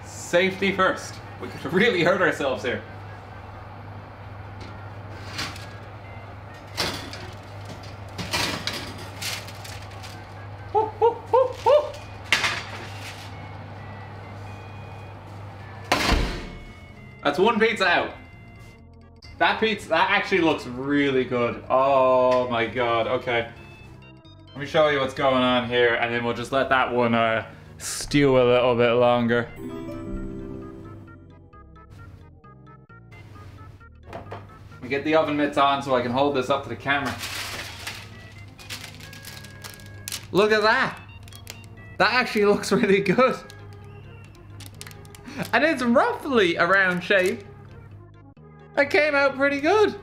Safety first. We could really hurt ourselves here. Woo, woo, woo, woo. That's one pizza out. That pizza, that actually looks really good. Oh my god, okay. Let me show you what's going on here, and then we'll just let that one uh, stew a little bit longer. Let me get the oven mitts on so I can hold this up to the camera. Look at that! That actually looks really good. And it's roughly a round shape. That came out pretty good.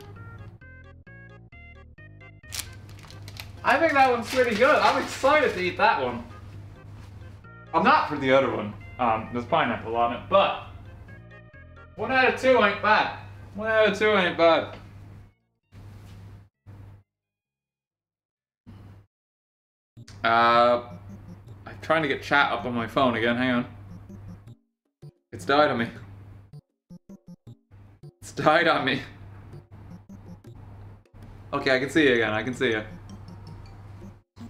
I think that one's pretty good. I'm excited to eat that one. I'm not for the other one. Um, there's pineapple on it, but one out of two ain't bad. One out of two ain't bad. Uh, I'm trying to get chat up on my phone again. Hang on. It's died on me. It's died on me. Okay, I can see you again. I can see you.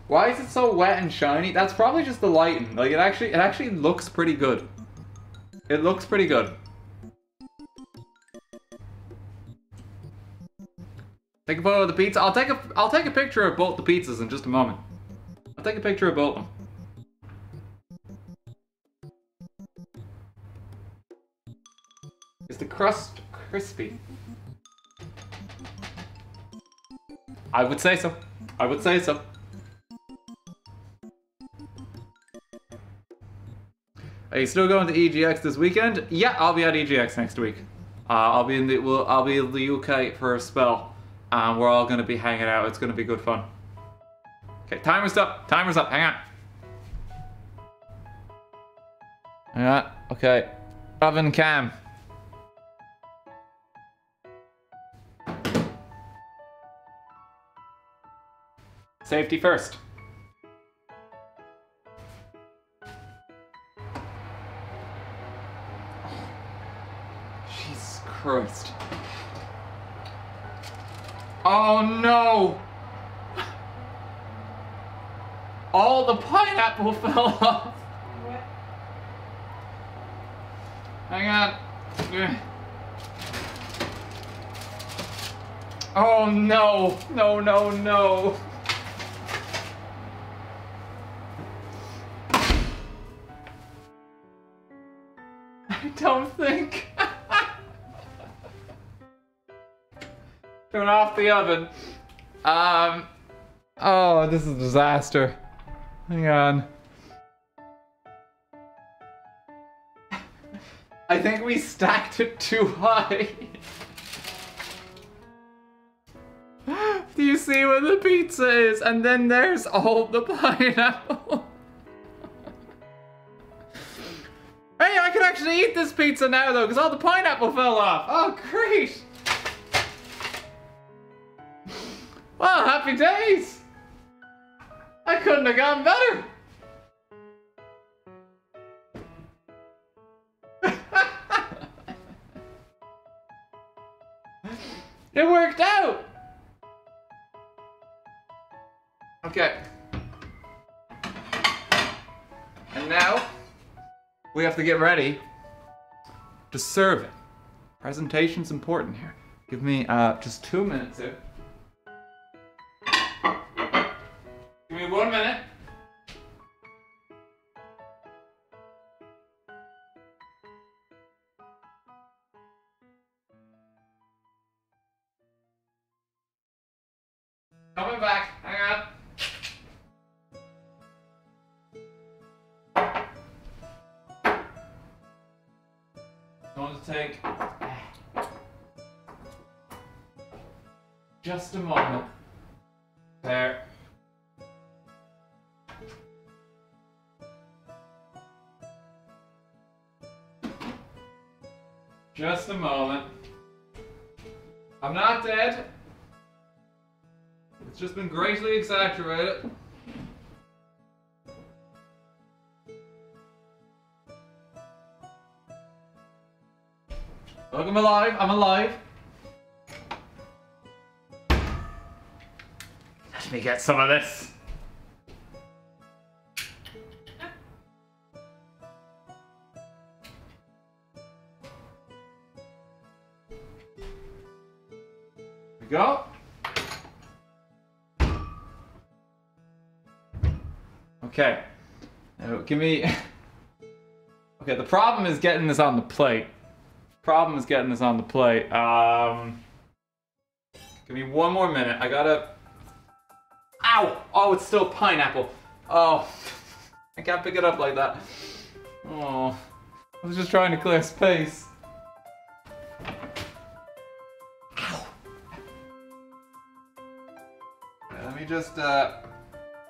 Why is it so wet and shiny? That's probably just the lighting. Like, it actually, it actually looks pretty good. It looks pretty good. Take a photo of the pizza. I'll take a, I'll take a picture of both the pizzas in just a moment. I'll take a picture of both of them. Is the crust crispy? I would say so. I would say so. Are you still going to E G X this weekend? Yeah, I'll be at E G X next week. Uh, I'll be in the we'll, I'll be in the U K for a spell, and we're all going to be hanging out. It's going to be good fun. Okay, timer's up. Timer's up. Hang on. Hang on. Okay. Oven cam. Safety first. Jesus Christ. Oh no! All the pineapple fell off! What? Hang on. Oh no! No, no, no! I don't think. Turn off the oven. Um. Oh, this is a disaster. Hang on. I think we stacked it too high. Do you see where the pizza is? And then there's all the pineapple. Hey, I can actually eat this pizza now though, because all the pineapple fell off. Oh, great. Well, happy days. I couldn't have gone better. It worked out. Okay. And now we have to get ready to serve it. Presentation's important here. Give me uh, just two minutes here. Give me one minute. Coming back. Hang on. Going to take just a moment there. Just a moment. I'm not dead. It's just been greatly exaggerated. Look, I'm alive. I'm alive. Let me get some of this. Go. Okay. Now give me. Okay, the problem is getting this on the plate. Problem is getting this on the plate. Um. Give me one more minute. I gotta. Ow! Oh, it's still pineapple. Oh, I can't pick it up like that. Oh, I was just trying to clear space. Just uh,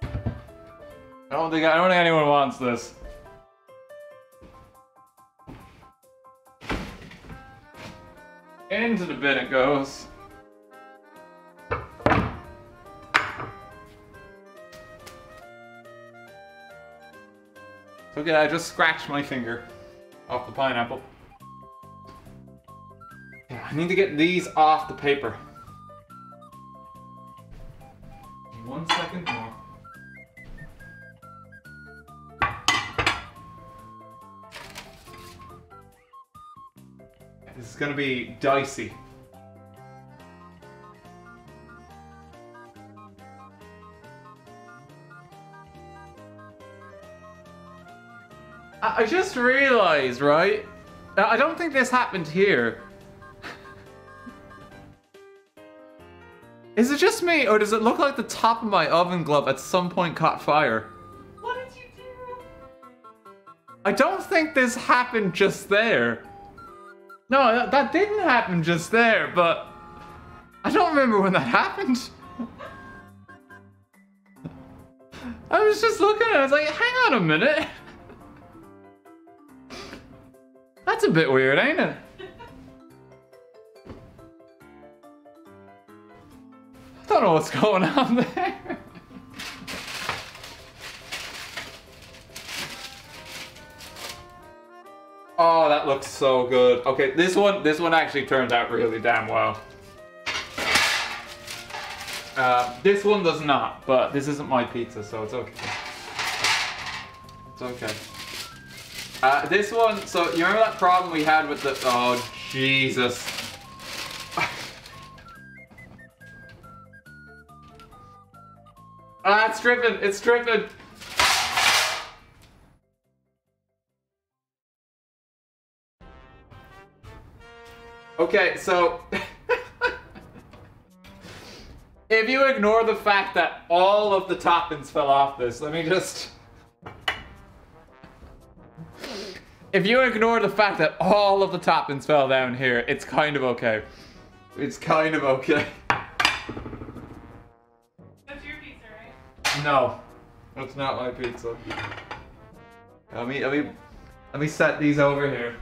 I don't think I don't think anyone wants this. Into the bin it goes. Okay, I just scratched my finger off the pineapple. Yeah, I need to get these off the paper. One second more. This is gonna be dicey. I, I just realized, right? I don't think this happened here. Is it just me, or does it look like the top of my oven glove at some point caught fire? What did you do? I don't think this happened just there. No, that didn't happen just there, but... I don't remember when that happened. I was just looking at it, I was like, hang on a minute. That's a bit weird, ain't it? I don't know what's going on there. Oh, that looks so good. Okay, this one, this one actually turned out really damn well. Uh, this one does not, but this isn't my pizza, so it's okay. It's okay. Uh, this one, so you remember that problem we had with the, oh, Jesus. Ah, it's dripping! It's dripping! Okay, so... if you ignore the fact that all of the toppings fell off this, let me just... if you ignore the fact that all of the toppings fell down here, it's kind of okay. It's kind of okay. No, that's not my pizza. Let me, let me, let me set these over here.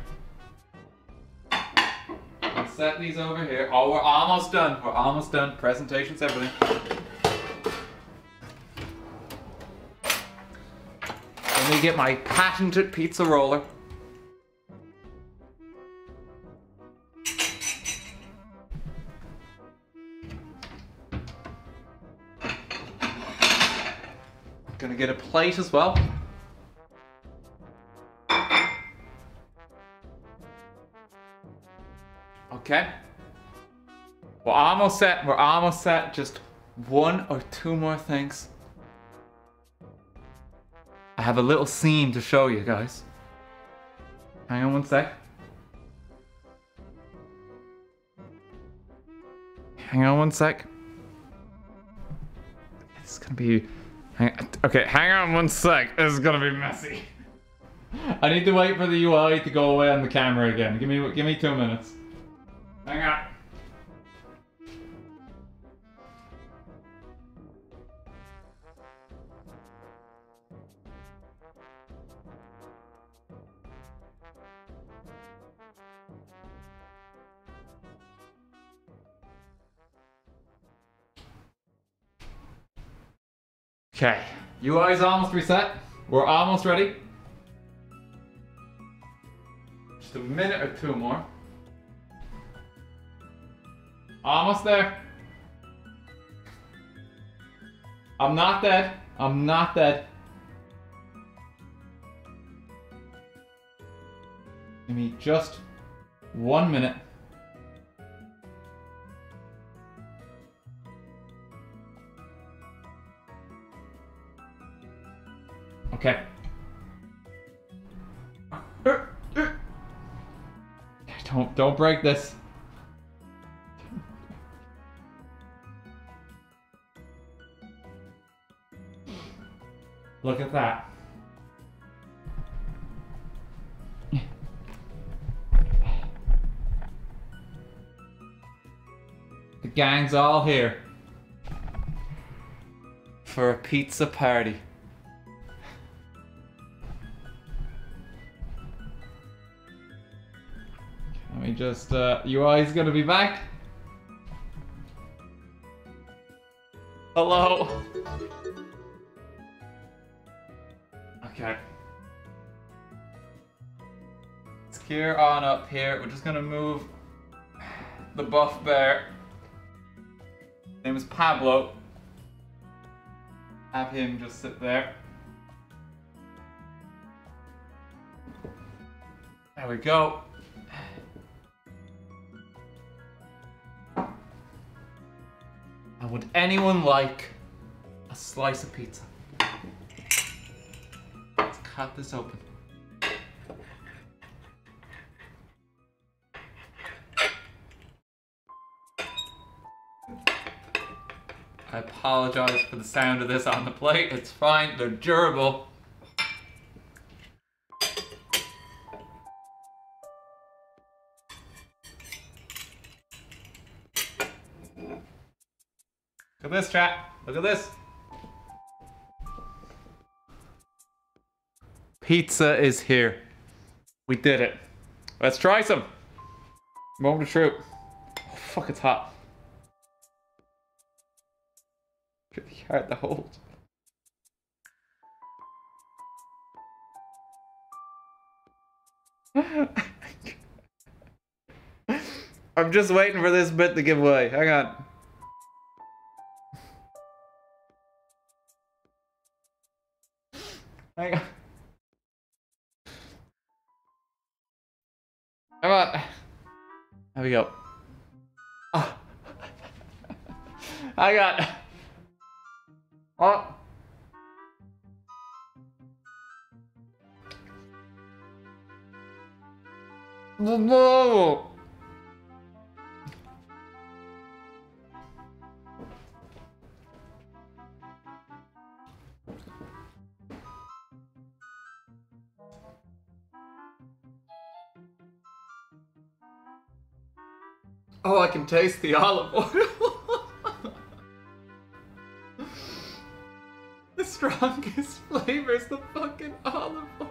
Let's set these over here. Oh, we're almost done. We're almost done. Presentation's everything. Let me get my patented pizza roller. Gonna get a plate as well. Okay. We're almost set. We're almost set. Just one or two more things. I have a little scene to show you guys. Hang on one sec. Hang on one sec. It's gonna be... okay, hang on one sec. This is gonna be messy. I need to wait for the U I to go away on the camera again. Give me, give me two minutes. Hang on. Okay, U I's almost reset. We're almost ready. Just a minute or two more. Almost there. I'm not dead. I'm not dead. Give me just one minute. Okay. Don't don't break this. Look at that. The gang's all here for a pizza party. Let me just, uh, U I's gonna be back. Hello. Okay. Let's gear on up here. We're just gonna move the buff bear. His name is Pablo. Have him just sit there. There we go. And would anyone like a slice of pizza? Let's cut this open. I apologize for the sound of this on the plate. It's fine, they're durable. Look at this, chat. Look at this. Pizza is here. We did it. Let's try some. Moment of truth. Oh, fuck, it's hot. Pretty hard to hold. I'm just waiting for this bit to give way. Hang on. Hang on. Come on. There we go. Oh. I got. Oh. No. Oh, I can taste the olive oil. The strongest flavor is the fucking olive oil.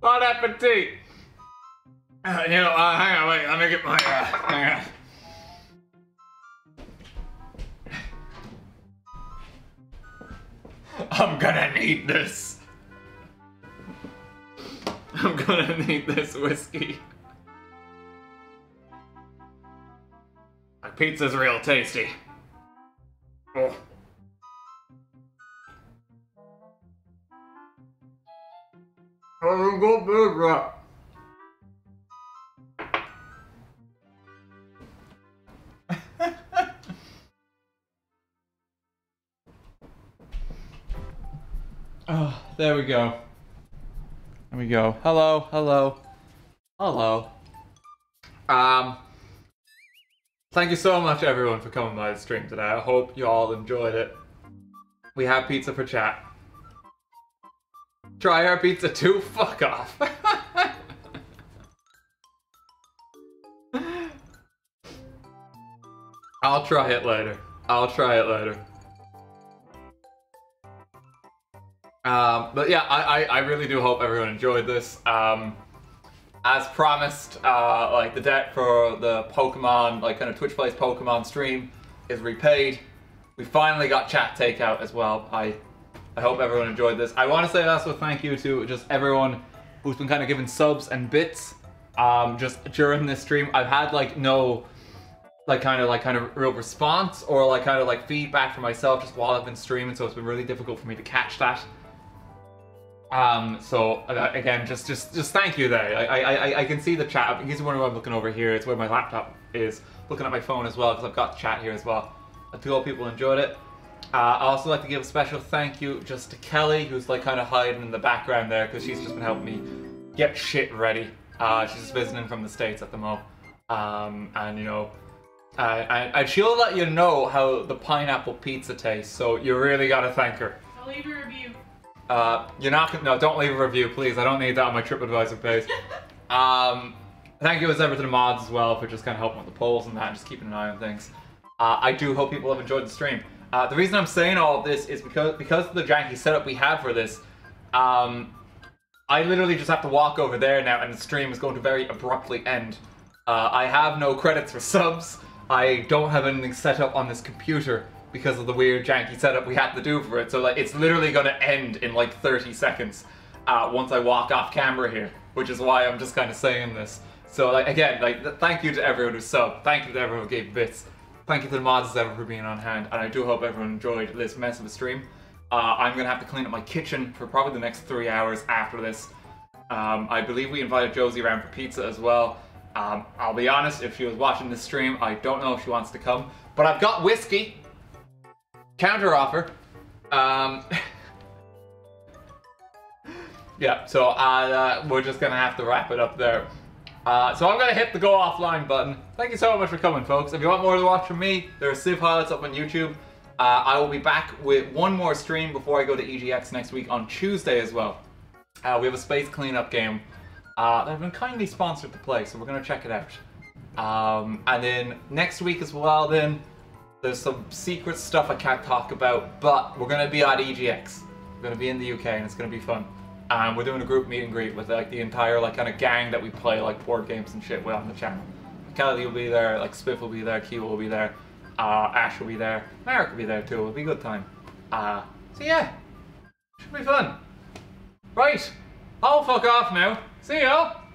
Bon appetit. Uh, you know, uh, hang on, wait, let me get my, uh, hang on. I'm gonna need this. I'm gonna need this whiskey. My pizza's real tasty. Oh. I'm gonna go pizza. Oh, there we go. There we go. Hello, hello, hello. Um, thank you so much, everyone, for coming by the stream today. I hope you all enjoyed it. We have pizza for chat. Try our pizza too. Fuck off. I'll try it later. I'll try it later. Um, but yeah, I, I, I really do hope everyone enjoyed this. Um, as promised, uh, like the debt for the Pokemon, like kind of Twitch Plays Pokemon stream is repaid. We finally got chat takeout as well. I, I hope everyone enjoyed this. I want to say also thank you to just everyone who's been kind of giving subs and bits, um, just during this stream. I've had like no, like kind of like kind of real response or like kind of like feedback for myself just while I've been streaming. So it's been really difficult for me to catch that. Um, so uh, again, just just just thank you there. I I I can see the chat. Here's where I'm looking over here. It's where my laptop is. Looking at my phone as well because I've got chat here as well. I do hope people enjoyed it. Uh, I also like to give a special thank you just to Kelly, who's like kind of hiding in the background there because she's just been helping me get shit ready. Uh, she's just visiting from the States at the moment. Um, and you know, uh, and, and she'll let you know how the pineapple pizza tastes. So you really gotta thank her. I'll leave her a review. Uh, you're not gonna- no, don't leave a review, please. I don't need that on my TripAdvisor page. Um, thank you as ever to the mods as well for just kind of helping with the polls and that, and just keeping an eye on things. Uh, I do hope people have enjoyed the stream. Uh, the reason I'm saying all of this is because- because of the janky setup we had for this, um, I literally just have to walk over there now and the stream is going to very abruptly end. Uh, I have no credits for subs. I don't have anything set up on this computer because of the weird janky setup we had to do for it, so like it's literally gonna end in like thirty seconds uh, once I walk off camera here, which is why I'm just kind of saying this. So like again, like th thank you to everyone who subbed, thank you to everyone who gave bits, thank you to the mods as ever for being on hand, and I do hope everyone enjoyed this mess of a stream. Uh, I'm gonna have to clean up my kitchen for probably the next three hours after this. Um, I believe we invited Josie around for pizza as well. Um, I'll be honest, if she was watching this stream, I don't know if she wants to come, but I've got whiskey. Counter offer. Um, yeah, so uh, uh, we're just gonna have to wrap it up there. Uh, so I'm going to hit the go offline button. Thank you so much for coming, folks. If you want more to watch from me, there are Civ highlights up on YouTube. Uh, I will be back with one more stream before I go to E G X next week on Tuesday as well. Uh, we have a space cleanup game uh, that I've been kindly sponsored to play, so we're going to check it out. Um, and then next week as well, then, there's some secret stuff I can't talk about, but we're going to be at E G X. We're going to be in the U K and it's going to be fun. And um, we're doing a group meet and greet with like the entire like kind of gang that we play like board games and shit with on the channel. Kelly will be there, like Spiff will be there, Q will be there, uh, Ash will be there, Merrick will be there too, it'll be a good time. Uh, so yeah, should be fun. Right, I'll fuck off now. See y'all!